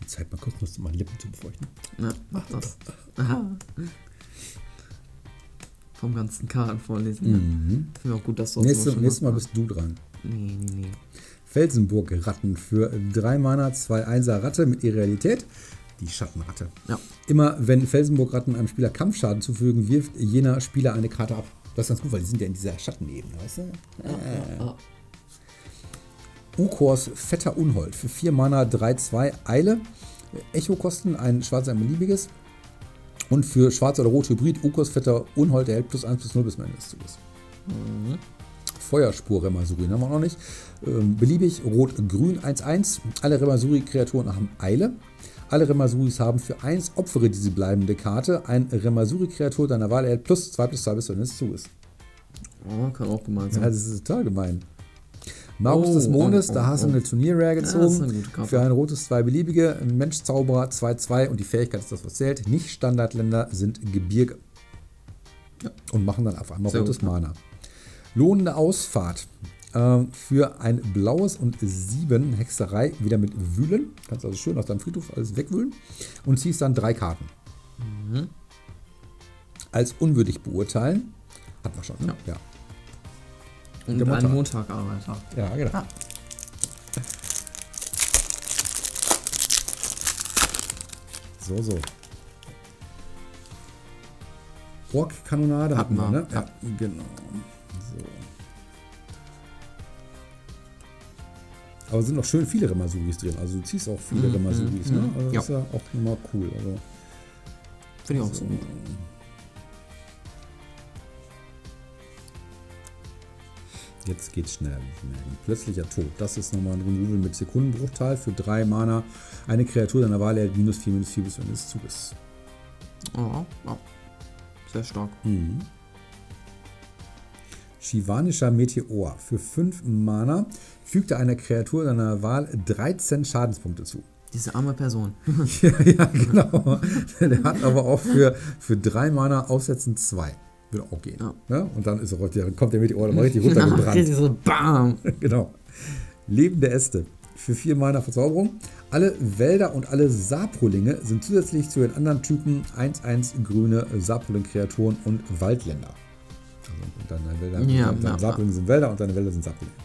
Die Zeit mal kurz musste meine Lippen zu befeuchten. Na, mach das. Aha. Vom ganzen Karten vorlesen. Mhm. Ich finde auch gut, dass du Nächste, auch Nächstes Mal bist du dran. Nee, nee, nee. Felsenburg-Ratten für drei Mana, zwei Einser Ratte mit Irrealität. Die Schattenratte. Ja. Immer wenn Felsenburg-Ratten einem Spieler Kampfschaden zufügen, wirft jener Spieler eine Karte ab. Das ist ganz gut, weil die sind ja in dieser Schattenebene, weißt du? Ja, äh. ja, ja. Ukors Fetter Unhold für vier Mana, drei, zwei, Eile. Echo-Kosten, ein schwarzes, ein beliebiges. Und für schwarz oder rot Hybrid, Ukors Vetter Unhold erhält plus eins plus null bis zum Ende des Zuges. Mhm. Feuerspur Remasuri haben wir noch nicht. Ähm, beliebig rot-grün eins eins. Alle Remasuri-Kreaturen haben Eile. Alle Remasuris haben für eins opfere diese bleibende Karte. Ein Remasuri-Kreatur deiner Wahl erhält plus zwei plus zwei bis zum Ende des Zuges. Oh, kann auch gemein sein. Ja, das ist total gemein. Markus oh, des Mondes, oh, oh, da hast du oh. eine Turnier-Rare gezogen. Ja, eine für ein rotes zwei-beliebige, Mensch-Zauberer zwei zwei und die Fähigkeit ist das, was zählt. Nicht-Standardländer sind Gebirge ja. und machen dann auf einmal Sehr rotes gut. Mana. Lohnende Ausfahrt äh, für ein blaues und sieben Hexerei, wieder mit Wühlen. Kannst also schön aus deinem Friedhof alles wegwühlen und ziehst dann drei Karten. Mhm. Als unwürdig beurteilen. Hatten wir schon, ne? Ja. ja. Und Montag. Einen Montag arbeiten. Ja, genau. Ah. So, so. Ork-Kanonade hatten wir, ne? Ja, ja. genau. So. Aber es sind noch schön viele Remasuris drin. Also du ziehst auch viele mm, Remasuris, mm, ne? Also das ja. ist ja auch immer cool. Also, finde ich auch so. Gut. Jetzt geht's schneller. Plötzlicher Tod. Das ist nochmal ein Removal mit Sekundenbruchteil für drei Mana. Eine Kreatur deiner Wahl erhält minus vier, minus vier bis Ende des Zuges. Oh, oh. Sehr stark. Mhm. Shivanischer Meteor. Für fünf Mana fügt er einer Kreatur deiner Wahl dreizehn Schadenspunkte zu. Diese arme Person. ja, ja, genau. Der hat aber auch für, für drei Mana aussetzen zwei. Würde auch gehen. Ja. Ne? Und dann ist er, kommt der Meteor mal richtig runtergebrannt. Ja, so, bam. Genau. Lebende Äste. Für vier Mana Verzauberung. Alle Wälder und alle Saprolinge sind zusätzlich zu den anderen Typen eins eins grüne Saproling-Kreaturen und Waldländer. Also deine Wälder, ja, deine ja, Saprolinge ja. sind Wälder und deine Wälder sind Saprolinge.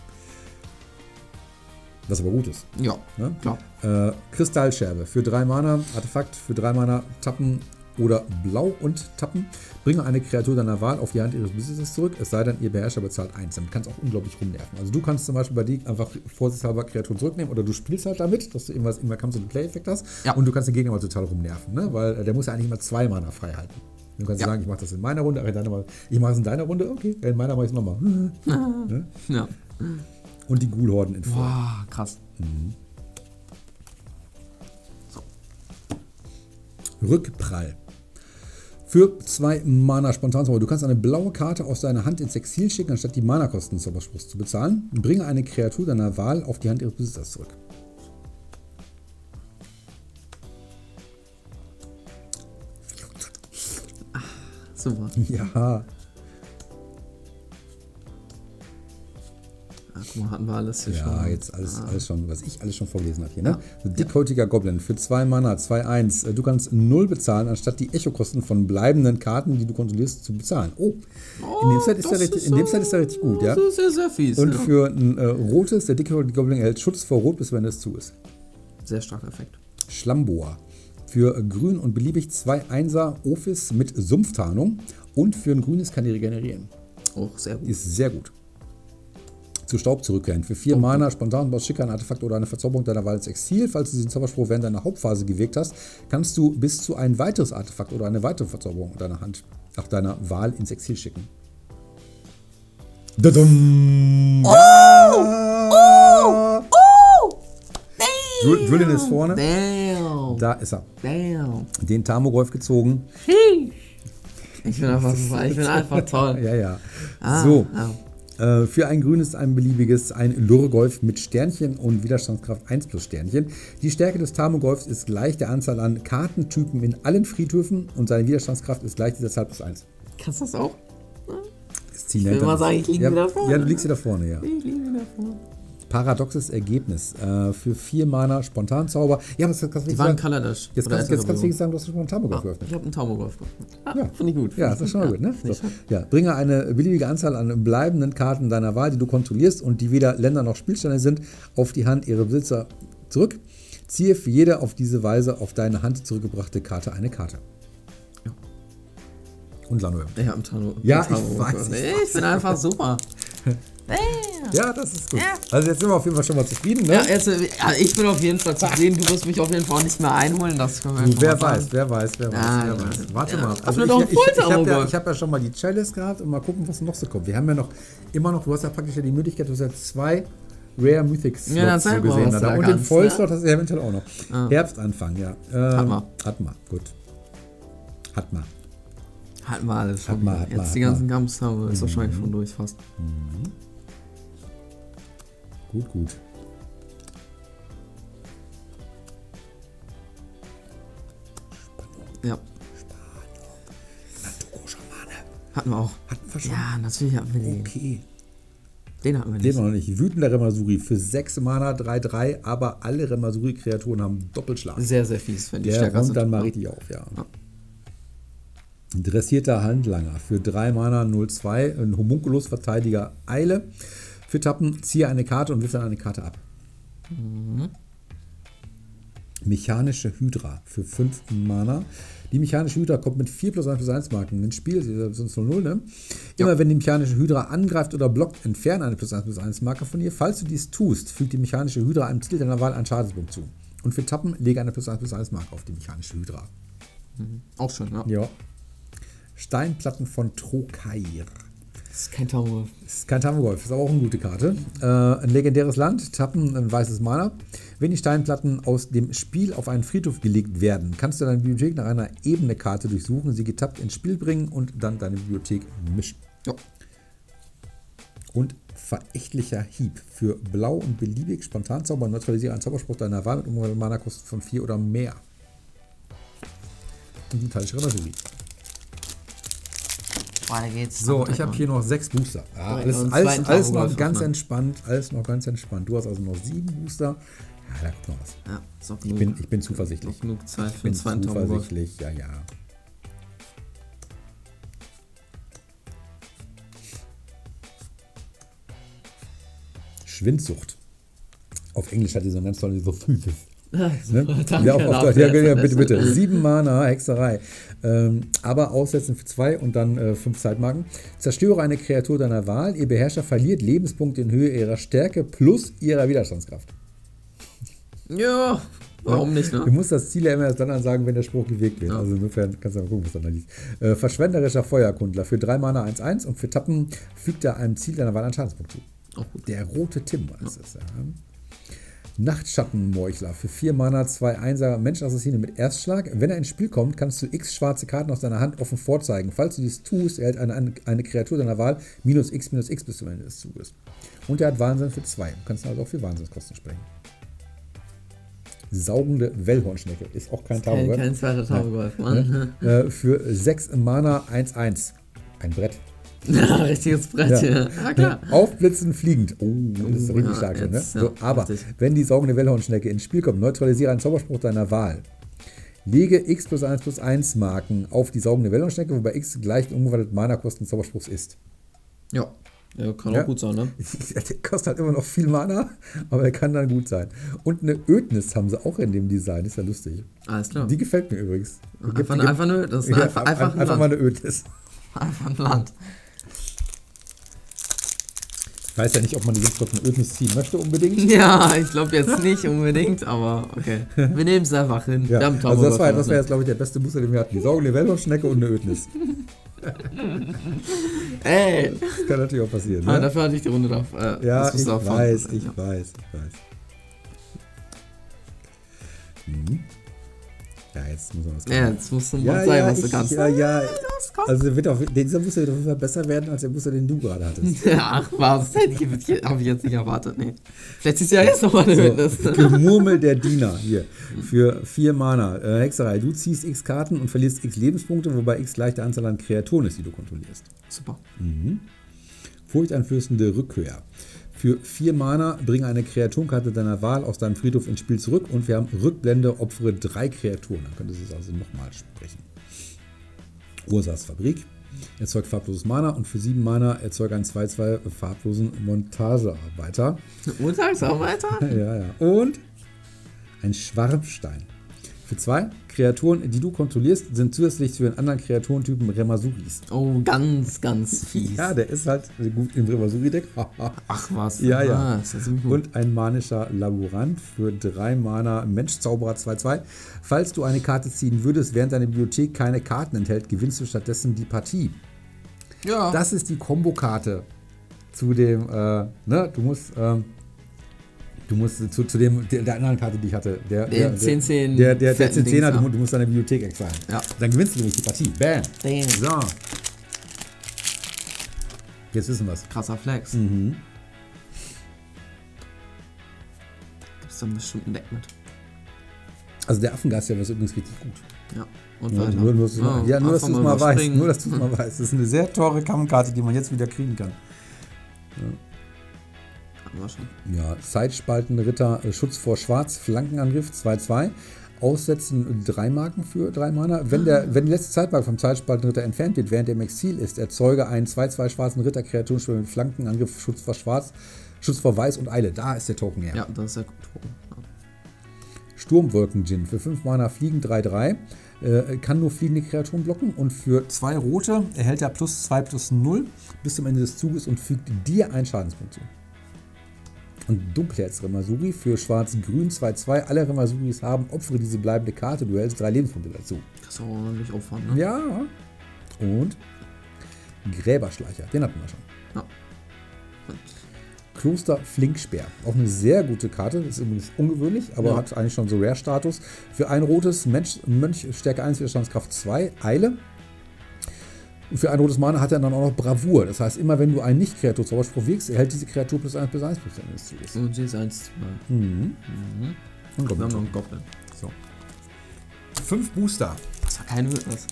Was aber gut ist. Ja, ne? klar. Äh, Kristallscherbe. Für drei Mana Artefakt. Für drei Mana Tappen. Oder blau und tappen. Bringe eine Kreatur deiner Wahl auf die Hand ihres Besitzers zurück, es sei denn, ihr Beherrscher bezahlt eins. Damit kannst du auch unglaublich rumnerven. Also du kannst zum Beispiel bei dir einfach vorsichtshalber Kreaturen zurücknehmen oder du spielst halt damit, dass du irgendwas im Kampf so einen Play-Effekt hast ja. und du kannst den Gegner mal total rumnerven, ne? Weil der muss ja eigentlich immer zwei Mana frei halten. Du kannst ja. sagen, ich mache das in meiner Runde, in deiner, ich mache es in deiner Runde, okay, in meiner mache ich es nochmal. ne? ja. Und die Ghoul-Horden in Form. Wow, krass. Mhm. Rückprall. Für zwei Mana Spontanzauber. Du kannst eine blaue Karte aus deiner Hand ins Exil schicken, anstatt die Mana-Kosten des Zauberspruchs zu bezahlen. Bringe eine Kreatur deiner Wahl auf die Hand ihres Besitzers zurück. Ach, super. Ja. Hatten wir alles hier ja, schon. Ja, jetzt alles, ah. alles schon, was ich alles schon vorgelesen habe hier. Ne? Ja. Dickhäutiger Goblin für zwei Mana, zwei, eins. Du kannst null bezahlen, anstatt die Echo-Kosten von bleibenden Karten, die du kontrollierst, zu bezahlen. Oh, oh in dem Set ist, ist, so, ist er richtig gut, ja? Das ist sehr, sehr fies. Und ja. für ein äh, rotes, der dickhäutige Goblin erhält Schutz vor Rot, bis wenn es zu ist. Sehr starker Effekt. Schlamboa. Für grün und beliebig zwei Einser Ophis mit Sumpftarnung. Und für ein grünes kann die regenerieren. Auch sehr gut. Ist sehr gut. Zu Staub zurückkehren. Für vier okay. Mana, spontan und schicke ein Artefakt oder eine Verzauberung deiner Wahl ins Exil. Falls du diesen Zauberspruch während deiner Hauptphase gewirkt hast, kannst du bis zu ein weiteres Artefakt oder eine weitere Verzauberung deiner Hand nach deiner Wahl ins Exil schicken. Dudum. Oh! Oh! Oh! Damn! Drillin ist vorne. Damn. Da ist er. Damn. Den Tarmogoyf gezogen. Ich bin einfach, ich bin einfach toll. Ja, ja. Ah, so. Ah. Für ein grünes, ein beliebiges, ein Lurgoyf mit Sternchen und Widerstandskraft eins plus Sternchen. Die Stärke des Tarmogoyfs ist gleich der Anzahl an Kartentypen in allen Friedhöfen und seine Widerstandskraft ist gleich dieser zwei plus eins. Kannst du das auch? Das ich will mal sagen, ich liege ja, wieder vorne. Ja, du liegst wieder vorne, ja. Ich liege wieder vorne. Paradoxes Ergebnis. Äh, für vier Mana Spontanzauber. Ja, aber das kannst du nicht sagen. Die waren Kaladesh. Jetzt kannst du nicht sagen, du hast einen Tarmogoyf geöffnet. Ich habe einen Tarmogoyf geöffnet. Ah, ja. Finde ich gut. Ja, das ist schon mal gut, ne? So. Ja. Bringe eine beliebige Anzahl an bleibenden Karten deiner Wahl, die du kontrollierst und die weder Länder noch Spielsteine sind, auf die Hand ihrer Besitzer zurück. Ziehe für jede auf diese Weise auf deine Hand zurückgebrachte Karte eine Karte. Ja. Und Lanuel. Ja, im Tarmogoyf. Ja, ich weiß. Ich bin einfach super. Ja, das ist gut. Ja. Also jetzt sind wir auf jeden Fall schon mal zufrieden, ne? Ja, jetzt, ich bin auf jeden Fall zufrieden. Du wirst mich auf jeden Fall nicht mehr einholen. Das können wir du, wer weiß, wer weiß, wer weiß, ah, wer ja. weiß. Warte ja. mal. Also ich ich, ich, ich habe ja, hab ja schon mal die Chalice gehabt und mal gucken, was noch so kommt. Wir haben ja noch immer noch, du hast ja praktisch ja die Möglichkeit, du hast ja zwei Rare Mythics ja, das so gesehen. Da und den Vollslot hast du ja eventuell auch noch. Ah. Herbstanfang, ja. Ähm, hat mal. Hat mal, gut. Hat mal. Hat mal alles schon. Hat mal, hat mal, jetzt die ganzen Gumps haben wir, ist wahrscheinlich schon durch fast. Mhm. Gut, gut. Spannung. Ja. Spannung. Schamane. Hatten wir auch. Hatten wir schon. Ja, natürlich hatten wir den. Okay. Den hatten wir nicht. Den noch nicht. Wütender Remasuri für sechs Mana, drei drei, aber alle Remasuri-Kreaturen haben Doppelschlag. Sehr, sehr fies, wenn die stärker sind. Der kommt dann mal richtig auf, ja. Ah. Dressierter Handlanger für drei Mana, null zwei, ein Homunculus-Verteidiger Eile. Für Tappen, ziehe eine Karte und wirf dann eine Karte ab. Mhm. Mechanische Hydra für fünf Mana. Die mechanische Hydra kommt mit vier plus eins plus eins Marken ins Spiel, sonst null null, ne? Immer ja. wenn die mechanische Hydra angreift oder blockt, entferne eine plus eins plus eins Marke von ihr. Falls du dies tust, fügt die mechanische Hydra einem Ziel deiner Wahl einen Schadenspunkt zu. Und für Tappen, lege eine plus eins plus eins Marke auf die mechanische Hydra. Mhm. Auch schön, ja. ja. Steinplatten von Trokair. Das ist kein Tarmogoyf. Das ist kein Tarmogoyf, ist aber auch eine gute Karte. Äh, ein legendäres Land, Tappen, ein weißes Mana. Wenn die Steinplatten aus dem Spiel auf einen Friedhof gelegt werden, kannst du deine Bibliothek nach einer ebene Karte durchsuchen, sie getappt ins Spiel bringen und dann deine Bibliothek mischen. Ja. Und verächtlicher Hieb für blau und beliebig Spontanzauber und neutralisiere einen Zauberspruch deiner Wahl mit einem Mana-Kosten von vier oder mehr. Und die Teilchen Remasuri. Geht's so, ich habe hier noch sechs Booster. Ah, alles alles, alles noch ganz entspannt. Alles noch ganz entspannt. Du hast also noch sieben Booster. Ja, da kommt noch was. Ja, ist auch ich, genug, bin, ich bin zuversichtlich. Genug Zeit für ich bin zuversichtlich, ja, ja. Schwindsucht. Auf Englisch hat die so einen ganz tollen so ja, super, ne? Danke, ja, auf, auf, ja, ja, bitte, bitte. Sieben Mana, Hexerei. Ähm, aber aussetzen für zwei und dann äh, fünf Zeitmarken. Zerstöre eine Kreatur deiner Wahl. Ihr Beherrscher verliert Lebenspunkte in Höhe ihrer Stärke plus ihrer Widerstandskraft. Ja, warum nicht, ne? Du musst das Ziel ja immer erst dann ansagen, wenn der Spruch gewirkt wird. Ja. Also insofern kannst du mal gucken, was dann da liegt. Äh, Verschwenderischer Feuerkundler für drei Mana eins eins und für Tappen fügt er einem Ziel deiner Wahl einen Schadenspunkt zu. Oh, der rote Tim ist es, ja. Nachtschattenmeuchler für vier Mana, zwei Einser, Menschenassassine mit Erstschlag. Wenn er ins Spiel kommt, kannst du x schwarze Karten aus deiner Hand offen vorzeigen. Falls du dies tust, erhält eine, eine Kreatur deiner Wahl minus x minus x bis zum Ende des Zuges. Und er hat Wahnsinn für zwei. Du kannst also auch für Wahnsinnskosten sprechen. Saugende Wellhornschnecke. Ist auch kein Tarmogoyf. Kein zweiter Tarmogoyf, Mann. äh, für sechs Mana, eins eins. Ein Brett. Ja, richtiges Brett, ja. Ah, klar. Aufblitzen fliegend. Oh, das ist uh, richtig ja, stark. Jetzt, ne? So, ja, aber richtig. Wenn die saugende Wellhornschnecke ins Spiel kommt, neutralisiere einen Zauberspruch deiner Wahl. Lege x plus eins plus eins Marken auf die saugende Wellhornschnecke, wobei x gleich den umgewandelten Mana-Kosten des Zauberspruchs ist. Ja, ja kann ja. auch gut sein, ne? Der kostet halt immer noch viel Mana, aber er kann dann gut sein. Und eine Ödnis haben sie auch in dem Design, ist ja lustig. Alles klar. Die gefällt mir übrigens. Einfach, gibt, einfach eine Ödnis. Ja, einfach, einfach, ein einfach mal eine Ödnis. Einfach ein Land. Ich weiß ja nicht, ob man die Windstock eine Ödnis ziehen möchte unbedingt. Ja, ich glaube jetzt nicht unbedingt, aber okay. Wir nehmen es einfach hin. Ja. Also das war, das war jetzt, glaube ich, der beste Booster, den wir hatten. Die saugende Wellhornschnecke und eine Ödnis. Ey! Das kann natürlich auch passieren. Ne? Ah, dafür hatte ich die Runde drauf. Äh, ja, das ich, weiß, ich weiß, ich weiß, ich weiß. Mhm. Ja, jetzt muss man was ja, jetzt muss man ja, sein, ja, was ich, du kannst. Ja, ja. Also wird auf, dieser muss ja auf jeden Fall besser werden, als der Booster, den du gerade hattest. Ach was, das hätte ich, habe ich jetzt nicht erwartet, nee. Vielleicht siehst du ja jetzt nochmal eine Witness. Gemurmel der Diener, hier, für vier Mana. Äh, Hexerei, du ziehst x Karten und verlierst x Lebenspunkte, wobei x gleich der Anzahl an Kreaturen ist, die du kontrollierst. Super. Mhm. Furchteinflößende Rückkehr. Für vier Mana bringe eine Kreaturenkarte deiner Wahl aus deinem Friedhof ins Spiel zurück und wir haben Rückblende, opfere drei Kreaturen. Dann könntest du es also nochmal sprechen. Ursas Fabrik erzeugt farbloses Mana und für sieben Mana erzeugt einen zwei zwei farblosen Montagearbeiter. Montagearbeiter? Ja, ja. Und ein Schwarmstein. Für zwei Kreaturen, die du kontrollierst, sind zusätzlich zu den anderen Kreaturentypen Remasuris. Oh, ganz, ganz fies. Ja, der ist halt gut im Remasuri-Deck. Ach was. Ja, ja. Ah, ist das so gut. Und ein manischer Laborant für drei Mana Mensch-Zauberer zwei zwei. Falls du eine Karte ziehen würdest, während deine Bibliothek keine Karten enthält, gewinnst du stattdessen die Partie. Ja. Das ist die Kombokarte zu dem, äh, ne, du musst, ähm, Du musst zu, zu dem, der, der anderen Karte, die ich hatte, der der zehn zehn der, der, der zehn zehner, du, du musst deine Bibliothek extrahieren. Ja. Dann gewinnst du nämlich die Partie. Bam. Damn. So. Jetzt wissen wir es. Krasser Flex. Mhm. Gibt es da einen bestimmten Deck mit? Also der Affengeistjäger ist übrigens richtig gut. Ja. Und ja, weiter. Nur, nur, oh, mal, ja, nur dass du es mal weißt. Nur, dass du es mal weißt. Das ist eine sehr teure Kammkarte, die man jetzt wieder kriegen kann. Ja. Ja, Zeitspaltenritter, äh, Schutz vor Schwarz, Flankenangriff zwei zwei, Aussetzen drei Marken für drei Mana. Wenn, der, wenn die letzte Zeitmarke vom Zeitspaltenritter entfernt wird, während er im Exil ist, erzeuge einen zwei zwei schwarzen Ritter, Kreaturenspiel mit Flankenangriff, Schutz vor Schwarz, Schutz vor Weiß und Eile. Da ist der Token her. Ja, das ist der Token. Ja. Sturmwolken-Djinn, für fünf Mana fliegen drei drei, äh, kann nur fliegende Kreaturen blocken und für zwei rote erhält er plus zwei plus null bis zum Ende des Zuges und fügt dir einen Schadenspunkt zu. Und Dunkelherz Remasuri für Schwarz-Grün zwei zwei. Alle Remasuris haben, opfere diese bleibende Karte, du hältst drei Lebenspunkte dazu. Das ist auch ordentlich Aufwand, ne? Ja. Und Gräberschleicher, den hatten wir schon. Ja. Kloster Flinkspeer, auch eine sehr gute Karte, ist übrigens ungewöhnlich, aber ja, hat eigentlich schon so Rare-Status. Für ein rotes Mensch, Mönch, Stärke eins, Widerstandskraft zwei, Eile. Und für ein rotes Mana hat er dann auch noch Bravour. Das heißt, immer wenn du einen Nicht-Kreatur-Zauberspruch wirkst, erhält diese Kreatur plus eins plus eins plus eins zu ist. Und sie ist eins. Mhm. Mhm. Und wir haben noch einen Goblin. So. Fünf Booster. Das war keine Witness.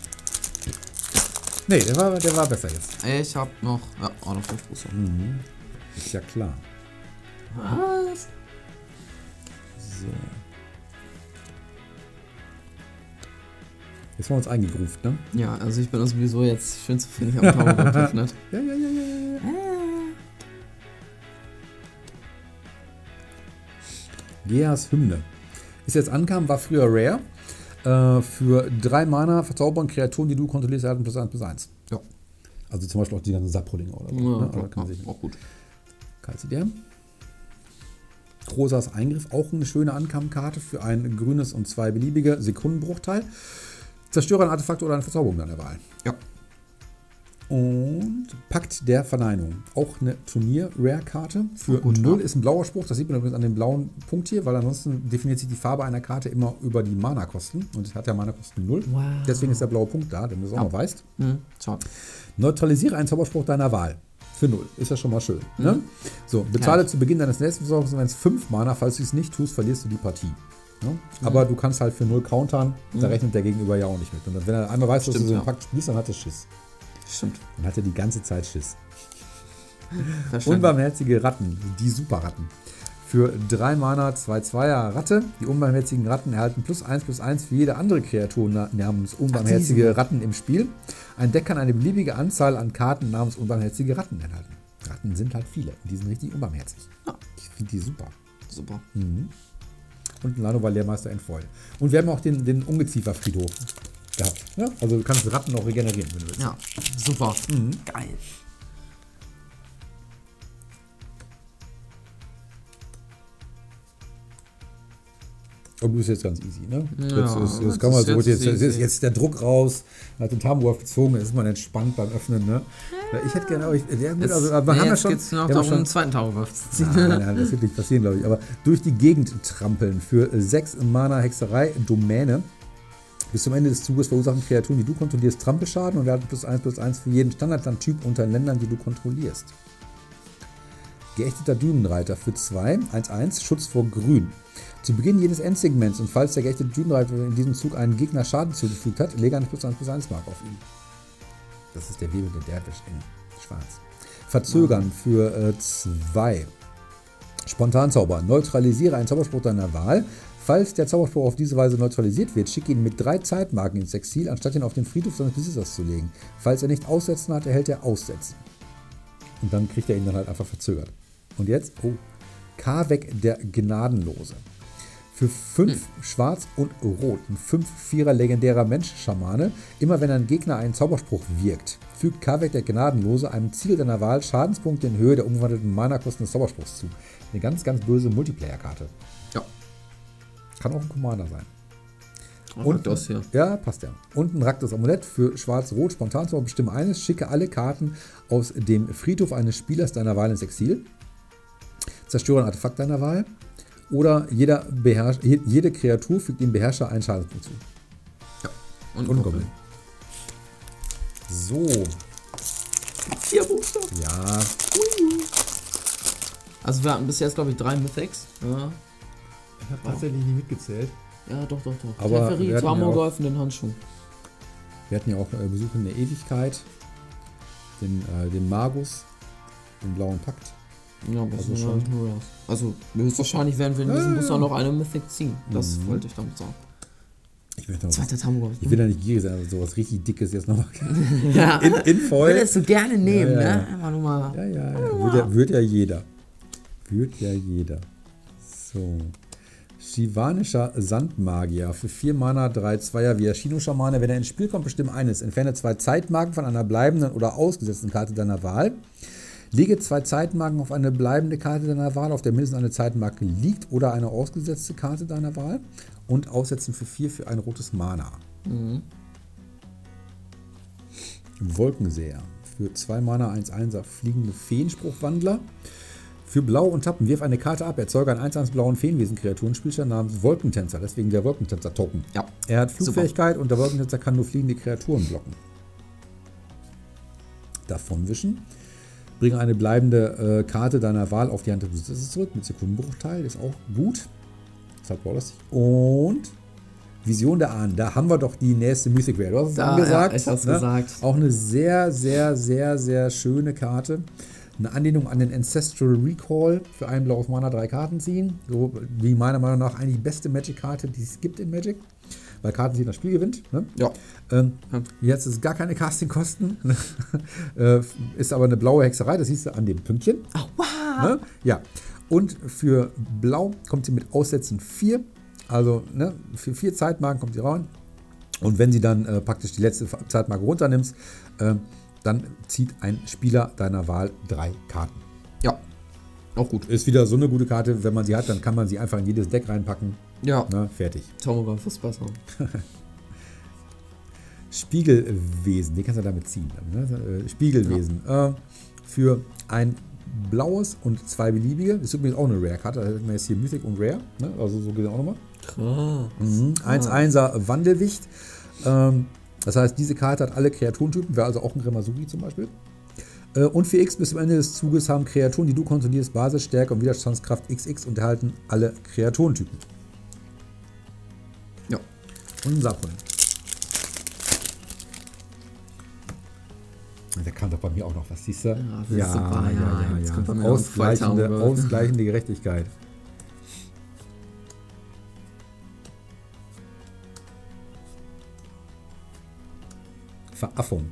Nee, der war, der war besser jetzt. Ich hab noch. Ja, auch noch fünf Booster. Mhm. Ist ja klar. Was? So. Jetzt haben wir uns eingegruft, ne? Ja, also ich bin also sowieso jetzt schön zufrieden am Tarmogoyf geöffnet. Ja, ja, ja, ja, ja. Ah. Geas Hymne. Ist jetzt ankam, war früher Rare. Äh, für drei Mana verzaubern Kreaturen, die du kontrollierst, erhalten plus eins plus eins. Ja. Also zum Beispiel auch die ganzen Saproling oder so. Ja, ne? Klar, kann man sich auch gut. Kannst du dir? Rosas Eingriff, auch eine schöne Ankam-Karte für ein grünes und zwei beliebige Sekundenbruchteil. Zerstöre ein Artefakt oder eine Verzauberung deiner Wahl. Ja. Und Pakt der Verneinung. Auch eine Turnier-Rare-Karte. Für null ist ein blauer Spruch. Das sieht man übrigens an dem blauen Punkt hier, weil ansonsten definiert sich die Farbe einer Karte immer über die Mana-Kosten. Und es hat ja Mana-Kosten null. Wow. Deswegen ist der blaue Punkt da, den du es auch noch weißt. Mhm. Neutralisiere einen Zauberspruch deiner Wahl. Für null. Ist ja schon mal schön. Mhm. Ne? So, bezahle ja. zu Beginn deines nächsten Versorgungs, wenn es fünf Mana, falls du es nicht tust, verlierst du die Partie. Ja? Mhm. Aber du kannst halt für null countern, da mhm. rechnet der Gegenüber ja auch nicht mit. Und wenn er einmal weiß, dass Stimmt, du so einen ja. Pakt spielst, dann hat er Schiss. Stimmt. Dann hat er die ganze Zeit Schiss. Unbarmherzige Ratten, die Superratten. Für drei Mana zwei zweier Ratte. Die unbarmherzigen Ratten erhalten plus eins plus eins für jede andere Kreatur namens unbarmherzige Ach, Ratten im Spiel. Ein Deck kann eine beliebige Anzahl an Karten namens unbarmherzige Ratten enthalten. Ratten sind halt viele. Die sind richtig unbarmherzig. Ja. Ich finde die super. Super. Mhm. Und ein Lano war Lehrmeister in Foil. Und wir haben auch den, den Ungezieferfriedhof gehabt. Ja? Also du kannst Ratten auch regenerieren, wenn du willst. Ja, super. Mhm. Geil. Aber du bist jetzt ganz easy, ne? Ja, jetzt ist, das kann man so, jetzt, jetzt ist der Druck raus, hat den Tarmogoyf gezogen, jetzt ist man entspannt beim Öffnen, ne? Ja. Ich hätte gerne, aber ich, ja gut, also, aber nee, haben wir schon. Jetzt noch darum, einen zweiten Tarmogoyf zu ziehen. Nein, nein, das wird nicht passieren, glaube ich. Aber durch die Gegend trampeln für sechs Mana Hexerei, Domäne. Bis zum Ende des Zuges verursachen Kreaturen, die du kontrollierst, Trampelschaden und wir hatten plus eins plus eins für jeden Standardlandtyp unter Ländern, die du kontrollierst. Geächteter Dünenreiter für zwei, eins, eins, Schutz vor Grün. Zu Beginn jedes Endsegments und falls der geächtete Dünenreiter in diesem Zug einen Gegner Schaden zugefügt hat, lege eine plus eins plus eins Mark auf ihn. Das ist der webende Derwisch in Schwarz. Verzögern für zwei. Äh, Spontanzauber. Neutralisiere einen Zauberspruch deiner Wahl. Falls der Zauberspruch auf diese Weise neutralisiert wird, schicke ihn mit drei Zeitmarken ins Exil, anstatt ihn auf den Friedhof seines Besitzers zu legen. Falls er nicht Aussetzen hat, erhält er Aussetzen. Und dann kriegt er ihn dann halt einfach verzögert. Und jetzt, oh, Kaervek der Gnadenlose. Für fünf hm. Schwarz und Rot, ein fünf vierer legendärer Mensch-Schamane. Immer wenn ein Gegner einen Zauberspruch wirkt, fügt Kaervek der Gnadenlose einem Ziel deiner Wahl Schadenspunkte in Höhe der umgewandelten Mana-Kosten des Zauberspruchs zu. Eine ganz, ganz böse Multiplayer-Karte. Ja. Kann auch ein Commander sein. Und, und das hier. Ja, passt ja. Und ein Raktos Amulett für Schwarz-Rot, spontan zu bestimme eines, schicke alle Karten aus dem Friedhof eines Spielers deiner Wahl ins Exil, zerstöre ein Artefakt deiner Wahl oder jeder Beherrsch jede Kreatur fügt dem Beherrscher einen Schadenspunkt zu. Ja, und, und Goblin. So. Vier Buchstaben. Ja. Also wir hatten bis jetzt, glaube ich, drei Mythics. Ja. Ich habe tatsächlich nicht mitgezählt. Ja, doch, doch, doch. Aber Teferi, Tarmogoyf und den Handschuh. Wir hatten ja auch äh, Besuch in der Ewigkeit, den, äh, den Magus, den blauen Pakt. Ja, aber also, schon. Ja, also höchstwahrscheinlich werden wir in diesem Bus ja, ja. noch eine Mythic ziehen. Das mhm. wollte ich damit sagen. Ich möchte noch Zweiter was, Tarmogoyf. Ich will da nicht gierig sein, aber sowas richtig Dickes jetzt nochmal. Ja. in, in Foil. Würdest du gerne nehmen, ja, ja. ne? Einfach nochmal. Ja, ja, ja. Wird ja, wird ja jeder. Wird ja jeder. So. Shivanischer Sandmagier für vier Mana, drei Zweier wie Shino-Schamane. Wenn er ins Spiel kommt, bestimme eines. Entferne zwei Zeitmarken von einer bleibenden oder ausgesetzten Karte deiner Wahl. Lege zwei Zeitmarken auf eine bleibende Karte deiner Wahl, auf der mindestens eine Zeitmarke liegt oder eine ausgesetzte Karte deiner Wahl. Und aussetzen für vier für ein rotes Mana. Mhm. Wolkenseher für zwei Mana, eins Einser fliegende Feenspruchwandler. Für Blau und Tappen wirf eine Karte ab, erzeuge einen eins eins blauen Feenwesen-Kreaturen-Spielstand namens Wolkentänzer, deswegen der Wolkentänzer-Token. Ja. Er hat Flugfähigkeit Super. Und der Wolkentänzer kann nur fliegende Kreaturen blocken. Davonwischen. Bringe eine bleibende äh, Karte deiner Wahl auf die Hand des Besitzers zurück, mit Sekundenbruchteil, ist auch gut. Das hat Blau-lastig. Und Vision der Ahnen, da haben wir doch die nächste Mythic-Welt. Du hast es da, angesagt. Ja, ich hab's ne? gesagt. Auch eine sehr, sehr, sehr, sehr schöne Karte. Eine Anlehnung an den Ancestral Recall für ein blaues Mana, drei Karten ziehen. So wie meiner Meinung nach eigentlich die beste Magic-Karte, die es gibt in Magic. Weil Karten ziehen das Spiel gewinnt. Ne? Ja. Ähm, jetzt ist gar keine Casting-Kosten. Ist aber eine blaue Hexerei, das siehst du an dem Pünktchen. Oh, wow. Ne? Ja. Und für Blau kommt sie mit Aussetzen vier. Also ne, für vier Zeitmarken kommt sie raus. Und wenn sie dann äh, praktisch die letzte Zeitmarke runternimmst, äh, dann zieht ein Spieler deiner Wahl drei Karten. Ja, auch gut. Ist wieder so eine gute Karte, wenn man sie hat, dann kann man sie einfach in jedes Deck reinpacken. Ja. Na, fertig. Tarmogoyf ist besser. Spiegelwesen, den kannst du damit ziehen. Ne? Spiegelwesen. Ja. Äh, für ein blaues und zwei beliebige. Das ist übrigens auch eine Rare-Karte. Da hätten wir jetzt hier Mythic und Rare. Ne? Also so geht es auch nochmal. Krass. Mhm. eins Einser Wandelwicht. Ähm, Das heißt, diese Karte hat alle Kreaturentypen, wäre also auch ein Gremasuri zum Beispiel. Und für X bis zum Ende des Zuges haben Kreaturen, die du kontrollierst, Basisstärke und Widerstandskraft X X und erhalten alle Kreaturentypen. Ja. Und ein Saproling. Da kam doch bei mir auch noch was, siehst du? Ja, das ja, ist super. Ja, ja, ja, jetzt ja. Kommt bei mir ausgleichende, ausgleichende Gerechtigkeit. Veraffung.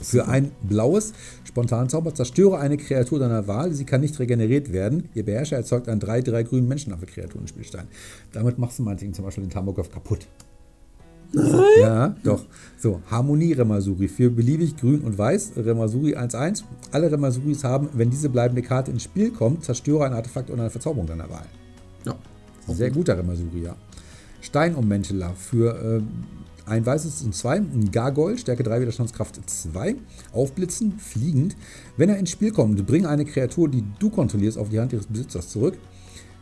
Für ein blaues Spontanzauber zerstöre eine Kreatur deiner Wahl, sie kann nicht regeneriert werden. Ihr Beherrscher erzeugt einen drei drei grünen Menschenaffe-Kreaturen-Spielstein. Damit machst du meinetwegen zum Beispiel den Tarmogoyf kaputt. Nein. Ja, doch. So, Harmonie Remasuri. Für beliebig grün und weiß, Remasuri eins eins. Alle Remasuris haben, wenn diese bleibende Karte ins Spiel kommt, zerstöre ein Artefakt oder eine Verzauberung deiner Wahl. Ja. Sehr guter Remasuri, ja. Steinummanteler für äh, ein weißes und zwei, ein Gargoyle, Stärke drei, Widerstandskraft zwei, aufblitzen, fliegend. Wenn er ins Spiel kommt, bringe eine Kreatur, die du kontrollierst, auf die Hand ihres Besitzers zurück.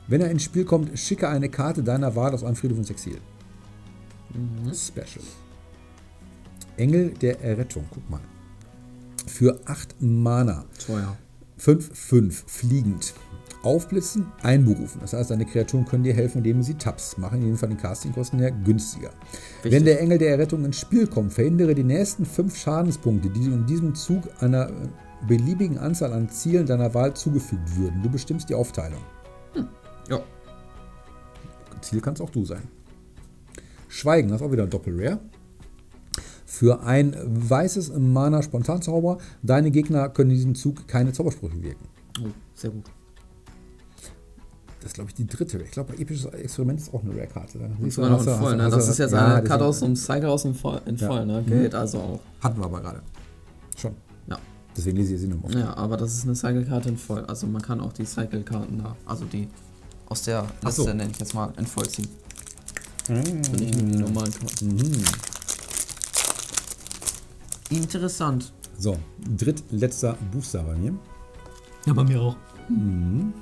Wenn er ins Spiel kommt, schicke eine Karte deiner Wahl aus einem Friedhof ins Exil. Mhm. Special. Engel der Errettung, guck mal. Für acht Mana. Teuer. fünf fünf, fliegend. Aufblitzen, einberufen. Das heißt, deine Kreaturen können dir helfen, indem sie Taps machen. In jedem Fall den Castingkosten her günstiger. Richtig. Wenn der Engel der Errettung ins Spiel kommt, verhindere die nächsten fünf Schadenspunkte, die in diesem Zug einer beliebigen Anzahl an Zielen deiner Wahl zugefügt würden. Du bestimmst die Aufteilung. Hm. Ja. Ziel kannst auch du sein. Schweigen, das ist auch wieder Doppel-Rare. Für ein weißes Mana-Spontanzauber. Deine Gegner können in diesem Zug keine Zaubersprüche wirken. Oh, sehr gut. Das ist, glaube ich, die dritte. Ich glaube, episches Experiment ist auch eine Rare-Karte. Das, ne? ne? das ist jetzt eine ja, Karte aus einem Cycle aus dem Voll. Ja. Ne? Geht mhm. also auch. Hatten wir aber gerade. Schon. Ja. Deswegen lese ich sie nochmal. Ja, aber das ist eine Cycle-Karte in Voll. Also man kann auch die Cycle-Karten da, also die aus der Liste, so. nenne ich jetzt mal, in Voll ziehen. Mhm. Nicht nur die normalen Karten. Mhm. Interessant. So, drittletzter Booster bei mir. Ja, bei mir auch. Mhm.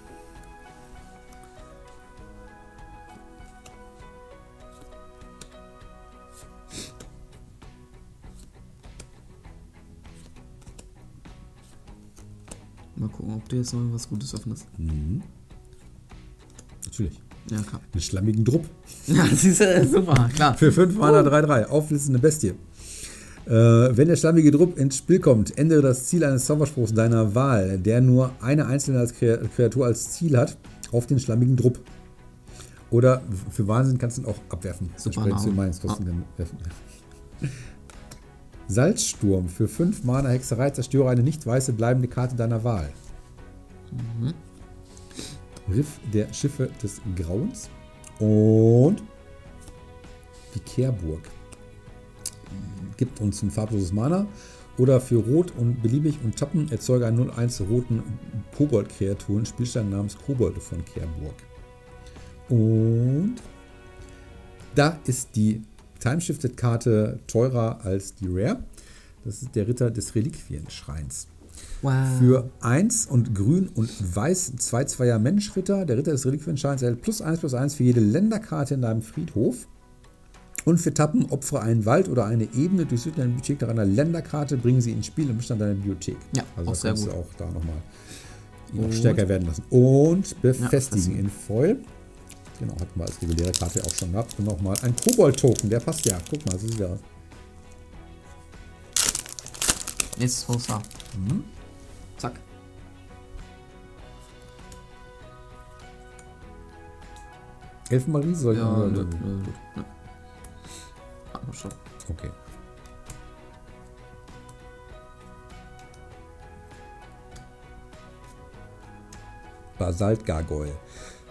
Mal gucken, ob du jetzt noch was Gutes öffnest. Mhm. Natürlich. Ja, klar. Einen schlammigen Drupp. Ja, das ist ja super, klar. Für fünf Mana drei drei. Aufblitzende Bestie. Äh, wenn der schlammige Drupp ins Spiel kommt, ändere das Ziel eines Zauberspruchs deiner Wahl, der nur eine einzelne als Kreatur als Ziel hat, auf den schlammigen Drupp. Oder für Wahnsinn kannst du ihn auch abwerfen. Super. Salzsturm für fünf Mana Hexerei, zerstöre eine nicht weiße bleibende Karte deiner Wahl. Mhm. Riff der Schiffe des Grauens und die Kehrburg. Gibt uns ein farbloses Mana. Oder für Rot und beliebig und Tappen erzeuge einen null eins roten Kobold-Kreaturen, Spielstein namens Kobolde von Kehrburg. Und da ist die Time-Shifted-Karte teurer als die Rare. Das ist der Ritter des Reliquienschreins. Wow. Für eins und grün und weiß zwei zweier Menschritter. Der Ritter des Reliquienschreins erhält plus eins plus eins für jede Länderkarte in deinem Friedhof. Und für Tappen, opfere einen Wald oder eine Ebene, durchsuche deine Bibliothek nach einer Länderkarte, bringen sie ins Spiel im Bestand deiner Bibliothek. Ja, also das kannst du auch da nochmal noch stärker werden lassen. Und befestigen ja, in Foil. Genau, hatten wir als reguläre Karte auch schon gehabt. Und nochmal ein Kobold-Token, der passt ja. Guck mal, so sieht er aus. Jetzt ist es da. Mhm. Zack. Elfenmarie soll ich mal. Ja, ja. Schon. Okay. Basalt-Gargoyle.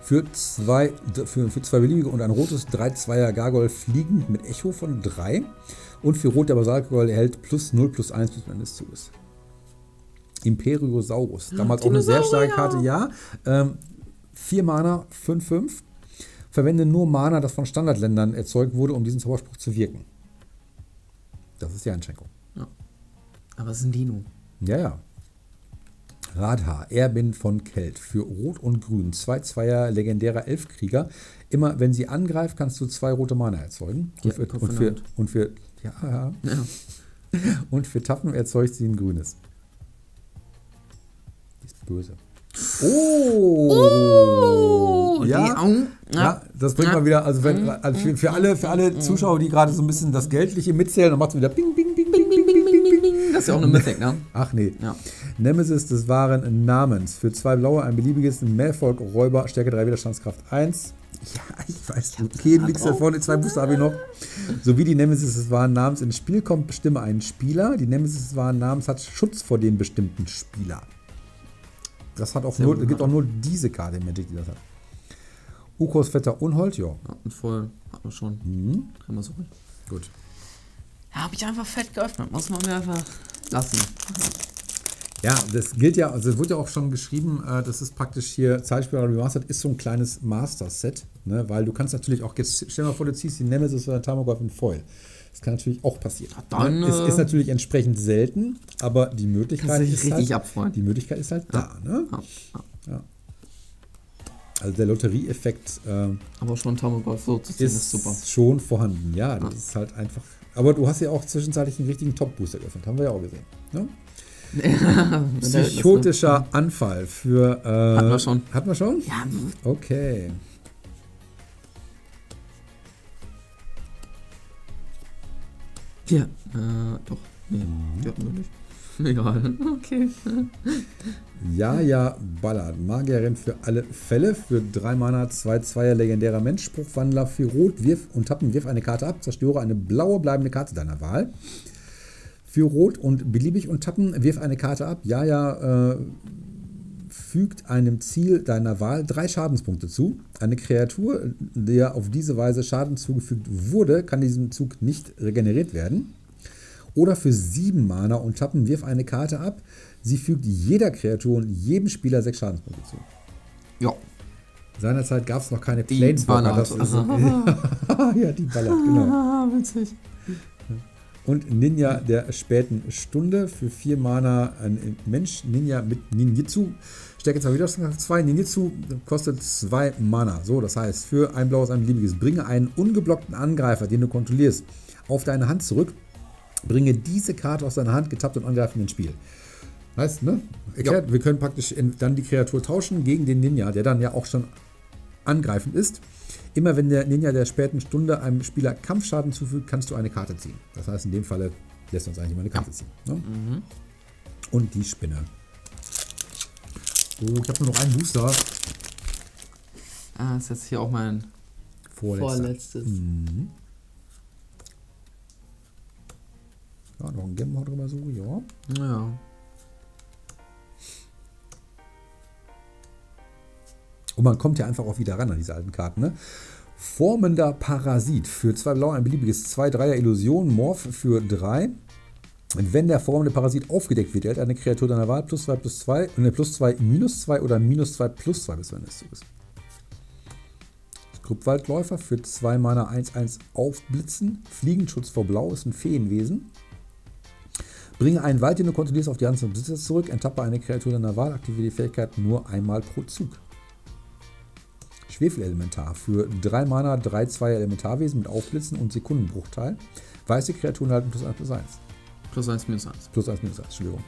Für zwei, für, für zwei beliebige und ein rotes drei zweier Gargoyle fliegend mit Echo von drei. Und für Rot der Basalt-Gargoyle erhält plus null plus eins bis zum Ende des Zuges. Imperiosaurus. Damals auch eine sehr starke Karte, ja. Ähm, vier Mana, fünf fünf. Verwende nur Mana, das von Standardländern erzeugt wurde, um diesen Zauberspruch zu wirken. Das ist die Einschränkung. Ja. Aber es ist ein Dino. Ja, ja. Radha, Erbin von Kelt. Für Rot und Grün. zwei zweier legendärer Elfkrieger. Immer wenn sie angreift, kannst du zwei rote Mana erzeugen. Und, ja, für, und, für, und, für, ja, ja. und für Tappen erzeugt sie ein grünes. Die ist böse. Oh! oh ja. Die, ja, das bringt man wieder, also, wenn, also für, für, alle, für alle Zuschauer, die gerade so ein bisschen das Geldliche mitzählen, dann macht es wieder Bing, Bing, Bing, Bing, Bing, Bing, Bing, Bing, Bing. Das ist ja auch eine Mythic, ne? Ach nee. Ja. Nemesis des wahren Namens. Für zwei blaue, ein beliebiges Mehrfolg-Räuber, Stärke drei, Widerstandskraft eins. Ja, ich weiß, okay, nichts davon, zwei Booster habe ich noch. Sowie die Nemesis des wahren Namens ins Spiel kommt, bestimme einen Spieler. Die Nemesis des wahren Namens hat Schutz vor den bestimmten Spieler. Das hat auch nur, gut, gibt auch nur diese Karte im Magic, die das hat. Ukos Vetter Unhold, ja. Und voll, hat man schon. Mhm. Kann man suchen. Gut. Ja, habe ich einfach fett geöffnet. Muss man mir einfach lassen. Ja, das gilt ja, also wurde ja auch schon geschrieben, äh, das ist praktisch hier, Zeitspirale Remastered ist so ein kleines Master-Set, ne? Weil du kannst natürlich auch, jetzt stell dir mal vor, du ziehst die Nemesis oder Tarmogoyf in Foil. Das kann natürlich auch passieren. Dann, ne? Es ist natürlich entsprechend selten, aber die Möglichkeit ist richtig halt, abfreuen. Die Möglichkeit ist halt ja. da, ne? Ja. Ja. Also der Lotterieeffekt äh, aber schon Tarmogoyf so zu ziehen ist, ist super. Schon vorhanden, ja, das ja. ist halt einfach. Aber du hast ja auch zwischenzeitlich einen richtigen Top-Booster geöffnet, haben wir ja auch gesehen, ne? Psychotischer Anfall für. Äh, hatten wir schon. Hatten wir schon? Ja. Okay. Ja. Äh, doch. Nee, mhm. die hatten wir nicht. Egal. Okay. Ja, ja, Ballard. Magierin für alle Fälle. Für drei Mana, zwei Zweier, legendärer Mensch. Spruchwandler für Rot. Wirf und tappen. Wirf eine Karte ab. Zerstöre eine blaue bleibende Karte deiner Wahl. Für Rot und beliebig und tappen, wirf eine Karte ab. Ja, ja, äh, fügt einem Ziel deiner Wahl drei Schadenspunkte zu. Eine Kreatur, der auf diese Weise Schaden zugefügt wurde, kann diesem Zug nicht regeneriert werden. Oder für sieben Mana und tappen, wirf eine Karte ab. Sie fügt jeder Kreatur und jedem Spieler sechs Schadenspunkte zu. Ja. Seinerzeit gab es noch keine Planeswalker. Ja, die Ballert, genau. Witzig. Und Ninja der späten Stunde für vier Mana, ein Mensch, Ninja mit Ninjitsu. Stärke zwei, Widerstandskraft zwei. Ninjitsu kostet zwei Mana. So, das heißt, für ein blaues, ein beliebiges, bringe einen ungeblockten Angreifer, den du kontrollierst, auf deine Hand zurück. Bringe diese Karte aus deiner Hand, getappt und angreifen ins Spiel. Heißt, ne? Erklärt, ja. Wir können praktisch dann die Kreatur tauschen gegen den Ninja, der dann ja auch schon angreifend ist. Immer wenn der Ninja der späten Stunde einem Spieler Kampfschaden zufügt, kannst du eine Karte ziehen. Das heißt, in dem Falle lässt uns eigentlich immer eine Karte ziehen. Ne? Mhm. Und die Spinne. Oh, ich habe nur noch einen Booster. Ah, das ist jetzt hier auch mein Vorletzter. vorletztes. Mhm. Ja, noch ein Gemmau drüber so, ja. Ja. Und man kommt ja einfach auch wieder ran an diese alten Karten, ne? Formender Parasit. Für zwei Blau ein beliebiges zwei Dreier Illusion. Morph für drei. Wenn der formende Parasit aufgedeckt wird, erhält eine Kreatur deiner Wahl plus zwei plus zwei, ne, plus zwei minus zwei oder minus zwei plus zwei bis zum Ende des Zuges. Skrupwaldläufer für zwei Mana eins eins aufblitzen. Fliegenschutz vor Blau ist ein Feenwesen. Bringe einen Wald, den du kontrollierst, auf die Hand zum Besitzer zurück. Enttappe eine Kreatur deiner Wahl. Aktiviere die Fähigkeit nur einmal pro Zug. Schwefelelementar für drei Mana, drei Zweier Elementarwesen mit Aufblitzen und Sekundenbruchteil. Weiße Kreaturen halten plus eins plus eins. Plus eins minus eins. Plus eins minus eins, Entschuldigung.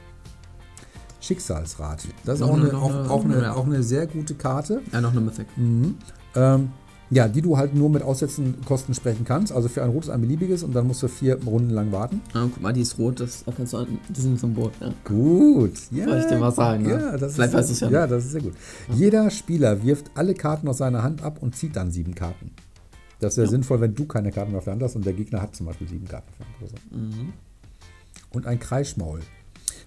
Schicksalsrat. Das ist auch eine, eine, auch, eine, auch, eine, eine, auch eine sehr gute Karte. Ja, noch eine Mythic. Mhm. Ähm, ja, die du halt nur mit aussetzenden Kosten sprechen kannst. Also für ein rotes, ein beliebiges und dann musst du vier Runden lang warten. Ja, guck mal, die ist rot, das kannst du diesem Symbol. Ja. Gut. Yeah. Soll ich dir was sagen? Ja, ja, das vielleicht ist, weiß ich ja. Ja, das ist sehr gut. Ja. Jeder Spieler wirft alle Karten aus seiner Hand ab und zieht dann sieben Karten. Das wäre ja. sinnvoll, wenn du keine Karten mehr auf der Hand hast und der Gegner hat zum Beispiel sieben Karten auf der Hand. Also. Mhm. Und ein Kreischmaul.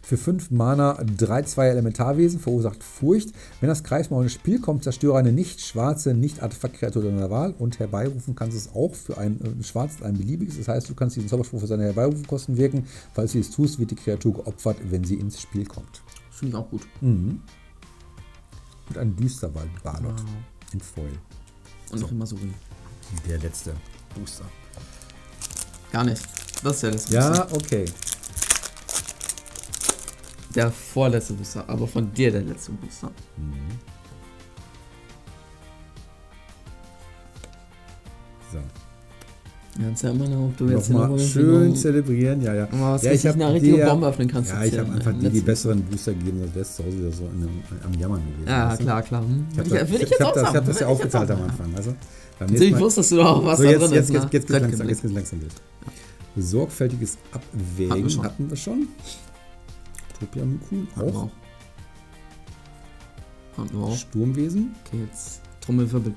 Für fünf Mana drei Zweier Elementarwesen verursacht Furcht. Wenn das Kreismaul ins Spiel kommt, zerstöre eine nicht schwarze, nicht Artefaktkreatur deiner Wahl und herbeirufen kannst es auch für ein äh, schwarzes, ein beliebiges. Das heißt, du kannst diesen Zauberspruch für seine Herbeirufenkosten wirken. Falls du es tust, wird die Kreatur geopfert, wenn sie ins Spiel kommt. Finde ich auch gut. Mhm. Und ein Düsterwald Barlot wow. in Foil. Und so. Noch immer so ruhig. Der letzte Booster. Gar nicht. Das ist ja das. Ja, okay. Der vorletzte Booster, aber von dir der letzte Booster. Mhm. So. Kannst ja immer noch, ob du jetzt nochmal schön zelebrieren, ja, ja. Oh, ja, ich habe eine richtige der, Bombe öffnen kannst. Ja, ich habe einfach die, die besseren Booster gegeben, das wärst zu Hause wieder so in einem, am Jammern gewesen. Ja, weißt du? Klar, klar. Hm. Ich habe ich ich ich hab das, hab das ja aufgeteilt am Anfang. Also, natürlich wusstest du doch, was so, da jetzt, drin jetzt, ist. Jetzt, jetzt geht's langsam, jetzt geht's langsam durch. Sorgfältiges Abwägen hatten wir schon. Topiamuku auch. Und auch. Sturmwesen. Okay, jetzt Trommelwirbel.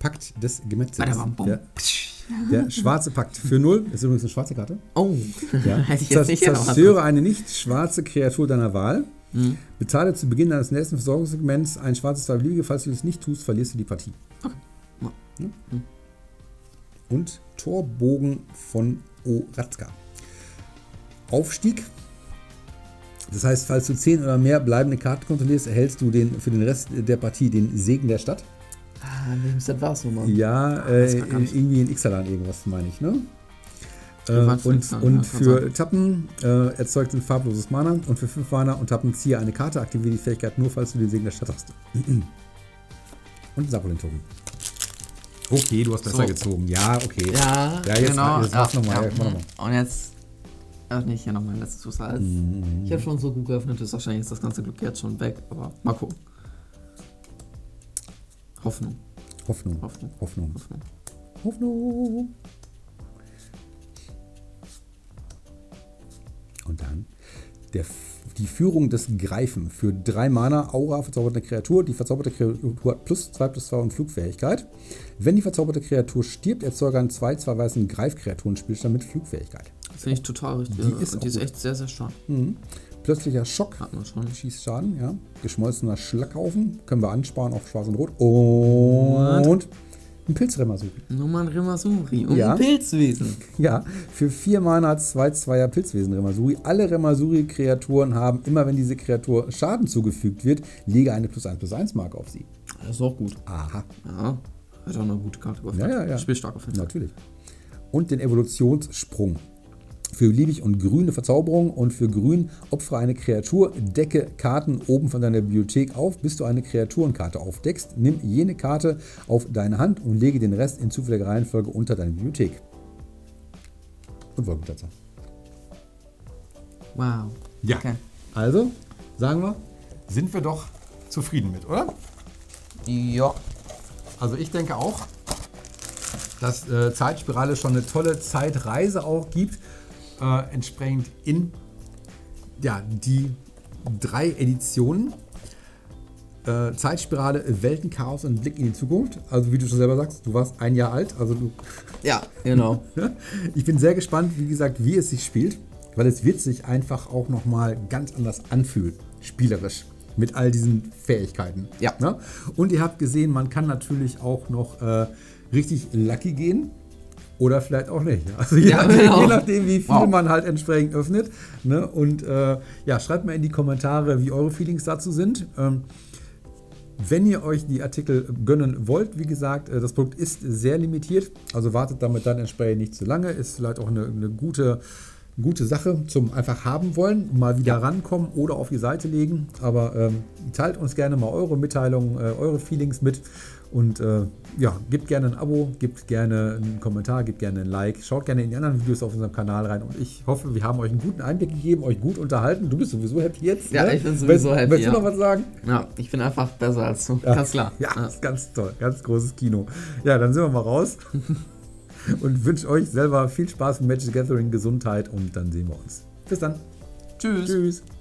Pakt des Gemetzels. Der, der schwarze Pakt für null. Das ist übrigens eine schwarze Karte. Oh, ja. Hätte ich jetzt nicht gedacht. Zerstöre eine nicht schwarze Kreatur deiner Wahl. Mhm. Bezahle zu Beginn deines nächsten Versorgungssegments ein schwarzes Tablier. Falls du das nicht tust, verlierst du die Partie. Okay. Ja. Mhm. Und Torbogen von Oratzka. Aufstieg. Das heißt, falls du zehn oder mehr bleibende Karten kontrollierst, erhältst du den, für den Rest der Partie den Segen der Stadt. Ah, in welchem war es nochmal? Ja, ah, äh, in, irgendwie in Ixalan irgendwas, meine ich, ne? Äh, für und und ja, für Tappen äh, erzeugt ein farbloses Mana und für fünf Mana und Tappen ziehe eine Karte, aktiviere die Fähigkeit nur, falls du den Segen der Stadt hast. Und ein Saproling-Token. Okay, du hast besser so. gezogen. Ja, okay. Ja, ja jetzt, genau. Jetzt mach's nochmal. Ja, ja, und jetzt. Ach nee, hier nochmal ein letztes Zusatz. Mhm. Ich habe schon so gut geöffnet, ist wahrscheinlich jetzt das ganze Glück jetzt schon weg, aber mal gucken. Hoffnung. Hoffnung. Hoffnung. Hoffnung. Hoffnung. Hoffnung. Und dann der, die Führung des Greifen für drei Mana, Aura, verzauberte Kreatur. Die verzauberte Kreatur hat plus zwei, plus zwei und Flugfähigkeit. Wenn die verzauberte Kreatur stirbt, erzeugt ein zwei, zwei weißen Greifkreaturen-Spielstand mit Flugfähigkeit. Finde ich total richtig. Die ist, die ist echt sehr, sehr stark. Mhm. Plötzlicher Schock. Hat man schon. Schießschaden, ja. Geschmolzener Schlackhaufen. Können wir ansparen auf Schwarz und Rot. Und, und ein Pilzremasuri. Nochmal ein Remasuri. Und ja. ein Pilzwesen. Ja. Für vier Mana zwei zweier Pilzwesen-Remasuri. Alle Remasuri-Kreaturen haben, immer wenn diese Kreatur Schaden zugefügt wird, lege eine plus eins plus eins Marke auf sie. Das ist auch gut. Aha. Ja. Hat auch eine gute Karte. Ja, ja, ja. Spielstark auf jeden Fall. Natürlich. Und den Evolutionssprung. Für beliebig und grüne Verzauberung und für grün opfere eine Kreatur, decke Karten oben von deiner Bibliothek auf, bis du eine Kreaturenkarte aufdeckst. Nimm jene Karte auf deine Hand und lege den Rest in zufälliger Reihenfolge unter deine Bibliothek. Und Wolkenplatzer. Wow. Ja. Okay. Also, sagen wir, sind wir doch zufrieden mit, oder? Ja. Also ich denke auch, dass äh, Zeitspirale schon eine tolle Zeitreise auch gibt. Äh, entsprechend in ja, die drei Editionen äh, Zeitspirale, Weltenchaos und Blick in die Zukunft. Also wie du schon selber sagst, du warst ein Jahr alt. Also du ja, genau. Ich bin sehr gespannt, wie gesagt, wie es sich spielt, weil es wird sich einfach auch nochmal ganz anders anfühlen, spielerisch, mit all diesen Fähigkeiten. Ja. Ne? Und ihr habt gesehen, man kann natürlich auch noch äh, richtig lucky gehen. Oder vielleicht auch nicht. Also je, ja, nachdem, genau. je nachdem, wie viel wow. man halt entsprechend öffnet. Ne? Und äh, ja, schreibt mal in die Kommentare, wie eure Feelings dazu sind. Ähm, wenn ihr euch die Artikel gönnen wollt, wie gesagt, das Produkt ist sehr limitiert. Also wartet damit dann entsprechend nicht zu lange. Ist vielleicht auch eine, eine gute, gute Sache zum einfach haben wollen. Mal wieder ja. rankommen oder auf die Seite legen. Aber ähm, teilt uns gerne mal eure Mitteilungen, äh, eure Feelings mit. Und äh, ja, gebt gerne ein Abo, gebt gerne einen Kommentar, gebt gerne ein Like, schaut gerne in die anderen Videos auf unserem Kanal rein. Und ich hoffe, wir haben euch einen guten Einblick gegeben, euch gut unterhalten. Du bist sowieso happy jetzt. Ja, ne? Ich bin sowieso willst, happy. Willst du ja. noch was sagen? Ja, ich bin einfach besser als du. Ja. Ganz klar. Ja, ja. Ist ganz toll. Ganz großes Kino. Ja, dann sind wir mal raus und wünsche euch selber viel Spaß mit Magic the Gathering, Gesundheit und dann sehen wir uns. Bis dann. Tschüss. Tschüss.